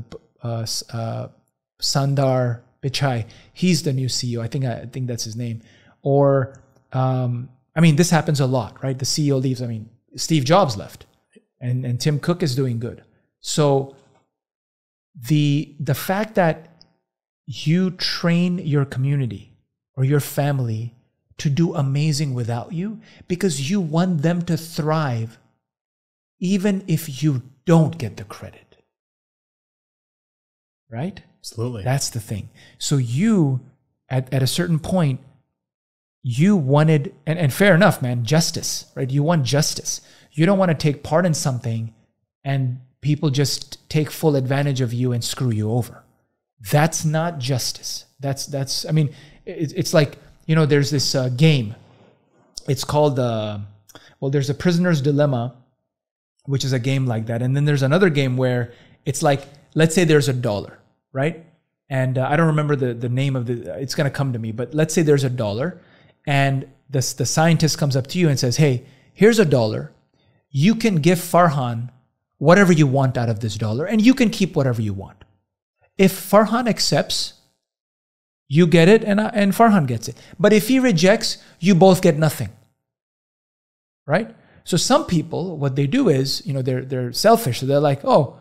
Pichai. He's the new CEO. I think that's his name. Or, I mean, this happens a lot, right? The CEO leaves. I mean, Steve Jobs left and Tim Cook is doing good. So the fact that you train your community or your family to do amazing without you because you want them to thrive even if you don't get the credit. Right? Absolutely. That's the thing. So you, at a certain point, you wanted, and fair enough, man, justice, right? You want justice. You don't want to take part in something and people just take full advantage of you and screw you over. That's not justice. That's. I mean, it's like, you know, there's this game. It's called, well, there's a Prisoner's Dilemma, which is a game like that. And then there's another game where it's like, let's say there's $1, right? And I don't remember the name of it's going to come to me, but let's say there's $1. And the scientist comes up to you and says, hey, here's $1. You can give Farhan whatever you want out of this $1, and you can keep whatever you want. If Farhan accepts, you get it and Farhan gets it. But if he rejects, you both get nothing, right? So some people, what they do is, you know, they're selfish. So they're like, oh,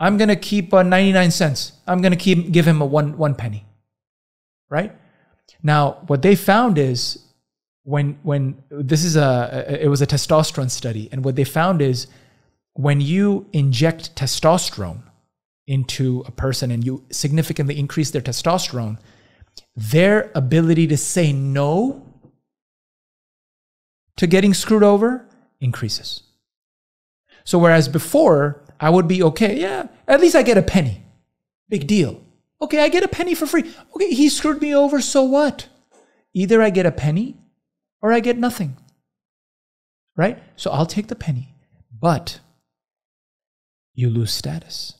I'm going to keep 99 cents. I'm going to give him a one penny, right? Now, what they found is when this is it was a testosterone study. And what they found is when you inject testosterone into a person and you significantly increase their testosterone, their ability to say no to getting screwed over increases. So whereas before I would be okay, yeah, at least I get a penny. Big deal. Okay, I get a penny for free. Okay, he screwed me over, so what? Either I get a penny or I get nothing, right? So I'll take the penny, but you lose status.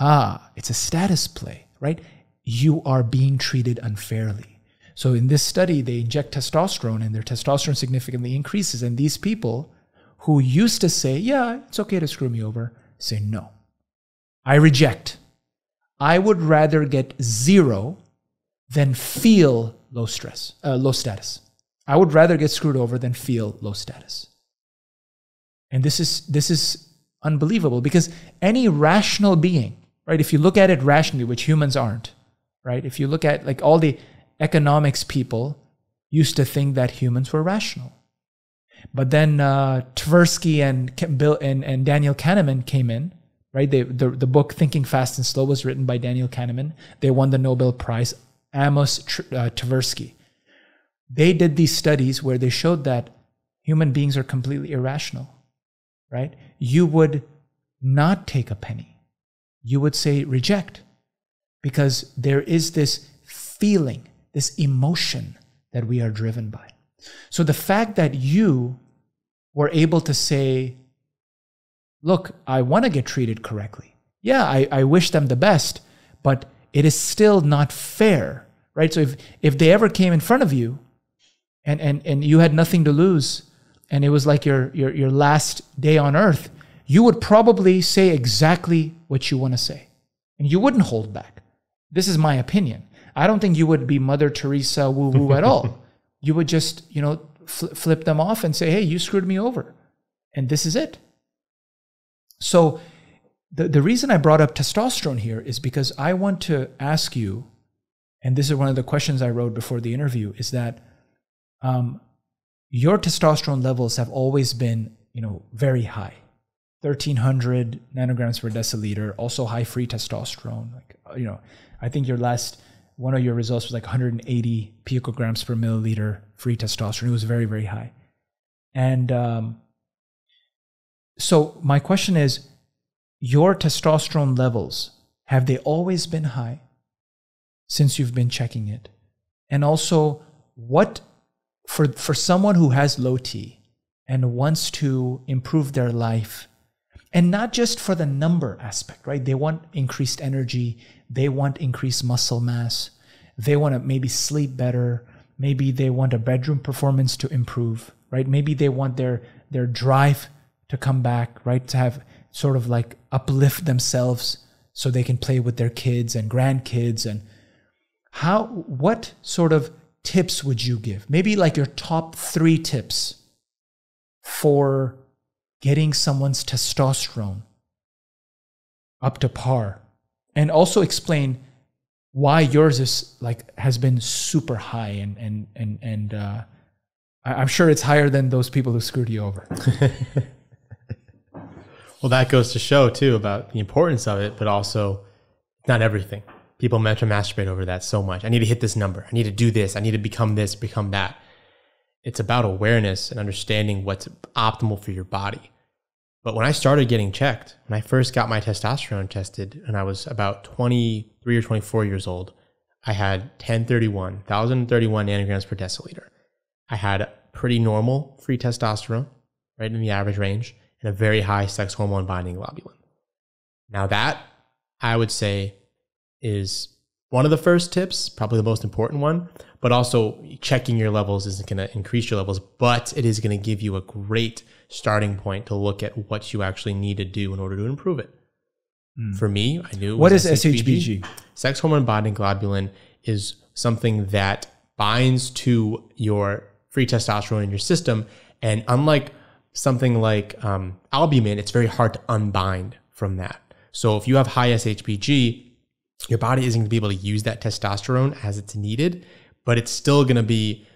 Ah, it's a status play, right? You are being treated unfairly. So in this study, they inject testosterone and their testosterone significantly increases. And these people who used to say, yeah, it's okay to screw me over, say, no, I reject. I would rather get zero than feel low stress, low status. I would rather get screwed over than feel low status. And this is unbelievable, because any rational being, right, if you look at it rationally, which humans aren't, right? If you look at like all the economics people used to think that humans were rational. But then Tversky and Daniel Kahneman came in, right? The book Thinking Fast and Slow was written by Daniel Kahneman. They won the Nobel Prize. Amos Tversky. They did these studies where they showed that human beings are completely irrational, right? You would not take a penny. You would say reject, because there is this feeling, this emotion that we are driven by. So the fact that you were able to say, look, I want to get treated correctly. Yeah, I wish them the best, but it is still not fair, right? So if they ever came in front of you and you had nothing to lose, and it was like your last day on earth, you would probably say exactly what you want to say. And you wouldn't hold back. This is my opinion. I don't think you would be Mother Teresa woo-woo at all. You would just, you know, flip them off and say, hey, you screwed me over. And this is it. So the reason I brought up testosterone here is because I want to ask you, and this is one of the questions I wrote before the interview, is that your testosterone levels have always been, you know, very high. 1,300 nanograms per deciliter, also high free testosterone. Like, you know, I think your last, one of your results was like 180 picograms per milliliter free testosterone. It was very, very high. And so my question is, your testosterone levels, have they always been high since you've been checking it? And also, what, for someone who has low T and wants to improve their life, and not just for the number aspect, right? They want increased energy. They want increased muscle mass. They want to maybe sleep better. Maybe they want a bedroom performance to improve, right? Maybe they want their drive to come back, right? To have sort of like uplift themselves so they can play with their kids and grandkids. And how, what sort of tips would you give? Maybe like your top 3 tips for getting someone's testosterone up to par, and also explain why yours is like has been super high, and I'm sure it's higher than those people who screwed you over. Well, that goes to show too about the importance of it, but also not everything. People masturbate over that so much. I need to hit this number. I need to do this. I need to become this, become that. It's about awareness and understanding what's optimal for your body. But when I started getting checked, when I first got my testosterone tested, and I was about 23 or 24 years old, I had 1,031 nanograms per deciliter. I had pretty normal free testosterone, right in the average range, and a very high sex hormone binding globulin. Now that, I would say, is one of the first tips, probably the most important one, but also checking your levels isn't going to increase your levels, but it is going to give you a great starting point to look at what you actually need to do in order to improve it. For me, I knew. What is SHBG? Sex hormone binding globulin is something that binds to your free testosterone in your system. And unlike something like albumin, it's very hard to unbind from that. So if you have high SHBG, your body isn't going to be able to use that testosterone as it's needed, but it's still going to be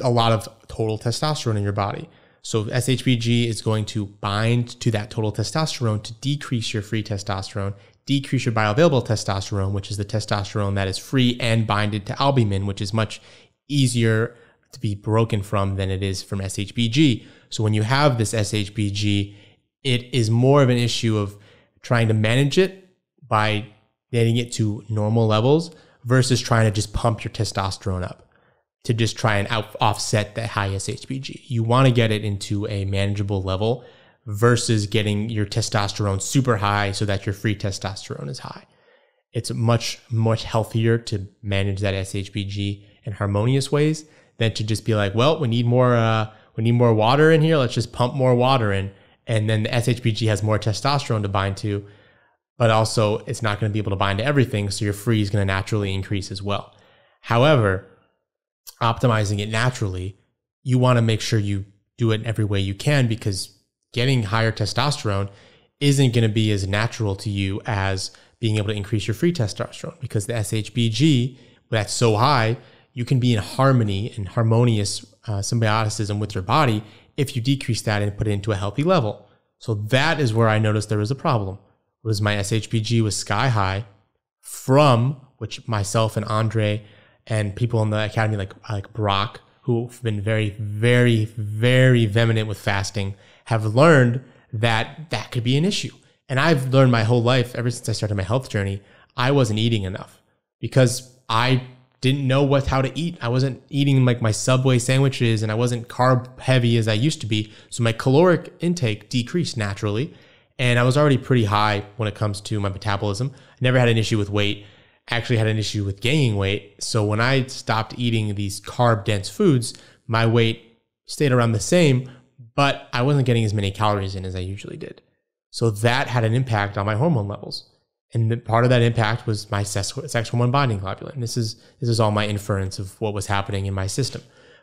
a lot of total testosterone in your body. So SHBG is going to bind to that total testosterone to decrease your free testosterone, decrease your bioavailable testosterone, which is the testosterone that is free and binded to albumin, which is much easier to be broken from than it is from SHBG. So when you have this SHBG, it is more of an issue of trying to manage it by getting it to normal levels versus trying to just pump your testosterone up. to just try and offset that highest HBG. You want to get it into a manageable level versus getting your testosterone super high so that your free testosterone is high. It's much, much healthier to manage that SHBG in harmonious ways than to just be like, well, we need more water in here. Let's just pump more water in. And then the SHBG has more testosterone to bind to, but also it's not going to be able to bind to everything. So your free is going to naturally increase as well. However, optimizing it naturally, you want to make sure you do it in every way you can, because getting higher testosterone isn't going to be as natural to you as being able to increase your free testosterone, because the SHBG, that's so high, you can be in harmony and harmonious symbioticism with your body if you decrease that and put it into a healthy level. So that is where I noticed there was a problem, was my SHBG was sky high from, which myself and Andre and people in the academy like Brock, who've been very, very, very vehement with fasting, have learned that that could be an issue. And I've learned my whole life, ever since I started my health journey, I wasn't eating enough because I didn't know how to eat. I wasn't eating like my Subway sandwiches, and I wasn't carb heavy as I used to be. So my caloric intake decreased naturally. And I was already pretty high when it comes to my metabolism. I never had an issue with weight. I actually had an issue with gaining weight. So when I stopped eating these carb dense foods, my weight stayed around the same, but I wasn't getting as many calories in as I usually did. So that had an impact on my hormone levels. And part of that impact was my sex hormone binding globulin. This is all my inference of what was happening in my system.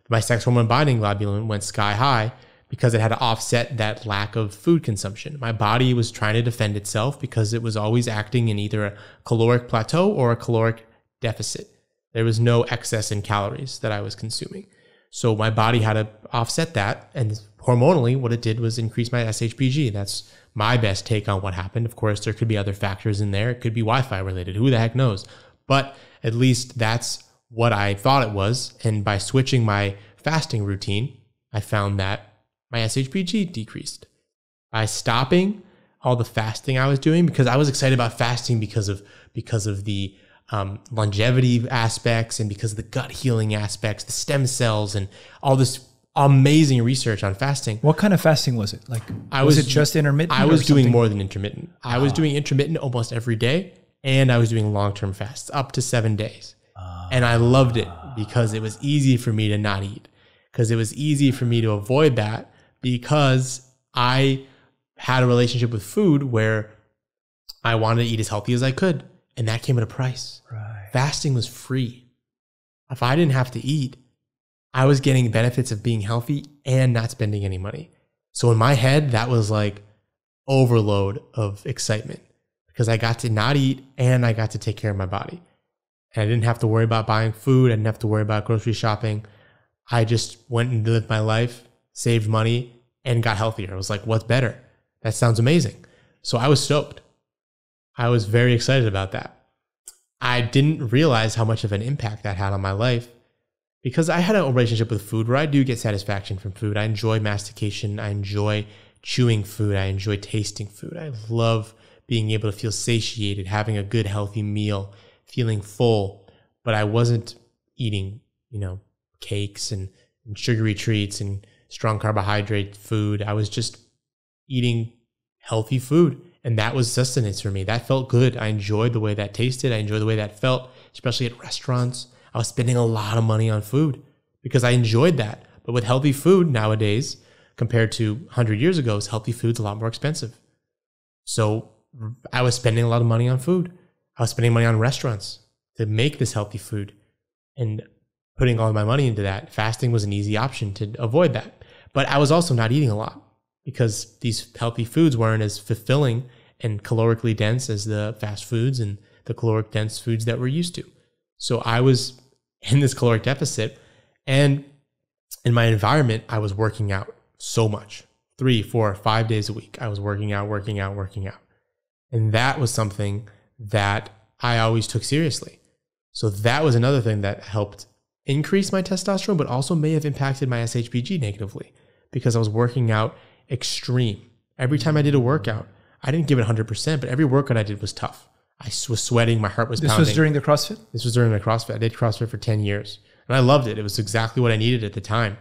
My sex hormone binding globulin went sky high because it had to offset that lack of food consumption. My body was trying to defend itself because it was always acting in either a caloric plateau or a caloric deficit. There was no excess in calories that I was consuming. So my body had to offset that. And hormonally, what it did was increase my SHBG. That's my best take on what happened. Of course, there could be other factors in there. It could be Wi-Fi related. Who the heck knows? But at least that's what I thought it was. And by switching my fasting routine, I found that my SHBG decreased. By stopping all the fasting I was doing, because I was excited about fasting because of the longevity aspects and because of the gut healing aspects, the stem cells, and all this amazing research on fasting. What kind of fasting was it? Like, was it just intermittent? I was doing more than intermittent. I was doing intermittent almost every day, and I was doing long-term fasts up to 7 days. And I loved it because it was easy for me to not eat, because it was easy for me to avoid that, because I had a relationship with food where I wanted to eat as healthy as I could, and that came at a price. Right. Fasting was free. If I didn't have to eat, I was getting benefits of being healthy and not spending any money. So in my head, that was like overload of excitement, because I got to not eat and I got to take care of my body. And I didn't have to worry about buying food. I didn't have to worry about grocery shopping. I just went and lived my life, saved money, and got healthier. I was like, what's better? That sounds amazing. So I was stoked. I was very excited about that. I didn't realize how much of an impact that had on my life, because I had a relationship with food where I do get satisfaction from food. I enjoy mastication. I enjoy chewing food. I enjoy tasting food. I love being able to feel satiated, having a good, healthy meal, feeling full. But I wasn't eating, cakes and sugary treats and strong carbohydrate food. I was just eating healthy food. And that was sustenance for me. That felt good. I enjoyed the way that tasted. I enjoyed the way that felt, especially at restaurants. I was spending a lot of money on food because I enjoyed that. But with healthy food nowadays, compared to 100 years ago, healthy food's a lot more expensive. So I was spending a lot of money on food. I was spending money on restaurants to make this healthy food and putting all my money into that. Fasting was an easy option to avoid that. But I was also not eating a lot because these healthy foods weren't as fulfilling and calorically dense as the fast foods and the caloric dense foods that we're used to. So I was in this caloric deficit, and in my environment, I was working out so much. 3, 4, 5 days a week, I was working out. And that was something that I always took seriously. So that was another thing that helped increase my testosterone, but also may have impacted my SHBG negatively, because I was working out extreme. Every time I did a workout, I didn't give it 100%, but every workout I did was tough. I was sweating. My heart was pounding. This was during the CrossFit? This was during my CrossFit. I did CrossFit for 10 years. And I loved it. It was exactly what I needed at the time.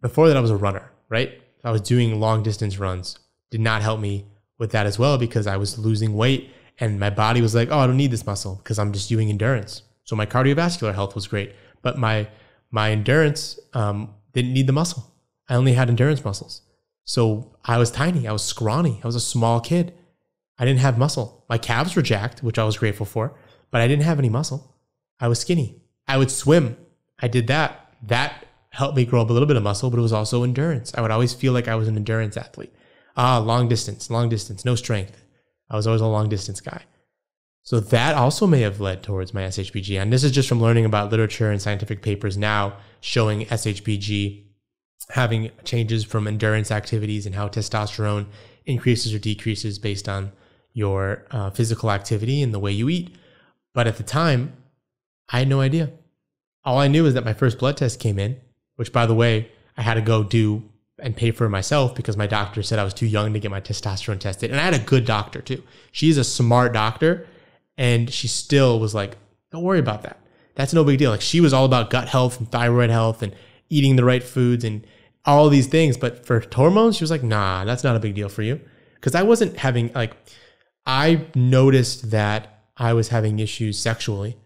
Before that, I was a runner, right? I was doing long distance runs. Did not help me with that as well because I was losing weight and my body was like, oh, I don't need this muscle because I'm just doing endurance. So my cardiovascular health was great, but my endurance didn't need the muscle. I only had endurance muscles. So I was tiny. I was scrawny. I was a small kid. I didn't have muscle. My calves were jacked, which I was grateful for, but I didn't have any muscle. I was skinny. I would swim. I did that. That helped me grow up a little bit of muscle, but it was also endurance. I would always feel like I was an endurance athlete. Ah, long distance, no strength. I was always a long distance guy. So that also may have led towards my SHBG. And this is just from learning about literature and scientific papers now showing SHBG having changes from endurance activities and how testosterone increases or decreases based on your physical activity and the way you eat. But at the time, I had no idea. All I knew is that my first blood test came in, which, by the way, I had to go do and pay for myself because my doctor said I was too young to get my testosterone tested. And I had a good doctor too. She's a smart doctor. And she still was like, don't worry about that. That's no big deal. Like, she was all about gut health and thyroid health and eating the right foods and all these things. But for hormones, she was like, nah, that's not a big deal for you. Because I wasn't having, like, I noticed that I was having issues sexually,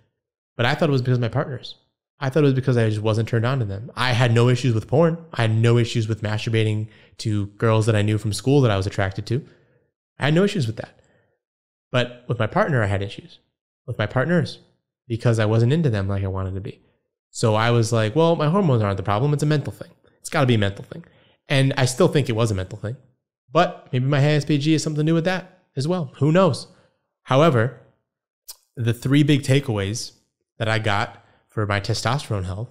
but I thought it was because of my partners. I thought it was because I just wasn't turned on to them. I had no issues with porn. I had no issues with masturbating to girls that I knew from school that I was attracted to. I had no issues with that. But with my partner, I had issues with my partners because I wasn't into them like I wanted to be. So I was like, well, my hormones aren't the problem. It's a mental thing. It's got to be a mental thing. And I still think it was a mental thing. But maybe my SHBG is something to do with that as well. Who knows? However, the three big takeaways that I got for my testosterone health,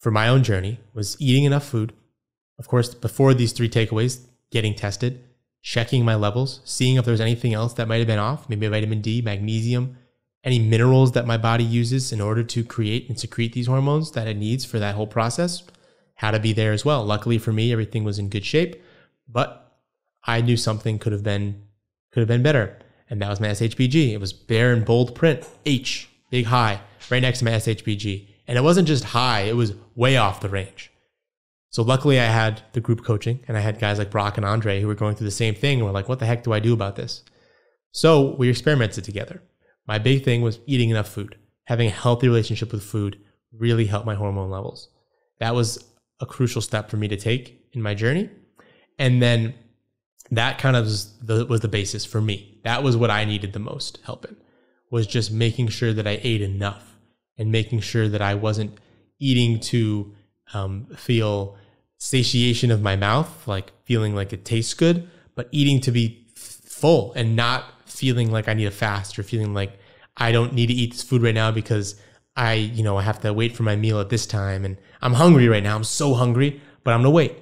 for my own journey, was eating enough food. Of course, before these three takeaways, getting tested, checking my levels, seeing if there's anything else that might have been off, maybe vitamin D, magnesium, any minerals that my body uses in order to create and secrete these hormones that it needs for that whole process, had to be there as well. Luckily for me, everything was in good shape, but I knew something could have been better. And that was my SHBG. It was bare in bold print, H, big high, right next to my SHBG. And it wasn't just high, it was way off the range. So luckily I had the group coaching and I had guys like Brock and Andre who were going through the same thing and were like, what the heck do I do about this? So we experimented together. My big thing was eating enough food. Having a healthy relationship with food really helped my hormone levels. That was a crucial step for me to take in my journey. And then that kind of was the basis for me. That was what I needed the most help in, was just making sure that I ate enough and making sure that I wasn't eating to feel satiation of my mouth, like feeling like it tastes good, but eating to be full and not feeling like I need a fast or feeling like I don't need to eat this food right now because I have to wait for my meal at this time and I'm hungry right now. I'm so hungry, but I'm going to wait.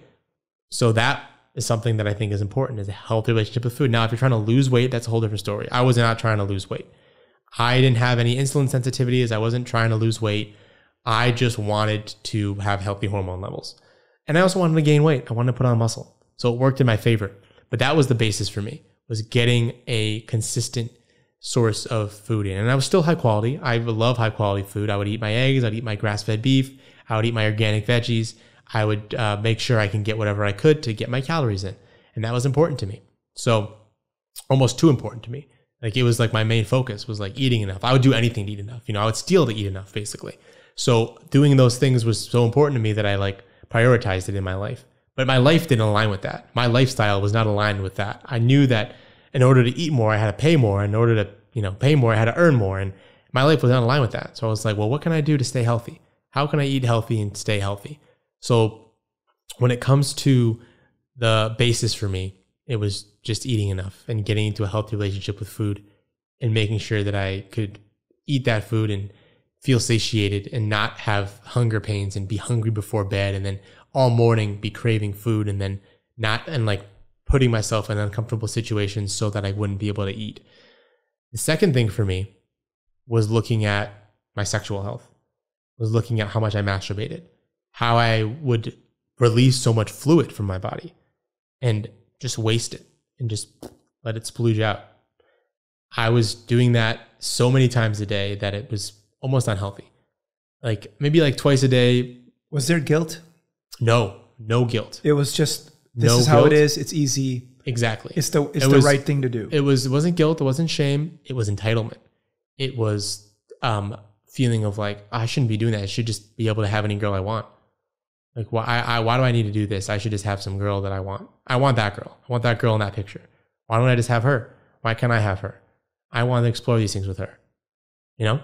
So that is something that I think is important, is a healthy relationship with food. Now, if you're trying to lose weight, that's a whole different story. I was not trying to lose weight. I didn't have any insulin sensitivities. I wasn't trying to lose weight. I just wanted to have healthy hormone levels. And I also wanted to gain weight. I wanted to put on muscle. So it worked in my favor. But that was the basis for me, was getting a consistent source of food in. And I was still high quality. I love high quality food. I would eat my eggs. I'd eat my grass-fed beef. I would eat my organic veggies. I would make sure I can get whatever I could to get my calories in. And that was important to me. So almost too important to me. Like, it was like my main focus was like eating enough. I would do anything to eat enough. I would steal to eat enough, basically. So doing those things was so important to me that I prioritized it in my life. But my life didn't align with that. My lifestyle was not aligned with that. I knew that in order to eat more, I had to pay more. In order to, pay more, I had to earn more. And my life was not aligned with that. So I was like, well, what can I do to stay healthy? How can I eat healthy and stay healthy? So when it comes to the basis for me, it was just eating enough and getting into a healthy relationship with food and making sure that I could eat that food and feel satiated and not have hunger pains and be hungry before bed and then all morning be craving food and then not, and like putting myself in uncomfortable situations so that I wouldn't be able to eat. The second thing for me was looking at my sexual health, was looking at how much I masturbated, how I would release so much fluid from my body and just waste it and just let it splooge out. I was doing that so many times a day that it was almost unhealthy. like maybe like twice a day. Was there guilt? No, no guilt. It was just, this is how it is. It's easy. Exactly. It's the right thing to do. It wasn't guilt. It wasn't shame. It was entitlement. It was feeling of like, I shouldn't be doing that. I should just be able to have any girl I want. Like, why do I need to do this? I should just have some girl that I want. I want that girl. I want that girl in that picture. Why don't I just have her? Why can't I have her? I want to explore these things with her. You know,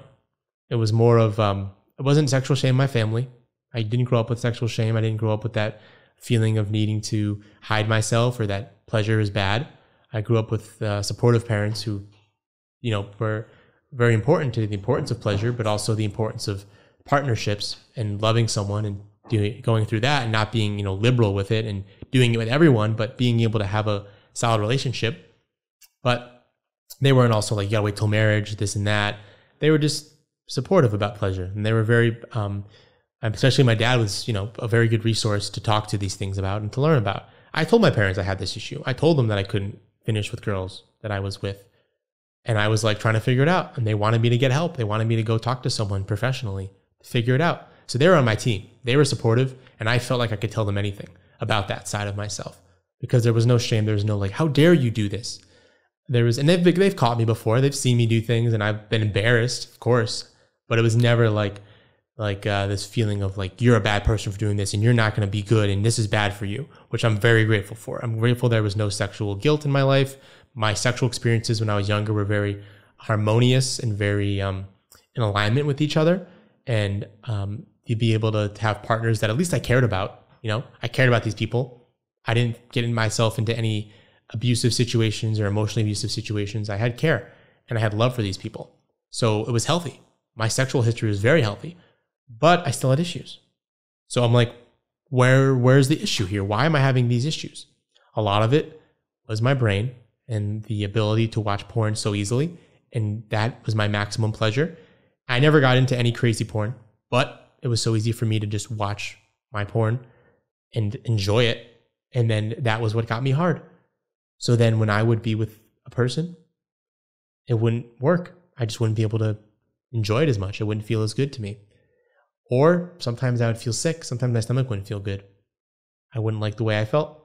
it was more of, it wasn't sexual shame in my family. I didn't grow up with sexual shame. I didn't grow up with that feeling of needing to hide myself or that pleasure is bad. I grew up with supportive parents who, you know, were very important to the importance of pleasure, but also the importance of partnerships and loving someone and going through that and not being, you know, liberal with it and doing it with everyone, but being able to have a solid relationship. But they weren't also like, you gotta wait till marriage, this and that. They were just supportive about pleasure. And they were very, especially my dad was, you know, a very good resource to talk to these things about and to learn about. I told my parents I had this issue. I told them that I couldn't finish with girls that I was with. And I was like trying to figure it out. And they wanted me to get help. They wanted me to go talk to someone professionally to figure it out. So they were on my team. They were supportive. And I felt like I could tell them anything about that side of myself because there was no shame. There was no like, how dare you do this? There was, and they've caught me before. They've seen me do things and I've been embarrassed, of course, but it was never like this feeling of like, you're a bad person for doing this and you're not going to be good and this is bad for you, which I'm very grateful for. I'm grateful there was no sexual guilt in my life. My sexual experiences when I was younger were very harmonious and very in alignment with each other. And you'd be able to have partners that at least I cared about, you know, I cared about these people. I didn't get myself into any abusive situations or emotionally abusive situations. I had care and I had love for these people. So it was healthy. My sexual history was very healthy, but I still had issues. So I'm like, where's the issue here? Why am I having these issues? A lot of it was my brain and the ability to watch porn so easily. And that was my maximum pleasure. I never got into any crazy porn, but it was so easy for me to just watch my porn and enjoy it. And then that was what got me hard. So then when I would be with a person, it wouldn't work. I just wouldn't be able to enjoy it as much. It wouldn't feel as good to me. Or sometimes I would feel sick. Sometimes my stomach wouldn't feel good. I wouldn't like the way I felt.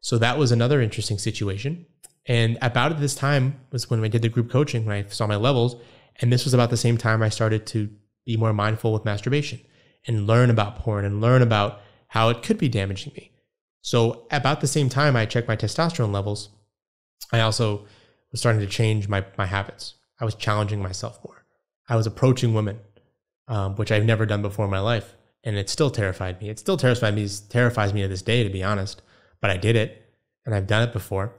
So that was another interesting situation. And about at this time was when I did the group coaching, when I saw my levels. And this was about the same time I started to be more mindful with masturbation and learn about porn and learn about how it could be damaging me. So about the same time I checked my testosterone levels, I also was starting to change my habits. I was challenging myself more. I was approaching women, which I've never done before in my life. And it still terrified me. It still terrifies me to this day, to be honest. But I did it and I've done it before.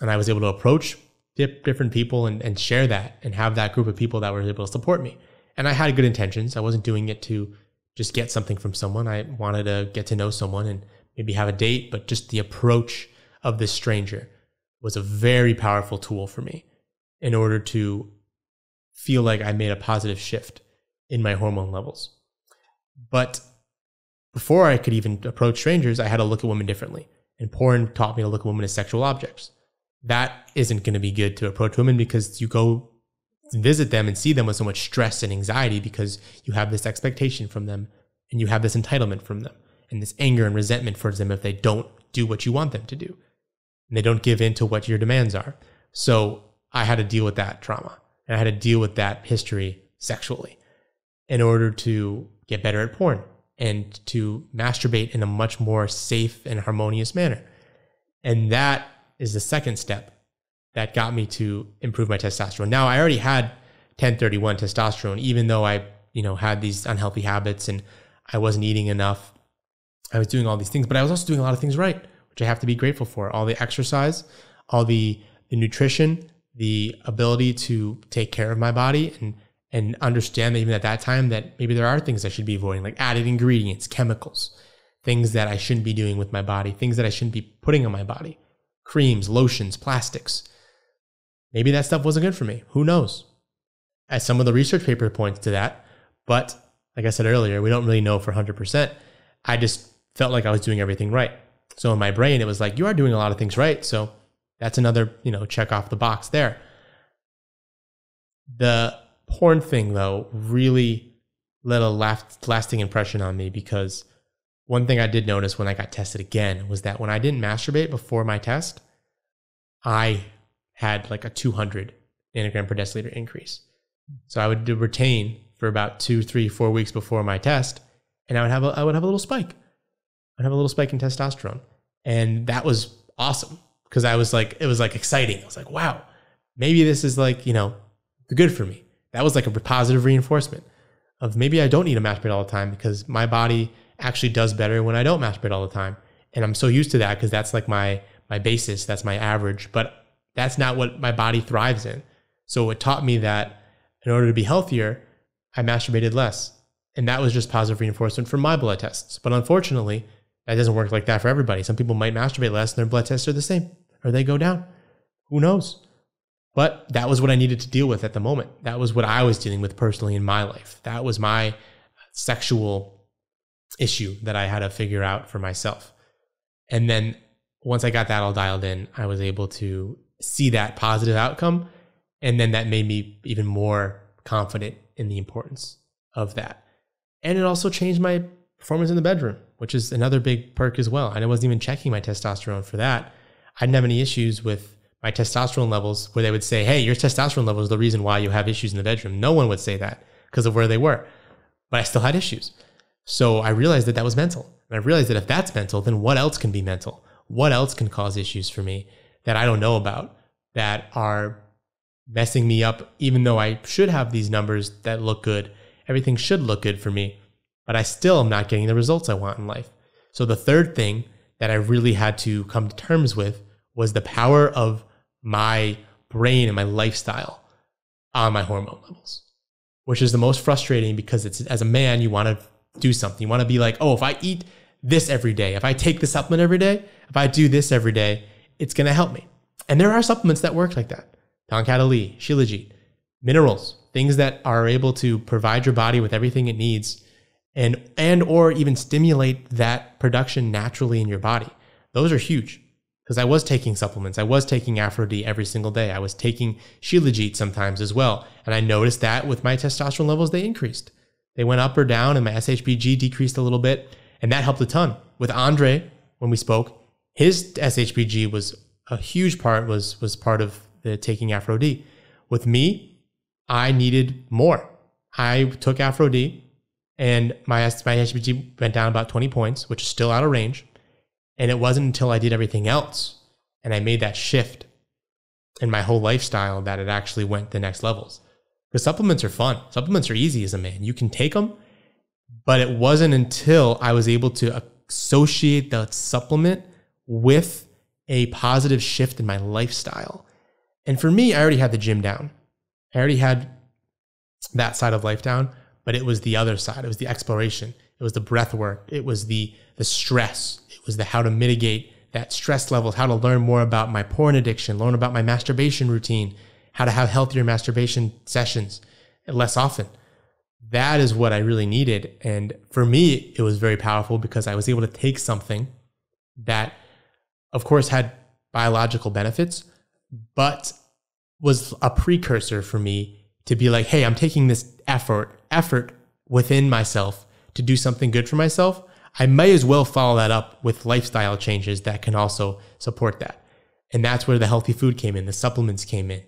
And I was able to approach different people and share that and have that group of people that were able to support me. And I had good intentions. I wasn't doing it to just get something from someone. I wanted to get to know someone and maybe have a date, but just the approach of this stranger was a very powerful tool for me in order to feel like I made a positive shift in my hormone levels. But before I could even approach strangers, I had to look at women differently. And porn taught me to look at women as sexual objects. That isn't going to be good to approach women because you go visit them and see them with so much stress and anxiety because you have this expectation from them and you have this entitlement from them and this anger and resentment towards them if they don't do what you want them to do and they don't give in to what your demands are. So I had to deal with that trauma and I had to deal with that history sexually in order to get better at porn and to masturbate in a much more safe and harmonious manner. And that is the second step that got me to improve my testosterone. Now, I already had 1031 testosterone, even though I, you know, had these unhealthy habits and I wasn't eating enough. I was doing all these things, but I was also doing a lot of things right, which I have to be grateful for. All the exercise, all the nutrition, the ability to take care of my body and understand that even at that time that maybe there are things I should be avoiding, like added ingredients, chemicals, things that I shouldn't be doing with my body, things that I shouldn't be putting on my body. Creams, lotions, plastics. Maybe that stuff wasn't good for me. Who knows? As some of the research paper points to that. But like I said earlier, we don't really know for 100%. I just felt like I was doing everything right. So in my brain, it was like, you are doing a lot of things right. So that's another, you know, check off the box there. The porn thing, though, really let a lasting impression on me, because one thing I did notice when I got tested again was that when I didn't masturbate before my test, I had like a 200 nanogram per deciliter increase. So I would retain for about 2, 3, 4 weeks before my test, and I would have a little spike. I'd have a little spike in testosterone. And that was awesome, because I was like, it was like exciting. I was like, wow, maybe this is like, you know, good for me. That was like a positive reinforcement of maybe I don't need to masturbate all the time, because my body actually does better when I don't masturbate all the time. And I'm so used to that, because that's like my basis, that's my average, but that's not what my body thrives in. So it taught me that in order to be healthier, I masturbated less. And that was just positive reinforcement for my blood tests. But unfortunately, that doesn't work like that for everybody. Some people might masturbate less and their blood tests are the same, or they go down. Who knows? But that was what I needed to deal with at the moment. That was what I was dealing with personally in my life. That was my sexual issue that I had to figure out for myself. And then once I got that all dialed in, I was able to see that positive outcome. And then that made me even more confident in the importance of that. And it also changed my performance in the bedroom, which is another big perk as well. And I wasn't even checking my testosterone for that. I didn't have any issues with my testosterone levels where they would say, hey, your testosterone level is the reason why you have issues in the bedroom. No one would say that because of where they were, but I still had issues. So I realized that that was mental. And I realized that if that's mental, then what else can be mental? What else can cause issues for me that I don't know about, that are messing me up, even though I should have these numbers that look good. Everything should look good for me, but I still am not getting the results I want in life. So the third thing that I really had to come to terms with was the power of my brain and my lifestyle on my hormone levels, which is the most frustrating, because it's, as a man, you want to do something. You want to be like, oh, if I eat this every day, if I take this supplement every day, if I do this every day, it's going to help me. And there are supplements that work like that. Tonkat Ali, Shilajit, minerals, things that are able to provide your body with everything it needs and or even stimulate that production naturally in your body. Those are huge, because I was taking supplements. I was taking Aphro-D every single day. I was taking Shilajit sometimes as well. And I noticed that with my testosterone levels, they increased. They went up or down, and my SHBG decreased a little bit. And that helped a ton. With Andre, when we spoke, his SHBG was a huge part, was part of the taking Aphro-D. With me, I needed more. I took Aphro-D and my SHBG went down about 20 points, which is still out of range. And it wasn't until I did everything else and I made that shift in my whole lifestyle that it actually went the next levels. Because supplements are fun. Supplements are easy as a man. You can take them, but it wasn't until I was able to associate the supplement with a positive shift in my lifestyle. And for me, I already had the gym down. I already had that side of life down, but it was the other side. It was the exploration. It was the breath work. It was the stress. It was the how to mitigate that stress level, how to learn more about my porn addiction, learn about my masturbation routine, how to have healthier masturbation sessions less often. That is what I really needed. And for me, it was very powerful, because I was able to take something that, of course, had biological benefits, but was a precursor for me to be like, hey, I'm taking this effort within myself to do something good for myself. I may as well follow that up with lifestyle changes that can also support that. And that's where the healthy food came in, the supplements came in.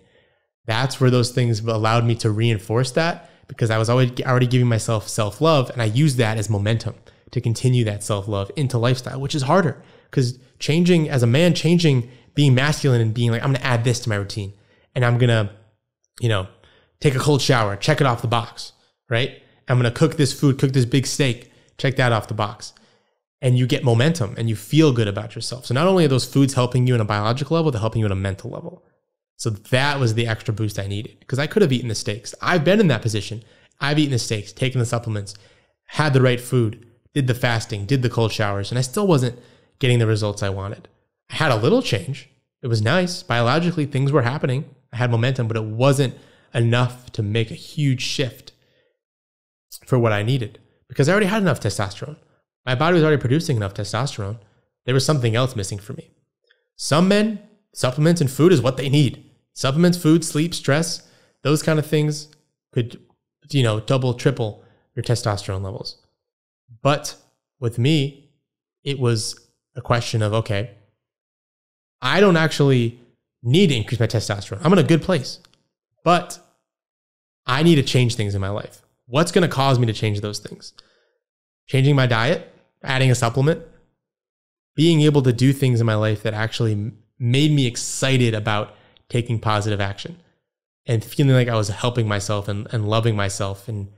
That's where those things allowed me to reinforce that, because I was already giving myself self-love, and I used that as momentum to continue that self-love into lifestyle, which is harder, because changing as a man, being masculine and being like, I'm going to add this to my routine and I'm going to, you know, take a cold shower, check it off the box, right? I'm going to cook this food, cook this big steak, check that off the box. And you get momentum and you feel good about yourself. So not only are those foods helping you on a biological level, they're helping you on a mental level. So that was the extra boost I needed, because I could have eaten the steaks. I've been in that position. I've eaten the steaks, taken the supplements, had the right food, did the fasting, did the cold showers, and I still wasn't getting the results I wanted. I had a little change. It was nice. Biologically, things were happening. I had momentum, but it wasn't enough to make a huge shift for what I needed, because I already had enough testosterone. My body was already producing enough testosterone. There was something else missing for me. Some men, supplements and food is what they need. Supplements, food, sleep, stress, those kind of things could, you know, double, triple your testosterone levels. But with me, it was a question of, okay, I don't actually need to increase my testosterone. I'm in a good place, but I need to change things in my life. What's going to cause me to change those things? Changing my diet, adding a supplement, being able to do things in my life that actually made me excited about taking positive action and feeling like I was helping myself and loving myself and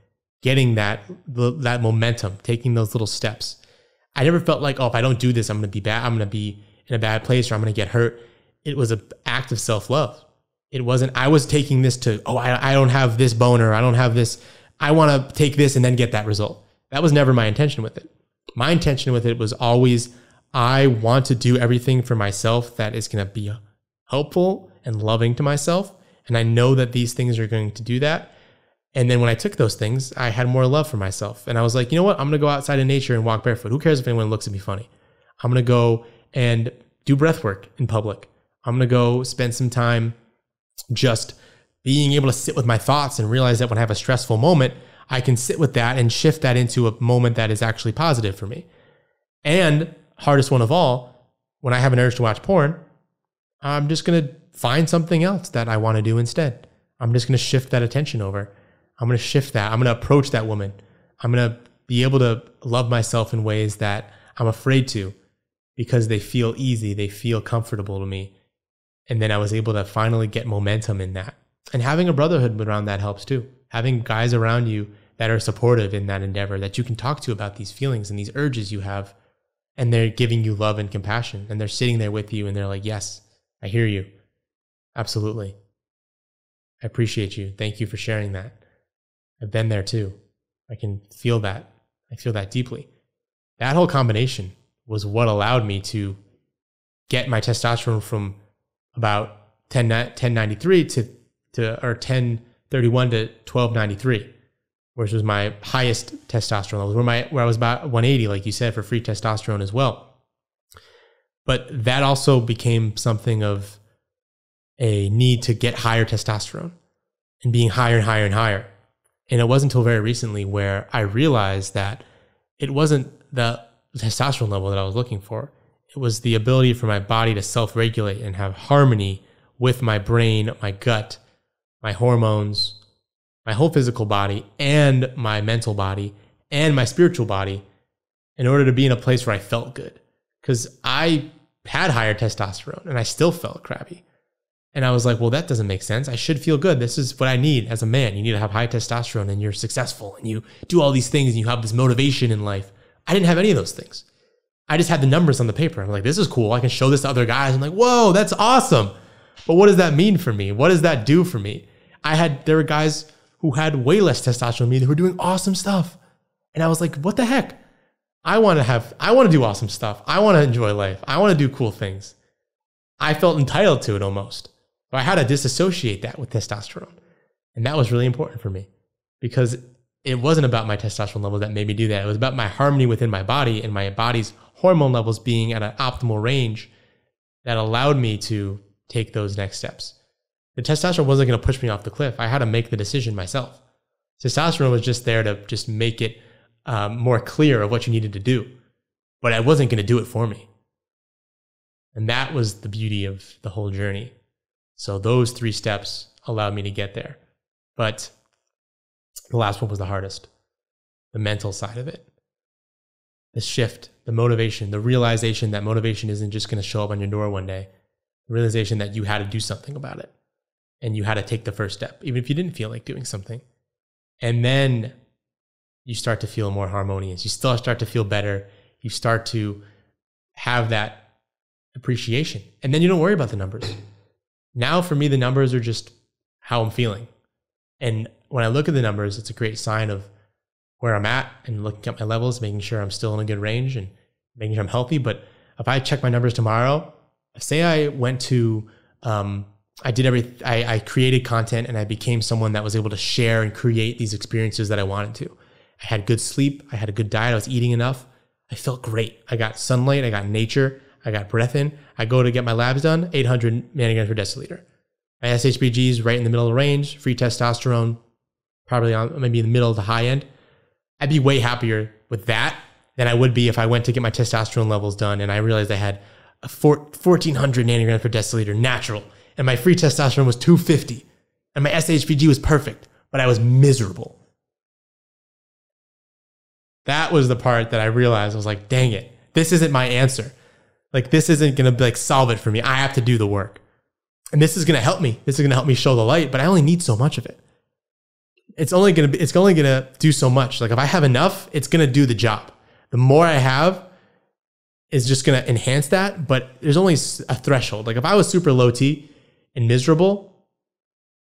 getting that momentum, taking those little steps. I never felt like, oh, if I don't do this, I'm going to be bad. I'm going to be in a bad place, or I'm going to get hurt. It was an act of self-love. It wasn't, I was taking this to, oh, I don't have this boner. I don't have this. I want to take this and then get that result. That was never my intention with it. My intention with it was always, I want to do everything for myself that is going to be helpful and loving to myself. And I know that these things are going to do that. And then when I took those things, I had more love for myself. And I was like, you know what? I'm going to go outside in nature and walk barefoot. Who cares if anyone looks at me funny? I'm going to go and do breath work in public. I'm going to go spend some time just being able to sit with my thoughts and realize that when I have a stressful moment, I can sit with that and shift that into a moment that is actually positive for me. And hardest one of all, when I have an urge to watch porn, I'm just going to find something else that I want to do instead. I'm just going to shift that attention over. I'm going to shift that. I'm going to approach that woman. I'm going to be able to love myself in ways that I'm afraid to, because they feel easy. They feel comfortable to me. And then I was able to finally get momentum in that. And having a brotherhood around that helps too. Having guys around you that are supportive in that endeavor, that you can talk to about these feelings and these urges you have, and they're giving you love and compassion, and they're sitting there with you and they're like, yes, I hear you. Absolutely. I appreciate you. Thank you for sharing that. I've been there too. I can feel that. I feel that deeply. That whole combination was what allowed me to get my testosterone from about 1093 to or 1031 to 1293, which was my highest testosterone levels, where I was about 180, like you said, for free testosterone as well. But that also became something of a need to get higher testosterone and being higher and higher and higher. And it wasn't until very recently where I realized that it wasn't the testosterone level that I was looking for. It was the ability for my body to self-regulate and have harmony with my brain, my gut, my hormones, my whole physical body, and my mental body, and my spiritual body, in order to be in a place where I felt good. Because I had higher testosterone and I still felt crappy. And I was like, well, that doesn't make sense. I should feel good. This is what I need as a man. You need to have high testosterone and you're successful and you do all these things and you have this motivation in life. I didn't have any of those things. I just had the numbers on the paper. I'm like, this is cool. I can show this to other guys. I'm like, whoa, that's awesome. But what does that mean for me? What does that do for me? There were guys who had way less testosterone than me who were doing awesome stuff. And I was like, what the heck? I want to do awesome stuff. I want to enjoy life. I want to do cool things. I felt entitled to it almost. But I had to disassociate that with testosterone. And that was really important for me, because it wasn't about my testosterone levels that made me do that. It was about my harmony within my body and my body's hormone levels being at an optimal range that allowed me to take those next steps. The testosterone wasn't going to push me off the cliff. I had to make the decision myself. Testosterone was just there to just make it more clear of what you needed to do. But I wasn't going to do it for me. And that was the beauty of the whole journey. So those three steps allowed me to get there. But the last one was the hardest, the mental side of it. The shift, the motivation, the realization that motivation isn't just going to show up on your door one day. The realization that you had to do something about it. And you had to take the first step, even if you didn't feel like doing something. And then you start to feel more harmonious. You still start to feel better. You start to have that appreciation. And then you don't worry about the numbers. Now for me, the numbers are just how I'm feeling. And when I look at the numbers, it's a great sign of where I'm at and looking at my levels, making sure I'm still in a good range and making sure I'm healthy. But if I check my numbers tomorrow, say I went to, I created content and I became someone that was able to share and create these experiences that I wanted to. I had good sleep. I had a good diet. I was eating enough. I felt great. I got sunlight. I got nature. I got breath in. I go to get my labs done, 800 nanograms per deciliter. My SHBG is right in the middle of the range, free testosterone, probably maybe in the middle to high end. I'd be way happier with that than I would be if I went to get my testosterone levels done and I realized I had a 1,400 nanograms per deciliter natural and my free testosterone was 250 and my SHBG was perfect, but I was miserable. That was the part that I realized. I was like, dang it, this isn't my answer. Like, this isn't going to like solve it for me. I have to do the work. And this is going to help me. This is going to help me show the light, but I only need so much of it. It's only going to do so much. Like, if I have enough, it's going to do the job. The more I have is just going to enhance that, but there's only a threshold. Like, if I was super low T and miserable,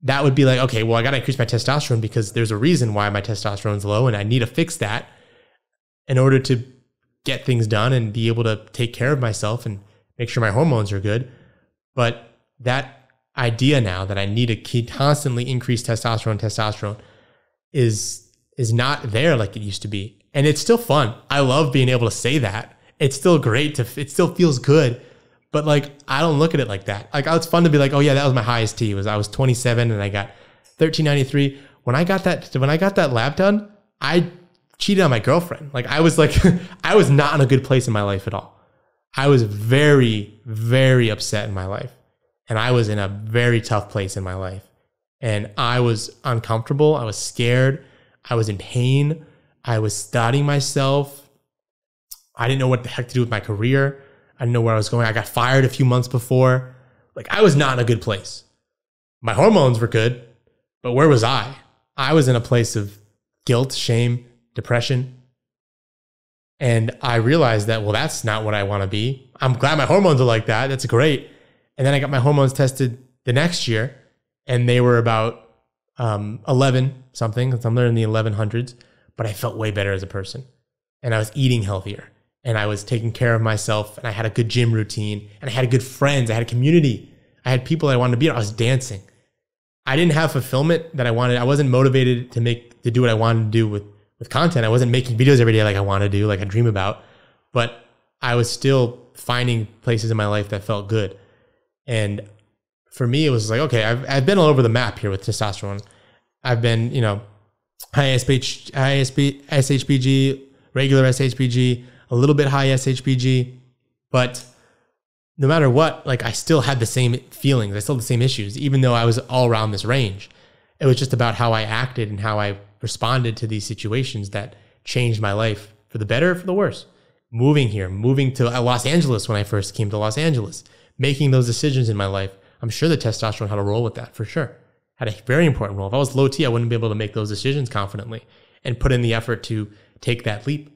that would be like, okay, well, I got to increase my testosterone because there's a reason why my testosterone's low and I need to fix that in order to get things done and be able to take care of myself and make sure my hormones are good. But that idea now that I need to keep constantly increase testosterone is not there like it used to be. And it's still fun. I love being able to say that. It's still great. It still feels good. But like, I don't look at it like that. Like, it's fun to be like, oh yeah, that was my highest T. I was 27 and I got 1393. When I got that lab done, I cheated on my girlfriend. Like, I was like, I was not in a good place in my life at all. I was very, very upset in my life. And I was in a very tough place in my life. And I was uncomfortable. I was scared. I was in pain. I was doubting myself. I didn't know what the heck to do with my career. I didn't know where I was going. I got fired a few months before. Like, I was not in a good place. My hormones were good, but where was I? I was in a place of guilt, shame, depression. And I realized that, well, that's not what I want to be. I'm glad my hormones are like that. That's great. And then I got my hormones tested the next year and they were about 11 something, somewhere in the 1100s, but I felt way better as a person and I was eating healthier. And I was taking care of myself and I had a good gym routine and I had good friends. I had a community. I had people I wanted to be. I was dancing. I didn't have fulfillment that I wanted. I wasn't motivated to do what I wanted to do with content. I wasn't making videos every day like I want to do, like I dream about, but I was still finding places in my life that felt good. And for me, it was like, okay, I've been all over the map here with testosterone. I've been, you know, high SHBG, regular SHBG, a little bit high SHBG, but no matter what, like I still had the same feelings. I still had the same issues, even though I was all around this range. It was just about how I acted and how I responded to these situations that changed my life for the better or for the worse. Moving here, moving to Los Angeles when I first came to Los Angeles, making those decisions in my life. I'm sure the testosterone had a role with that for sure. Had a very important role. If I was low T, I wouldn't be able to make those decisions confidently and put in the effort to take that leap.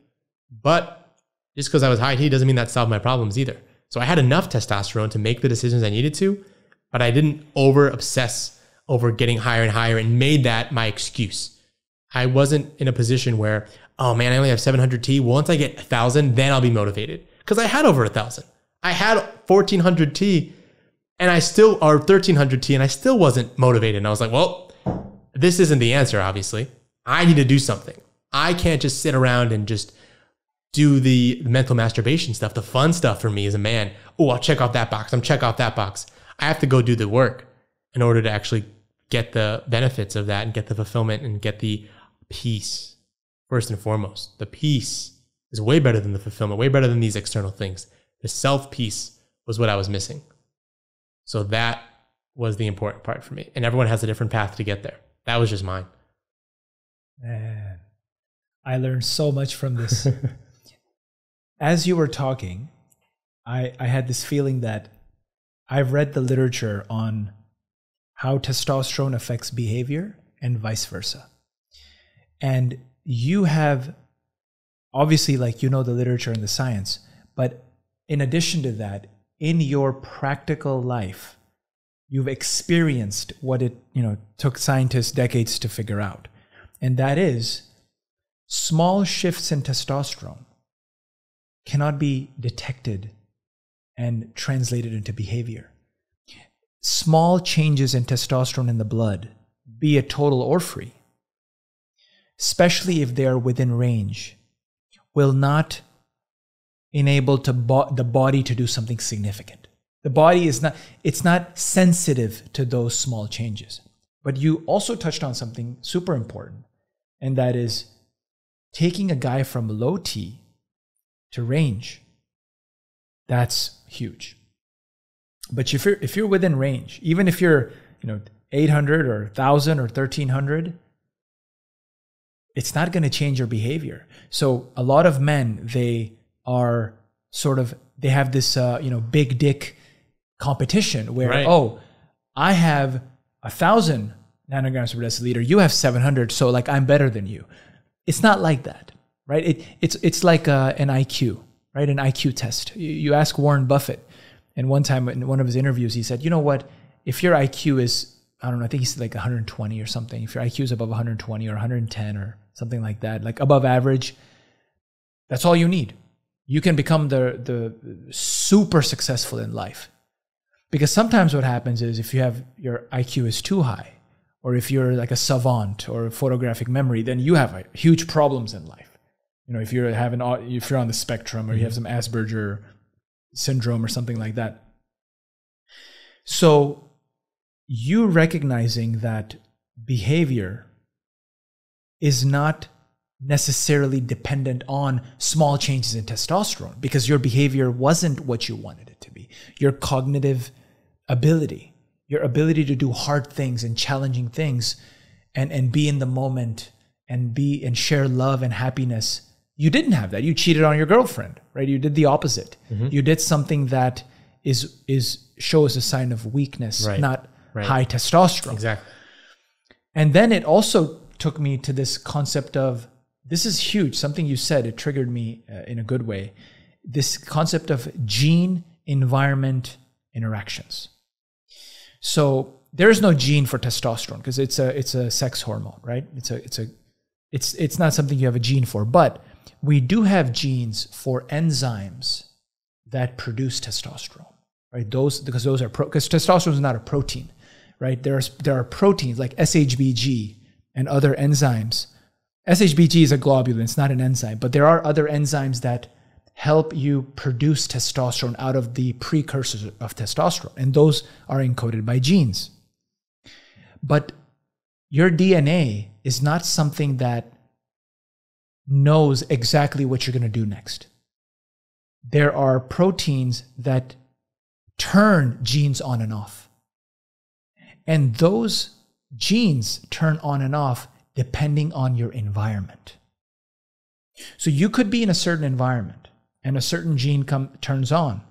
But just because I was high T doesn't mean that solved my problems either. So I had enough testosterone to make the decisions I needed to, but I didn't over-obsess over getting higher and higher and made that my excuse. I wasn't in a position where, oh man, I only have 700 T. Once I get 1,000, then I'll be motivated. Because I had over 1,000. I had 1,400 T and I still, or 1,300 T and I still wasn't motivated. And I was like, well, this isn't the answer, obviously. I need to do something. I can't just sit around and just do the mental masturbation stuff. The fun stuff for me as a man. Oh, I'll check off that box. I'm check off that box. I have to go do the work in order to actually get the benefits of that and get the fulfillment and get the peace. First and foremost, the peace is way better than the fulfillment, way better than these external things. The self-peace was what I was missing. So that was the important part for me. And everyone has a different path to get there. That was just mine. Man, I learned so much from this. As you were talking, I had this feeling that I've read the literature on how testosterone affects behavior and vice versa. And you have, obviously, like, you know the literature and the science, but in addition to that, in your practical life, you've experienced what it, you know, took scientists decades to figure out. And that is small shifts in testosterone cannot be detected and translated into behavior. Small changes in testosterone in the blood, be it total or free, especially if they are within range, will not enable the body to do something significant. The body is not, it's not sensitive to those small changes. But you also touched on something super important, and that is taking a guy from low T to range, that's huge. But if you're within range, even if you're 800 or 1,000 or 1,300, it's not going to change your behavior. So a lot of men, they have this big dick competition where, right, oh, I have 1,000 nanograms per deciliter, you have 700, so like I'm better than you. It's not like that, right? It's like an IQ, right? An IQ test. You ask Warren Buffett, and one time in one of his interviews, he said, you know what? If your IQ is, I don't know, I think he said like 120 or something. If your IQ is above 120 or 110 or something like that, like above average, that's all you need. You can become the super successful in life. Because sometimes what happens is if you have, your IQ is too high, or if you're like a savant or a photographic memory, then you have huge problems in life. If you're on the spectrum, or you have some Asperger syndrome or something like that. So you recognizing that behavior is not necessarily dependent on small changes in testosterone, because your behavior wasn't what you wanted it to be. Your cognitive ability, your ability to do hard things and challenging things and be in the moment and share love and happiness, you didn't have that. You cheated on your girlfriend, right? You did the opposite. You did something that shows a sign of weakness, not high testosterone. Exactly. And then it also took me to this concept of, this is huge, something you said, it triggered me in a good way, this concept of gene-environment interactions. So there is no gene for testosterone because it's a sex hormone, right? It's not something you have a gene for, but we do have genes for enzymes that produce testosterone, right? Because testosterone is not a protein, right? There are proteins like SHBG and other enzymes. SHBG is a globulin, it's not an enzyme, but there are other enzymes that help you produce testosterone out of the precursors of testosterone, and those are encoded by genes. But your DNA is not something that knows exactly what you're going to do next. There are proteins that turn genes on and off, and those genes turn on and off depending on your environment. So you could be in a certain environment and a certain gene turns on,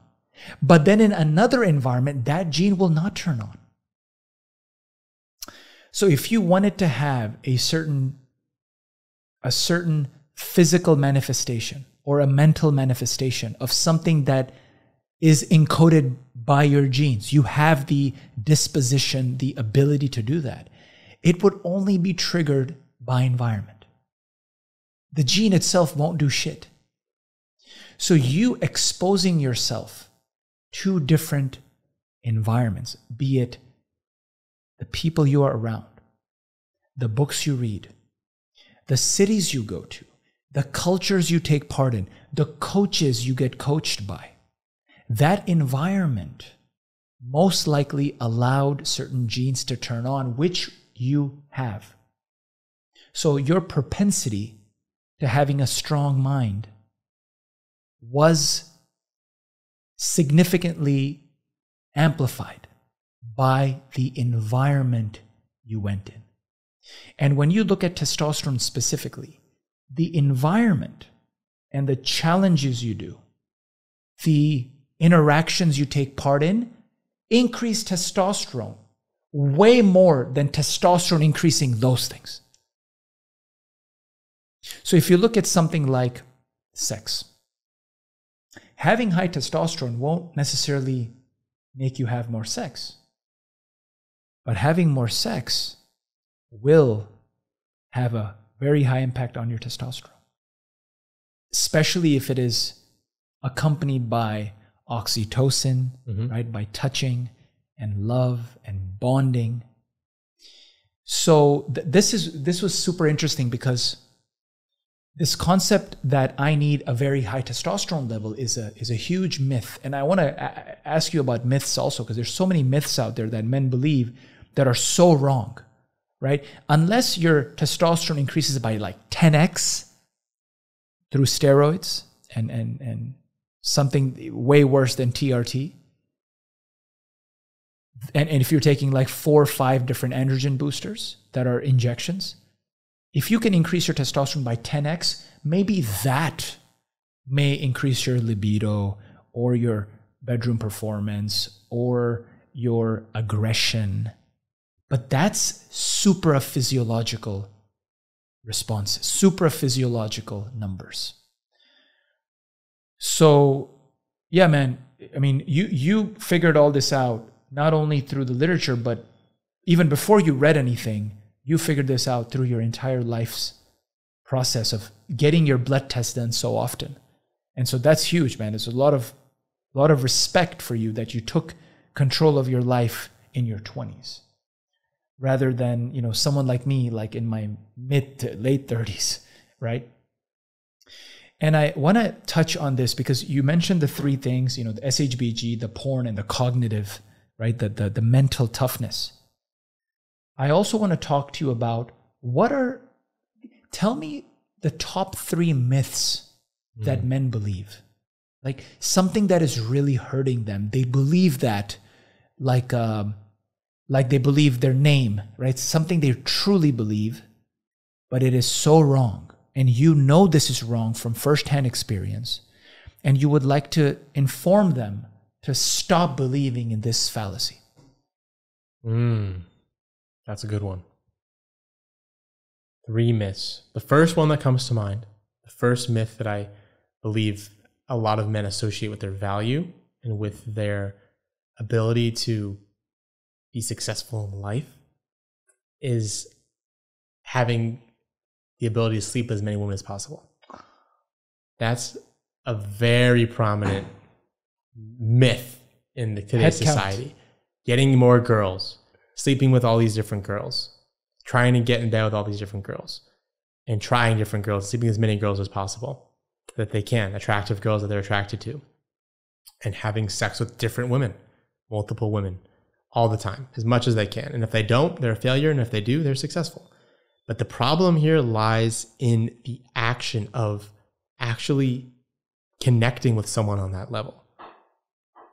but then in another environment, that gene will not turn on. So if you wanted to have a certain physical manifestation or a mental manifestation of something that is encoded by your genes, you have the disposition, the ability to do that. It would only be triggered by environment. The gene itself won't do shit. So you exposing yourself to different environments, be it the people you are around, the books you read, the cities you go to, the cultures you take part in, the coaches you get coached by, that environment most likely allowed certain genes to turn on, which you have. So your propensity to having a strong mind was significantly amplified by the environment you went in. And when you look at testosterone specifically, the environment and the challenges you do, the interactions you take part in, increase testosterone way more than testosterone increasing those things. So if you look at something like sex, having high testosterone won't necessarily make you have more sex, but having more sex will have a very high impact on your testosterone, especially if it is accompanied by oxytocin, right, by touching and love and bonding. So this was super interesting, because this concept that I need a very high testosterone level is a huge myth. And I want to ask you about myths also, because there's so many myths out there that men believe that are so wrong, right? Unless your testosterone increases by like 10x, through steroids and something way worse than TRT. And if you're taking like 4 or 5 different androgen boosters that are injections, if you can increase your testosterone by 10x, maybe that may increase your libido or your bedroom performance or your aggression. But that's supraphysiological responses, supraphysiological numbers. So yeah, man, I mean, you figured all this out, not only through the literature, but even before you read anything, you figured this out through your entire life's process of getting your blood test done so often. And so that's huge, man. It's a lot of respect for you that you took control of your life in your 20s, rather than, you know, someone like me, like in my mid to late 30s, right? And I want to touch on this because you mentioned the 3 things, you know, the SHBG, the porn, and the cognitive, right? The mental toughness. I also want to talk to you about tell me the top 3 myths that men believe. Like something that is really hurting them. They believe that like they believe their name, right? Something they truly believe, but it is so wrong. And you know this is wrong from firsthand experience, and you would like to inform them to stop believing in this fallacy. That's a good one. 3 myths. The first one that comes to mind, the first myth that I believe a lot of men associate with their value and with their ability to be successful in life, is having the ability to sleep with as many women as possible. That's a very prominent myth in today's society. Getting more girls, sleeping with all these different girls, trying to get in bed with all these different girls, and trying different girls, sleeping with as many girls as possible that they can, attractive girls that they're attracted to, and having sex with different women, multiple women, all the time, as much as they can. And if they don't, they're a failure, and if they do, they're successful. But the problem here lies in the action of actually connecting with someone on that level.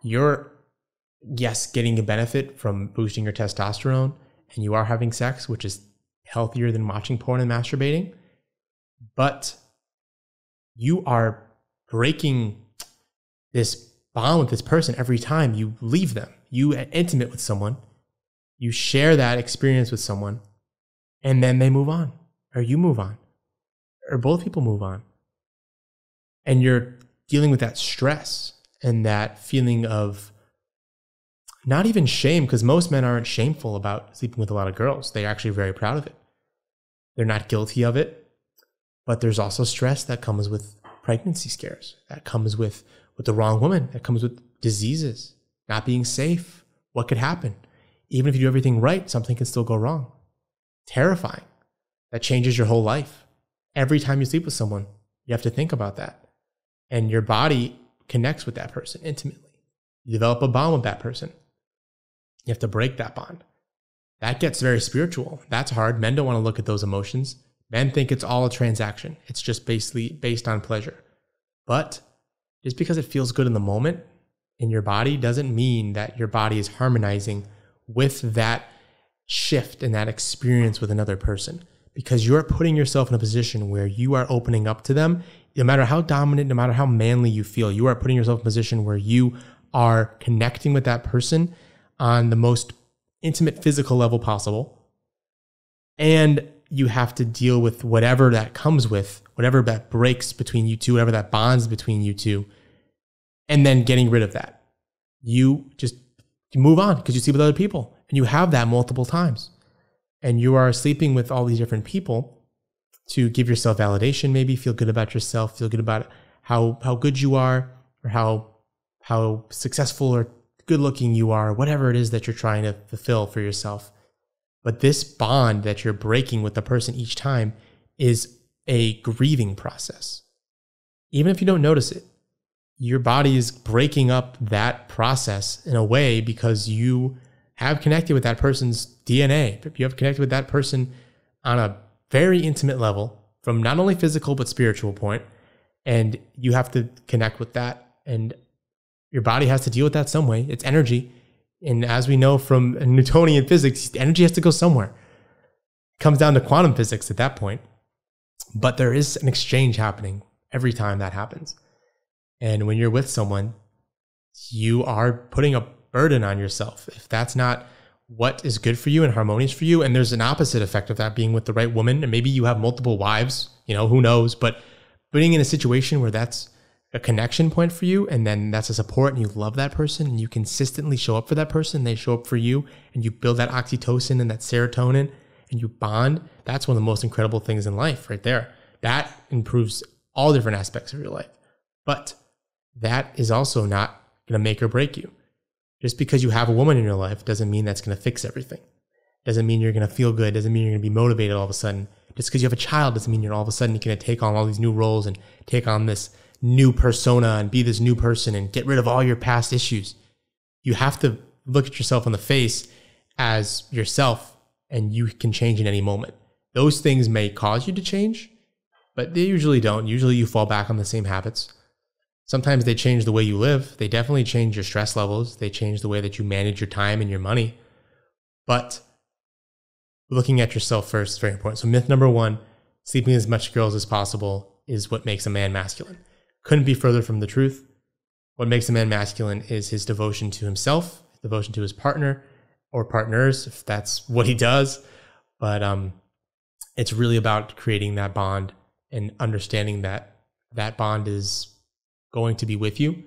You're, yes, getting a benefit from boosting your testosterone, and you are having sex, which is healthier than watching porn and masturbating, but you are breaking this bond with this person every time you leave them. You are intimate with someone, you share that experience with someone, and then they move on, or you move on, or both people move on. And you're dealing with that stress and that feeling of not even shame, because most men aren't shameful about sleeping with a lot of girls. They're actually very proud of it. They're not guilty of it. But there's also stress that comes with pregnancy scares, that comes with the wrong woman, that comes with diseases, not being safe. What could happen? Even if you do everything right, something can still go wrong. Terrifying. That changes your whole life. Every time you sleep with someone, you have to think about that. And your body connects with that person intimately. You develop a bond with that person. You have to break that bond. That gets very spiritual. That's hard. Men don't want to look at those emotions. Men think it's all a transaction. It's just basically based on pleasure. But just because it feels good in the moment in your body doesn't mean that your body is harmonizing with that shift in that experience with another person, because you're putting yourself in a position where you are opening up to them. No matter how dominant, no matter how manly you feel, you are putting yourself in a position where you are connecting with that person on the most intimate physical level possible. And you have to deal with whatever that comes with, whatever that breaks between you two, whatever that bonds between you two, and then getting rid of that. You just move on because you sleep with other people. And you have that multiple times. And you are sleeping with all these different people to give yourself validation, maybe feel good about yourself, feel good about how good you are, or how successful or good looking you are, whatever it is that you're trying to fulfill for yourself. But this bond that you're breaking with the person each time is a grieving process. Even if you don't notice it, your body is breaking up that process in a way because you have connected with that person's DNA. You have connected with that person on a very intimate level, from not only physical but spiritual point, and you have to connect with that, and your body has to deal with that some way. It's energy. And as we know from Newtonian physics, energy has to go somewhere. It comes down to quantum physics at that point. But there is an exchange happening every time that happens. And when you're with someone, you are putting a burden on yourself. If that's not what is good for you and harmonious for you, and there's an opposite effect of that being with the right woman, and maybe you have multiple wives, you know, who knows, but being in a situation where that's a connection point for you, and then that's a support, and you love that person, and you consistently show up for that person, they show up for you, and you build that oxytocin and that serotonin, and you bond, that's one of the most incredible things in life right there. That improves all different aspects of your life. But that is also not going to make or break you. Just because you have a woman in your life doesn't mean that's going to fix everything. Doesn't mean you're going to feel good. Doesn't mean you're going to be motivated all of a sudden. Just because you have a child doesn't mean you're all of a sudden going to take on all these new roles and take on this new persona and be this new person and get rid of all your past issues. You have to look at yourself in the face as yourself, and you can change in any moment. Those things may cause you to change, but they usually don't. Usually you fall back on the same habits. Sometimes they change the way you live. They definitely change your stress levels. They change the way that you manage your time and your money. But looking at yourself first is very important. So myth number one, sleeping as much girls as possible is what makes a man masculine. Couldn't be further from the truth. What makes a man masculine is his devotion to himself, his devotion to his partner or partners, if that's what he does. But it's really about creating that bond and understanding that that bond is going to be with you.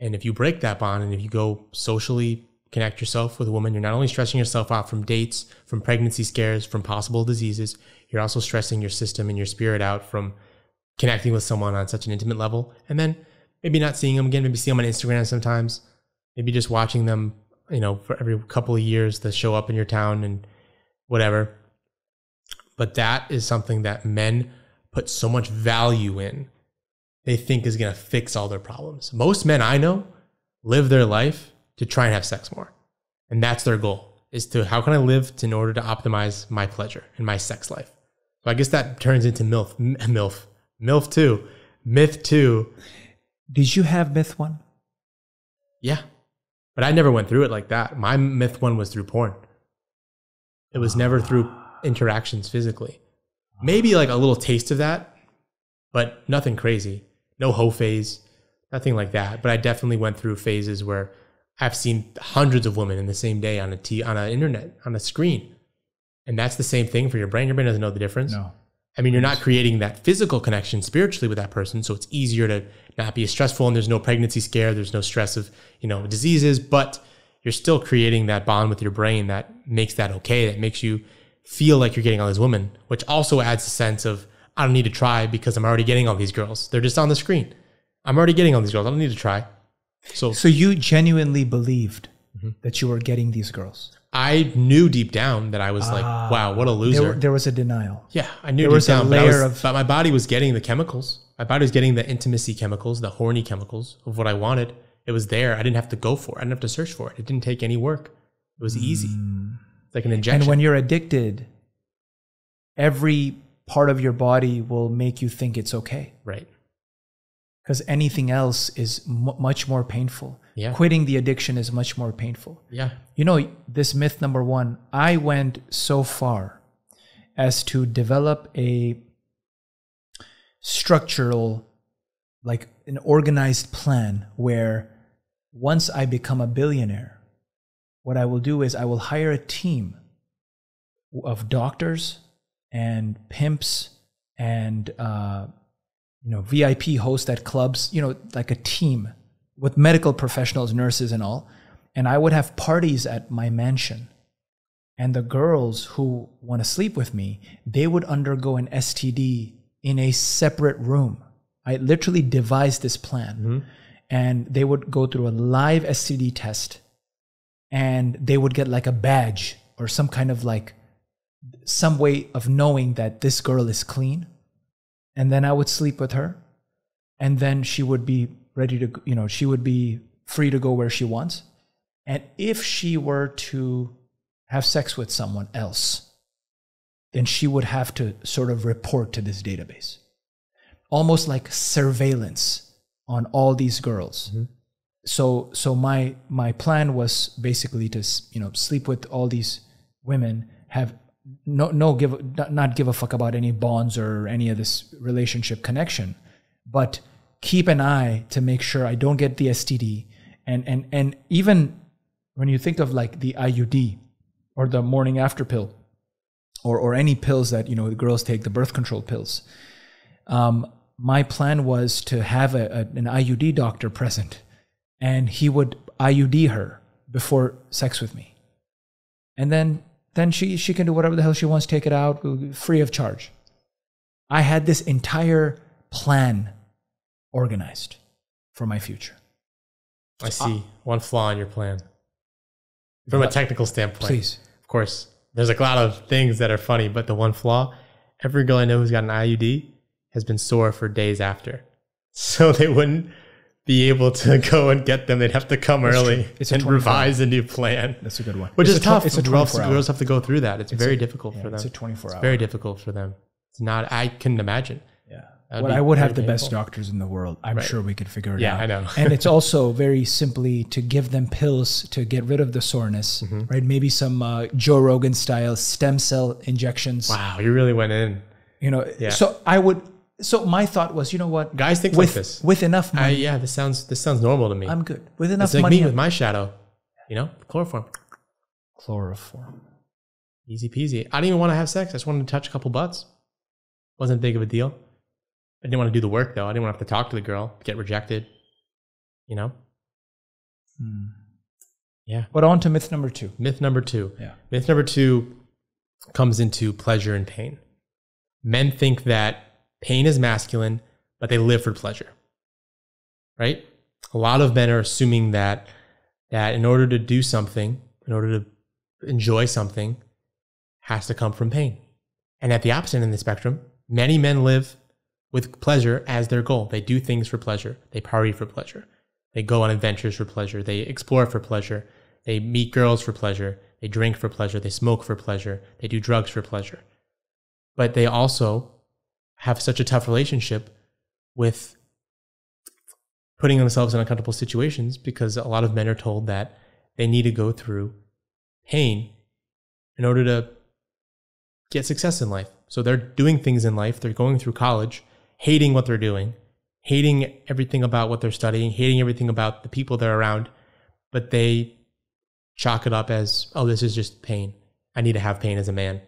And if you break that bond, and if you go socially connect yourself with a woman, you're not only stressing yourself out from dates, from pregnancy scares, from possible diseases, you're also stressing your system and your spirit out from connecting with someone on such an intimate level. And then maybe not seeing them again, maybe seeing them on Instagram sometimes, maybe just watching them, you know, for every couple of years that show up in your town and whatever. But that is something that men put so much value in, they think is going to fix all their problems. Most men I know live their life to try and have sex more. And that's their goal, is to how can I live in order to optimize my pleasure and my sex life. So I guess that turns into myth two. Did you have myth one? Yeah, but I never went through it like that. My myth one was through porn. It was never through interactions physically. Maybe like a little taste of that, but nothing crazy. No hoe phase, nothing like that. But I definitely went through phases where I've seen hundreds of women in the same day on an internet, on a screen. And that's the same thing for your brain. Your brain doesn't know the difference. No. I mean, you're not creating that physical connection spiritually with that person. So it's easier to not be as stressful, and there's no pregnancy scare. There's no stress of, you know, diseases, but you're still creating that bond with your brain that makes that okay. That makes you feel like you're getting all these women, which also adds a sense of, I don't need to try because I'm already getting all these girls. They're just on the screen. I'm already getting all these girls. I don't need to try. So you genuinely believed that you were getting these girls? I knew deep down that I was like, wow, what a loser. There was a denial. Yeah, I knew there was a layer of... But my body was getting the chemicals. My body was getting the intimacy chemicals, the horny chemicals of what I wanted. It was there. I didn't have to go for it. I didn't have to search for it. It didn't take any work. It was easy. It's like an injection. And when you're addicted, every part of your body will make you think it's okay. Right. Because anything else is much more painful. Yeah. Quitting the addiction is much more painful. Yeah. You know, this myth number one, I went so far as to develop a structural, like an organized plan where once I become a billionaire, what I will do is I will hire a team of doctors and pimps and, you know, VIP hosts at clubs, you know, like a team with medical professionals, nurses and all. And I would have parties at my mansion. And the girls who want to sleep with me, they would undergo an STD in a separate room. I literally devised this plan. And they would go through a live STD test, and they would get like a badge or some kind of like some way of knowing that this girl is clean. And then I would sleep with her, and then she would be ready to, you know, she would be free to go where she wants. And if she were to have sex with someone else, then she would have to sort of report to this database. almost like surveillance on all these girls. Mm-hmm. So my plan was basically to, you know, sleep with all these women, have not give a fuck about any bonds or any of this relationship connection, but keep an eye to make sure I don't get the STD. And even when you think of like the IUD or the morning after pill, or any pills that, you know, the girls take, the birth control pills, my plan was to have an IUD doctor present, and he would IUD her before sex with me. And then she can do whatever the hell she wants, take it out, free of charge. I had this entire plan organized for my future. I see. One flaw in your plan. From a technical standpoint. Please. Of course, there's a lot of things that are funny, but the one flaw, every girl I know who's got an IUD has been sore for days after. So they wouldn't be able to go and get them. They'd have to come early and revise a new plan. That's a good one. Which is tough. It's a 24-hour. Girls have to go through that. It's very difficult for them. It's a 24-hour. It's very difficult for them. It's not, I couldn't imagine. Yeah. Well, I would have the best doctors in the world. I'm sure we could figure it out. Yeah, I know. And it's also very simply to give them pills to get rid of the soreness, right? Maybe some Joe Rogan style stem cell injections. Wow, you really went in. You know, so I would. So my thought was, you know what, guys think like this with enough money. Yeah, this sounds normal to me. I'm good with enough money. It's like me with my shadow, you know, chloroform, easy peasy. I didn't even want to have sex. I just wanted to touch a couple butts. Wasn't big of a deal. I didn't want to do the work though. I didn't want to have to talk to the girl, get rejected, you know. Yeah. But on to myth number two. Myth number two. Yeah. Myth number two comes into pleasure and pain. Men think that pain is masculine, but they live for pleasure, right? A lot of men are assuming that in order to do something, in order to enjoy something, has to come from pain. And at the opposite end of the spectrum, many men live with pleasure as their goal. They do things for pleasure. They party for pleasure. They go on adventures for pleasure. They explore for pleasure. They meet girls for pleasure. They drink for pleasure. They smoke for pleasure. They do drugs for pleasure. But they also have such a tough relationship with putting themselves in uncomfortable situations, because a lot of men are told that they need to go through pain in order to get success in life. So they're doing things in life. They're going through college, hating what they're doing, hating everything about what they're studying, hating everything about the people they're around, but they chalk it up as, oh, this is just pain. I need to have pain as a man.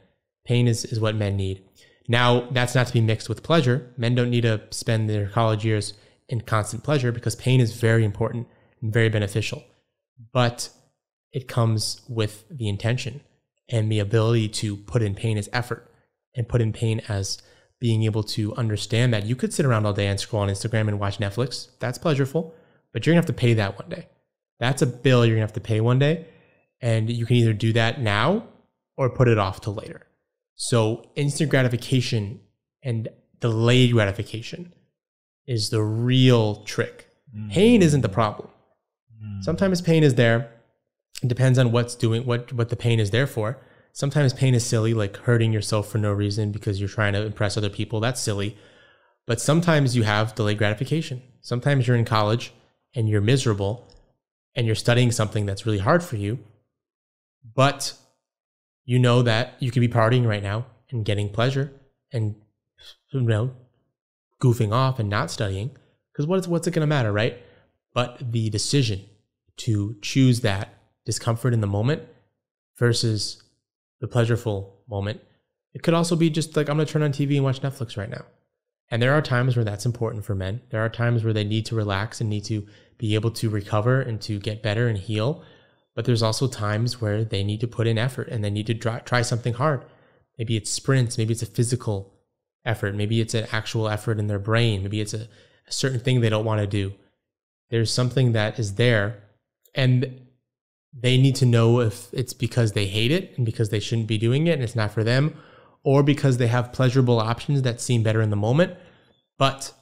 Pain is what men need. Now, that's not to be mixed with pleasure. Men don't need to spend their college years in constant pleasure, because pain is very important and very beneficial. But it comes with the intention and the ability to put in pain as effort, and put in pain as being able to understand that you could sit around all day and scroll on Instagram and watch Netflix. That's pleasureful, but you're going to have to pay that one day. That's a bill you're going to have to pay one day, and you can either do that now or put it off till later. So instant gratification and delayed gratification is the real trick. Pain isn't the problem. Sometimes pain is there. It depends on what the pain is there for. Sometimes pain is silly, like hurting yourself for no reason because you're trying to impress other people. That's silly. But sometimes you have delayed gratification. Sometimes you're in college and you're miserable and you're studying something that's really hard for you, but you know that you could be partying right now and getting pleasure and, you know, goofing off and not studying, because what's it going to matter, right? But the decision to choose that discomfort in the moment versus the pleasureful moment. It could also be just like, I'm going to turn on TV and watch Netflix right now. And there are times where that's important for men. There are times where they need to relax and need to be able to recover and to get better and heal. But there's also times where they need to put in effort and they need to try something hard. Maybe it's sprints. Maybe it's a physical effort. Maybe it's an actual effort in their brain. Maybe it's a certain thing they don't want to do. There's something that is there, and they need to know if it's because they hate it and because they shouldn't be doing it and it's not for them, or because they have pleasurable options that seem better in the moment, but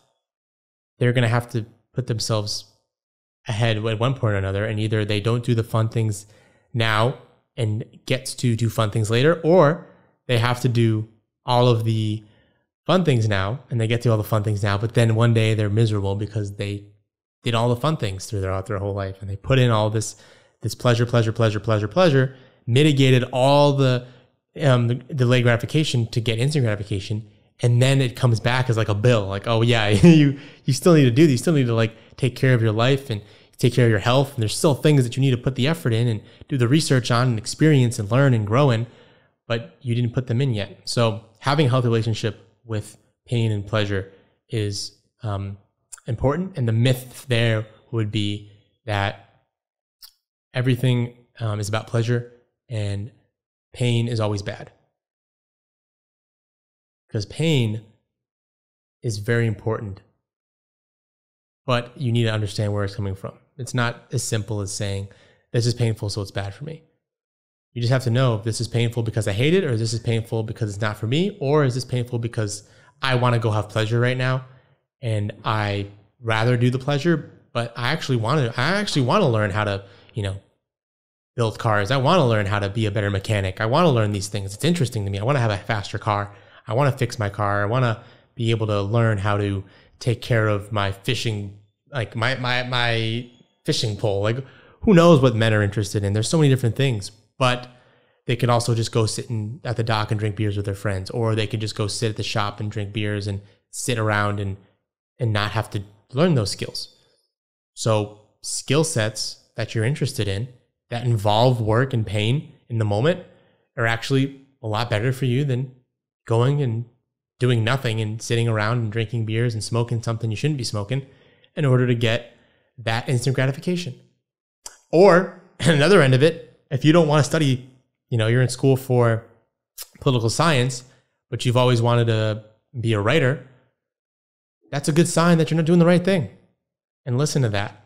they're going to have to put themselves ahead at one point or another. And either they don't do the fun things now and get to do fun things later, or they have to do all of the fun things now, and they get to all the fun things now, but then one day they're miserable because they did all the fun things throughout their whole life, and they put in all this pleasure, mitigated all the delayed gratification to get instant gratification, and then it comes back as like a bill, like, oh yeah, you still need to do this, you still need to like take care of your life and take care of your health, and there's still things that you need to put the effort in and do the research on and experience and learn and grow in, but you didn't put them in yet. So having a healthy relationship with pain and pleasure is important, and the myth there would be that everything is about pleasure and pain is always bad, because pain is very important, but you need to understand where it's coming from. It's not as simple as saying, this is painful, so it's bad for me. You just have to know if this is painful because I hate it, or this is painful because it's not for me, or is this painful because I want to go have pleasure right now and I rather do the pleasure, but I actually want to learn how to, build cars. I want to learn how to be a better mechanic. I want to learn these things. It's interesting to me. I want to have a faster car. I want to fix my car. I want to be able to learn how to take care of my fishing, like my fishing pole. Like, who knows what men are interested in? There's so many different things, but they could also just go sit at the dock and drink beers with their friends, or they could just go sit at the shop and drink beers and sit around and not have to learn those skills. So skill sets that you're interested in that involve work and pain in the moment are actually a lot better for you than going and doing nothing and sitting around and drinking beers and smoking something you shouldn't be smoking in order to get that instant gratification. Or at another end of it, if you don't want to study, you're in school for political science, but you've always wanted to be a writer, that's a good sign that you're not doing the right thing. And listen to that.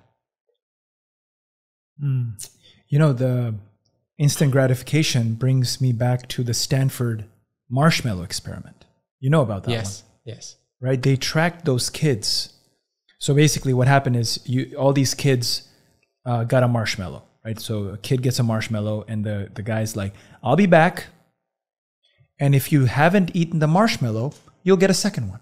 Mm. The instant gratification brings me back to the Stanford marshmallow experiment. You know about that? Yes, one. Yes. Right? They tracked those kids. So basically what happened is all these kids got a marshmallow, right? So a kid gets a marshmallow and the guy's like, I'll be back. And if you haven't eaten the marshmallow, you'll get a second one.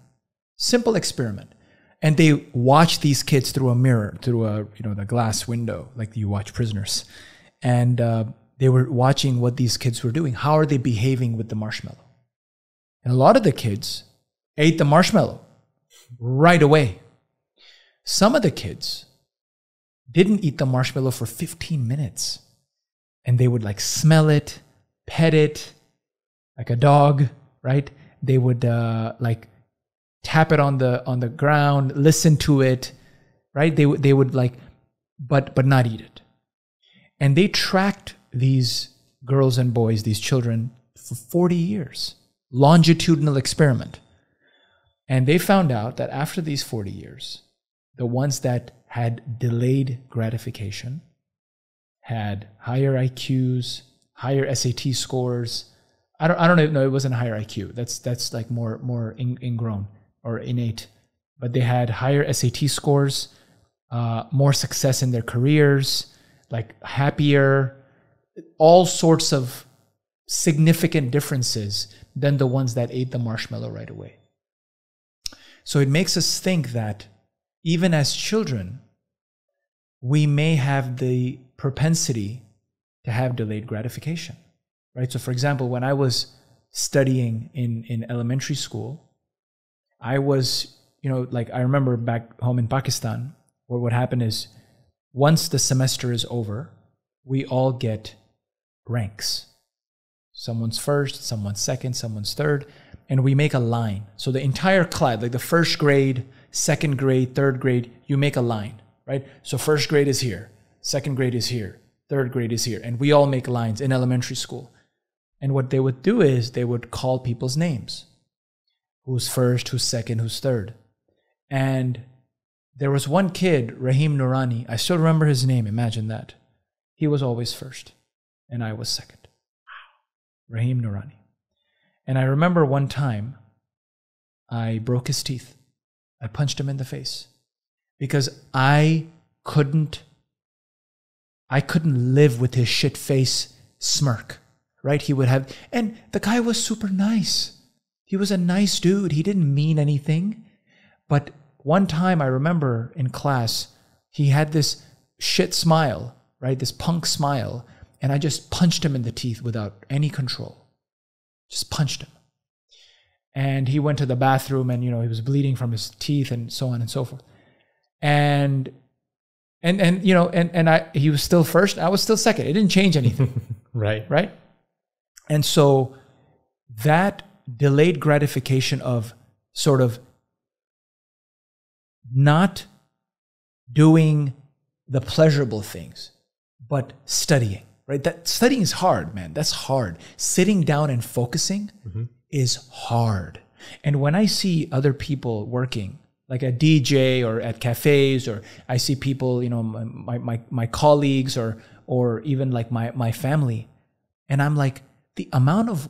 Simple experiment. And they watch these kids through a mirror, through a, the glass window, like you watch Prisoners. And they were watching what these kids were doing. How are they behaving with the marshmallow? And a lot of the kids ate the marshmallow right away. Some of the kids didn't eat the marshmallow for 15 minutes. And they would like smell it, pet it, like a dog, right? They would like tap it on the ground, listen to it, right? They would like, but not eat it. And they tracked these girls and boys, these children, for 40 years. Longitudinal experiment. And they found out that after these 40 years, the ones that had delayed gratification had higher IQs, higher SAT scores. I don't even know, it wasn't higher IQ. That's like more ingrown or innate. But they had higher SAT scores, more success in their careers, like happier, all sorts of significant differences than the ones that ate the marshmallow right away. So it makes us think that even as children, we may have the propensity to have delayed gratification, right? So for example, when I was studying in elementary school, I was, like I remember back home in Pakistan, where what happened is once the semester is over, we all get ranks. Someone's first, someone's second, someone's third, and we make a line. So the entire class, like the first grade, second grade, third grade, you make a line, right? So first grade is here, second grade is here, third grade is here, and we all make lines in elementary school. And what they would do is they would call people's names. Who's first, who's second, who's third. And there was one kid, Rahim Nurani, I still remember his name, imagine that. He was always first, and I was second. Rahim Nurani. And I remember one time I broke his teeth. I punched him in the face because I couldn't live with his shit face smirk, right? He would have, and the guy was super nice. He was a nice dude. He didn't mean anything. But one time I remember in class, he had this shit smile, right? This punk smile. And I just punched him in the teeth without any control. Just punched him. And he went to the bathroom and, you know, he was bleeding from his teeth and so on and so forth. And you know, he was still first. I was still second. It didn't change anything. Right. Right. And so that delayed gratification of sort of not doing the pleasurable things, but studying, right? That studying is hard, man. That's hard. Sitting down and focusing is hard. And when I see other people working, like a DJ or at cafes, or I see people, you know, my colleagues or even like my family, and I'm like, the amount of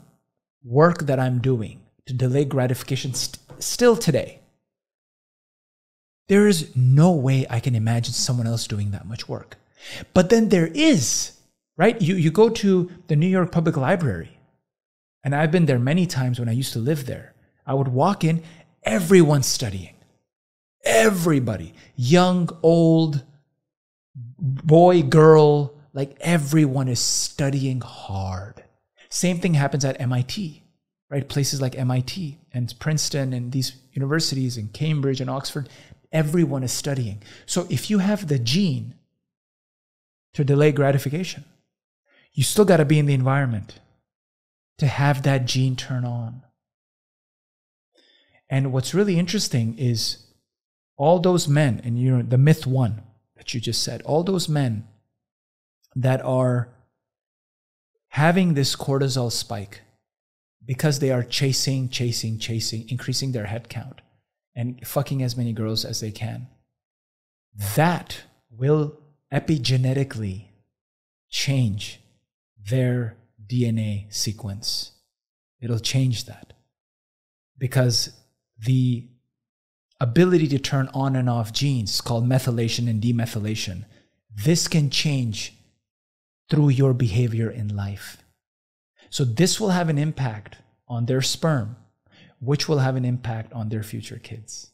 work that I'm doing to delay gratification still today, there is no way I can imagine someone else doing that much work. But then there is, right? You go to the New York Public Library, and I've been there many times when I used to live there. I would walk in, everyone's studying. Everybody, young, old, boy, girl, like everyone is studying hard. Same thing happens at MIT, right? Places like MIT and Princeton and these universities and Cambridge and Oxford, everyone is studying. So if you have the gene to delay gratification, you still got to be in the environment to have that gene turn on. And what's really interesting is all those men, and you know, the myth one that you just said, all those men that are having this cortisol spike because they are chasing, increasing their head count and fucking as many girls as they can, that will epigenetically change their DNA sequence. It'll change that because the ability to turn on and off genes called methylation and demethylation, this can change through your behavior in life. So this will have an impact on their sperm, which will have an impact on their future kids,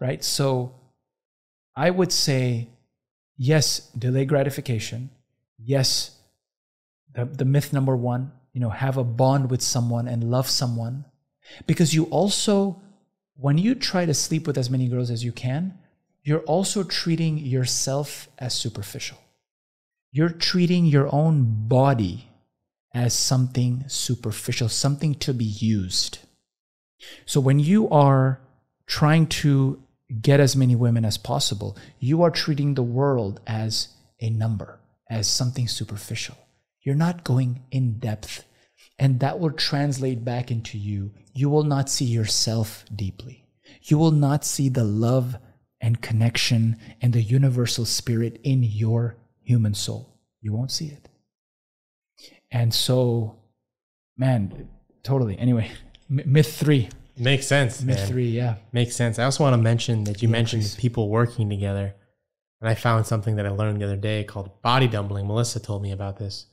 right? So I would say, yes, delay gratification. Yes, the myth number one, you know, have a bond with someone and love someone. Because you also, when you try to sleep with as many girls as you can, you're also treating yourself as superficial. You're treating your own body as something superficial, something to be used. So when you are trying to get as many women as possible, you are treating the world as a number, as something superficial. You're not going in depth, and that will translate back into you. You will not see yourself deeply. You will not see the love and connection and the universal spirit in your human soul. You won't see it. And so, man, totally. Anyway, myth three. Makes sense. Myth three, yeah. Makes sense. I also want to mention that you mentioned people working together. And I found something that I learned the other day called body doubling. Melissa told me about this,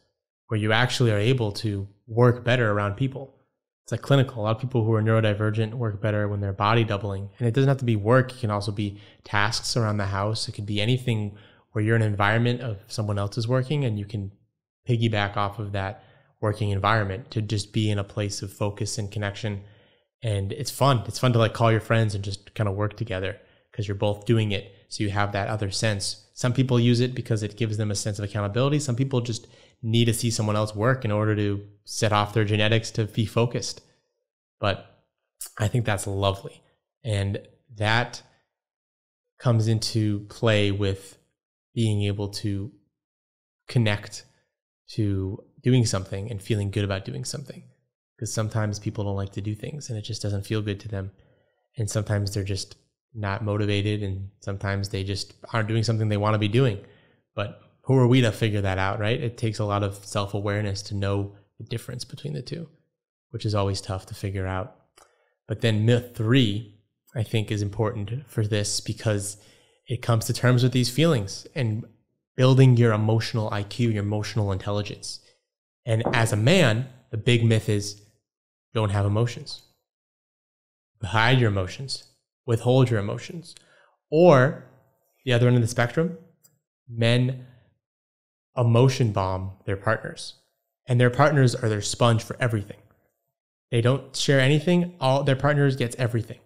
where you actually are able to work better around people. It's like clinical. A lot of people who are neurodivergent work better when they're body doubling. And it doesn't have to be work. It can also be tasks around the house. It could be anything where you're in an environment of someone else is working and you can piggyback off of that working environment to just be in a place of focus and connection. And it's fun. It's fun to like call your friends and just kind of work together because you're both doing it. So you have that other sense. Some people use it because it gives them a sense of accountability. Some people just need to see someone else work in order to set off their genetics to be focused. But I think that's lovely. And that comes into play with being able to connect to doing something and feeling good about doing something. Because sometimes people don't like to do things and it just doesn't feel good to them. And sometimes they're just not motivated and sometimes they just aren't doing something they want to be doing. But who are we to figure that out, right? It takes a lot of self-awareness to know the difference between the two, which is always tough to figure out. But then myth three, I think, is important for this because it comes to terms with these feelings and building your emotional IQ, your emotional intelligence. And as a man, the big myth is Don't have emotions. Hide your emotions. Withhold your emotions. Or the other end of the spectrum, men emotion bomb their partners. And their partners are their sponge for everything. They don't share anything. All their partners gets everything.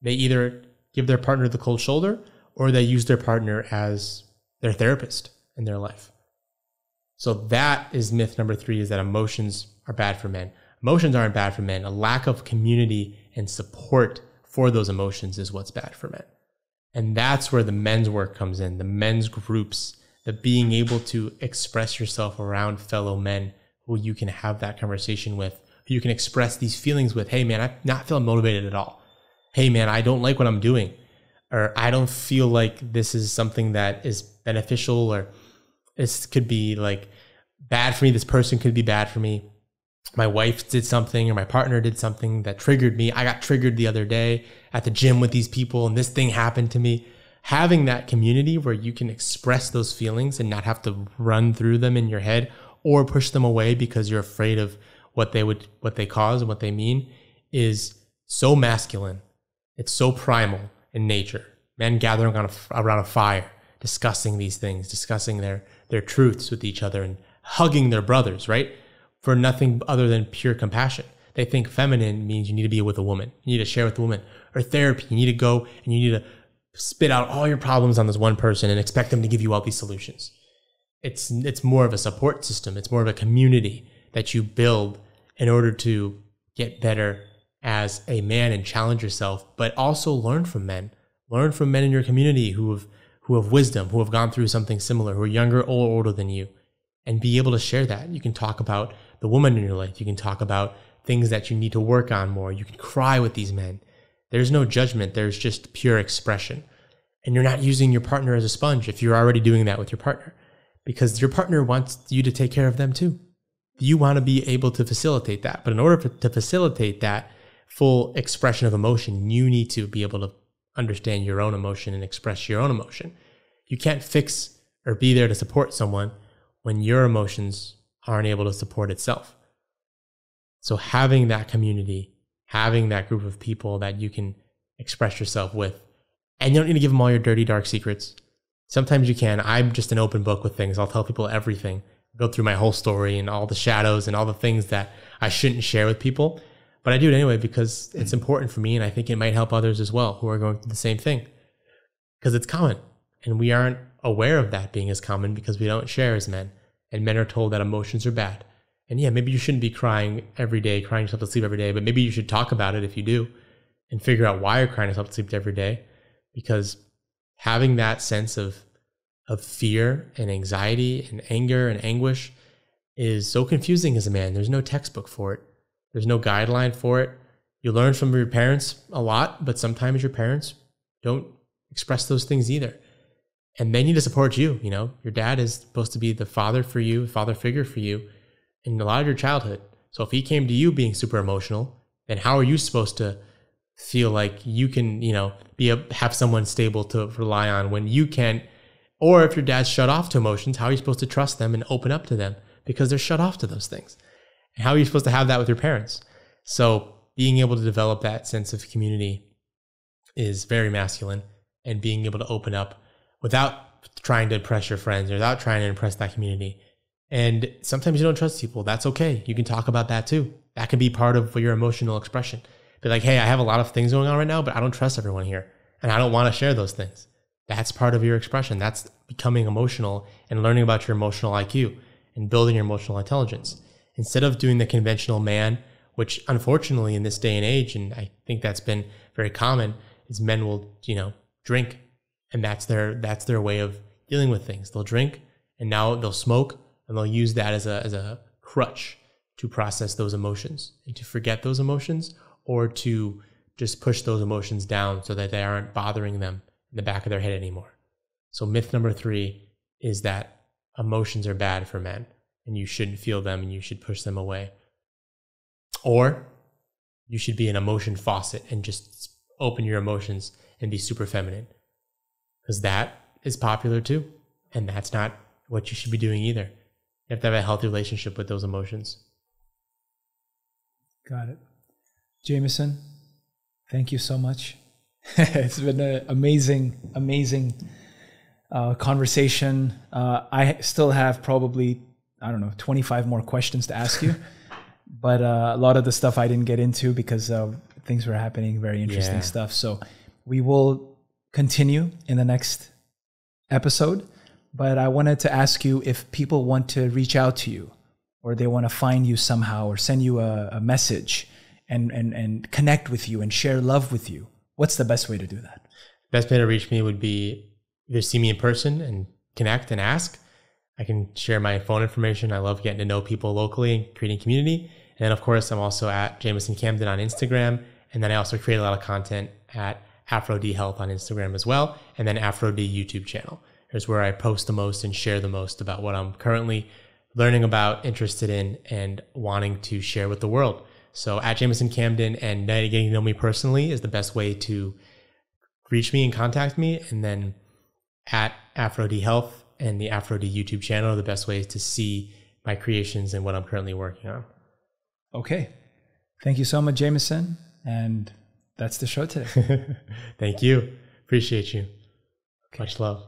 They either give their partner the cold shoulder or they use their partner as their therapist in their life. So that is myth number three, is that emotions are bad for men. Emotions aren't bad for men. A lack of community and support for those emotions is what's bad for men. And that's where the men's work comes in, the men's groups, the being able to express yourself around fellow men who you can have that conversation with, who you can express these feelings with. Hey, man, I'm not feeling motivated at all. Hey, man, I don't like what I'm doing. Or I don't feel like this is something that is beneficial, or this could be like bad for me. This person could be bad for me. My wife did something or my partner did something that triggered me. I got triggered the other day at the gym with these people and this thing happened to me. Having that community where you can express those feelings and not have to run through them in your head or push them away because you're afraid of what they cause and what they mean is so masculine. It's so primal in nature. Men gathering around a fire, discussing these things, discussing their truths with each other and hugging their brothers, right? For nothing other than pure compassion. They think feminine means you need to be with a woman. You need to share with a woman. Or therapy, you need to go and you need to spit out all your problems on this one person and expect them to give you all these solutions. It's more of a support system. It's more of a community that you build in order to get better as a man and challenge yourself, but also learn from men. Learn from men in your community who have wisdom, who have gone through something similar, who are younger or older than you, and be able to share that. You can talk about the woman in your life. You can talk about things that you need to work on more. You can cry with these men. There's no judgment. There's just pure expression. And you're not using your partner as a sponge if you're already doing that with your partner, because your partner wants you to take care of them too. You want to be able to facilitate that. But in order to facilitate that full expression of emotion, you need to be able to understand your own emotion and express your own emotion. You can't fix or be there to support someone when your emotions aren't able to support itself. So having that community, having that group of people that you can express yourself with, and you don't need to give them all your dirty, dark secrets. Sometimes you can. I'm just an open book with things. I'll tell people everything. I'll go through my whole story and all the shadows and all the things that I shouldn't share with people. But I do it anyway because it's important for me, and I think it might help others as well who are going through the same thing, because it's common. And we aren't aware of that being as common because we don't share as men. And men are told that emotions are bad. And yeah, maybe you shouldn't be crying every day, crying yourself to sleep every day, but maybe you should talk about it if you do and figure out why you're crying yourself to sleep every day. Because having that sense of fear and anxiety and anger and anguish is so confusing as a man. There's no textbook for it. There's no guideline for it. You learn from your parents a lot, but sometimes your parents don't express those things either. And they need to support you. You know, your dad is supposed to be the father for you, father figure for you in a lot of your childhood. So if he came to you being super emotional, then how are you supposed to feel like you can, you know, have someone stable to rely on when you can't? Or if your dad's shut off to emotions, how are you supposed to trust them and open up to them because they're shut off to those things? And how are you supposed to have that with your parents? So being able to develop that sense of community is very masculine, and being able to open up without trying to impress your friends, without trying to impress that community. And sometimes you don't trust people. That's okay. You can talk about that too. That can be part of your emotional expression. Be like, hey, I have a lot of things going on right now, but I don't trust everyone here, and I don't want to share those things. That's part of your expression. That's becoming emotional and learning about your emotional IQ and building your emotional intelligence. Instead of doing the conventional man, which unfortunately in this day and age, and I think that's been very common, is men will, you know, drink. And that's their way of dealing with things. They'll drink, and now they'll smoke, and they'll use that as a crutch to process those emotions and to forget those emotions, or to just push those emotions down so that they aren't bothering them in the back of their head anymore. So myth number three is that emotions are bad for men, and you shouldn't feel them, and you should push them away. Or you should be an emotion faucet and just open your emotions and be super feminine. Because that is popular too. And that's not what you should be doing either. You have to have a healthy relationship with those emotions. Got it. Jameson, thank you so much. It's been an amazing, amazing conversation. I still have probably, I don't know, 25 more questions to ask you. But a lot of the stuff I didn't get into because things were happening, very interesting stuff. So we will continue in the next episode. But I wanted to ask you if people want to reach out to you or they want to find you somehow or send you a message and connect with you and share love with you. What's the best way to do that? Best way to reach me would be either see me in person and connect and ask. I can share my phone information. I love getting to know people locally and creating community. And then of course, I'm also at Jameson Camden on Instagram. And then I also create a lot of content at Aphro-D Health on Instagram as well. And then Aphro-D YouTube channel is where I post the most and share the most about what I'm currently learning about, interested in, and wanting to share with the world. So at Jameson Camden and getting to know me personally is the best way to reach me and contact me. And then at Aphro-D Health and the Aphro-D YouTube channel are the best ways to see my creations and what I'm currently working on. Okay. Thank you so much, Jameson. And that's the show today. Thank you. Appreciate you. Okay. Much love.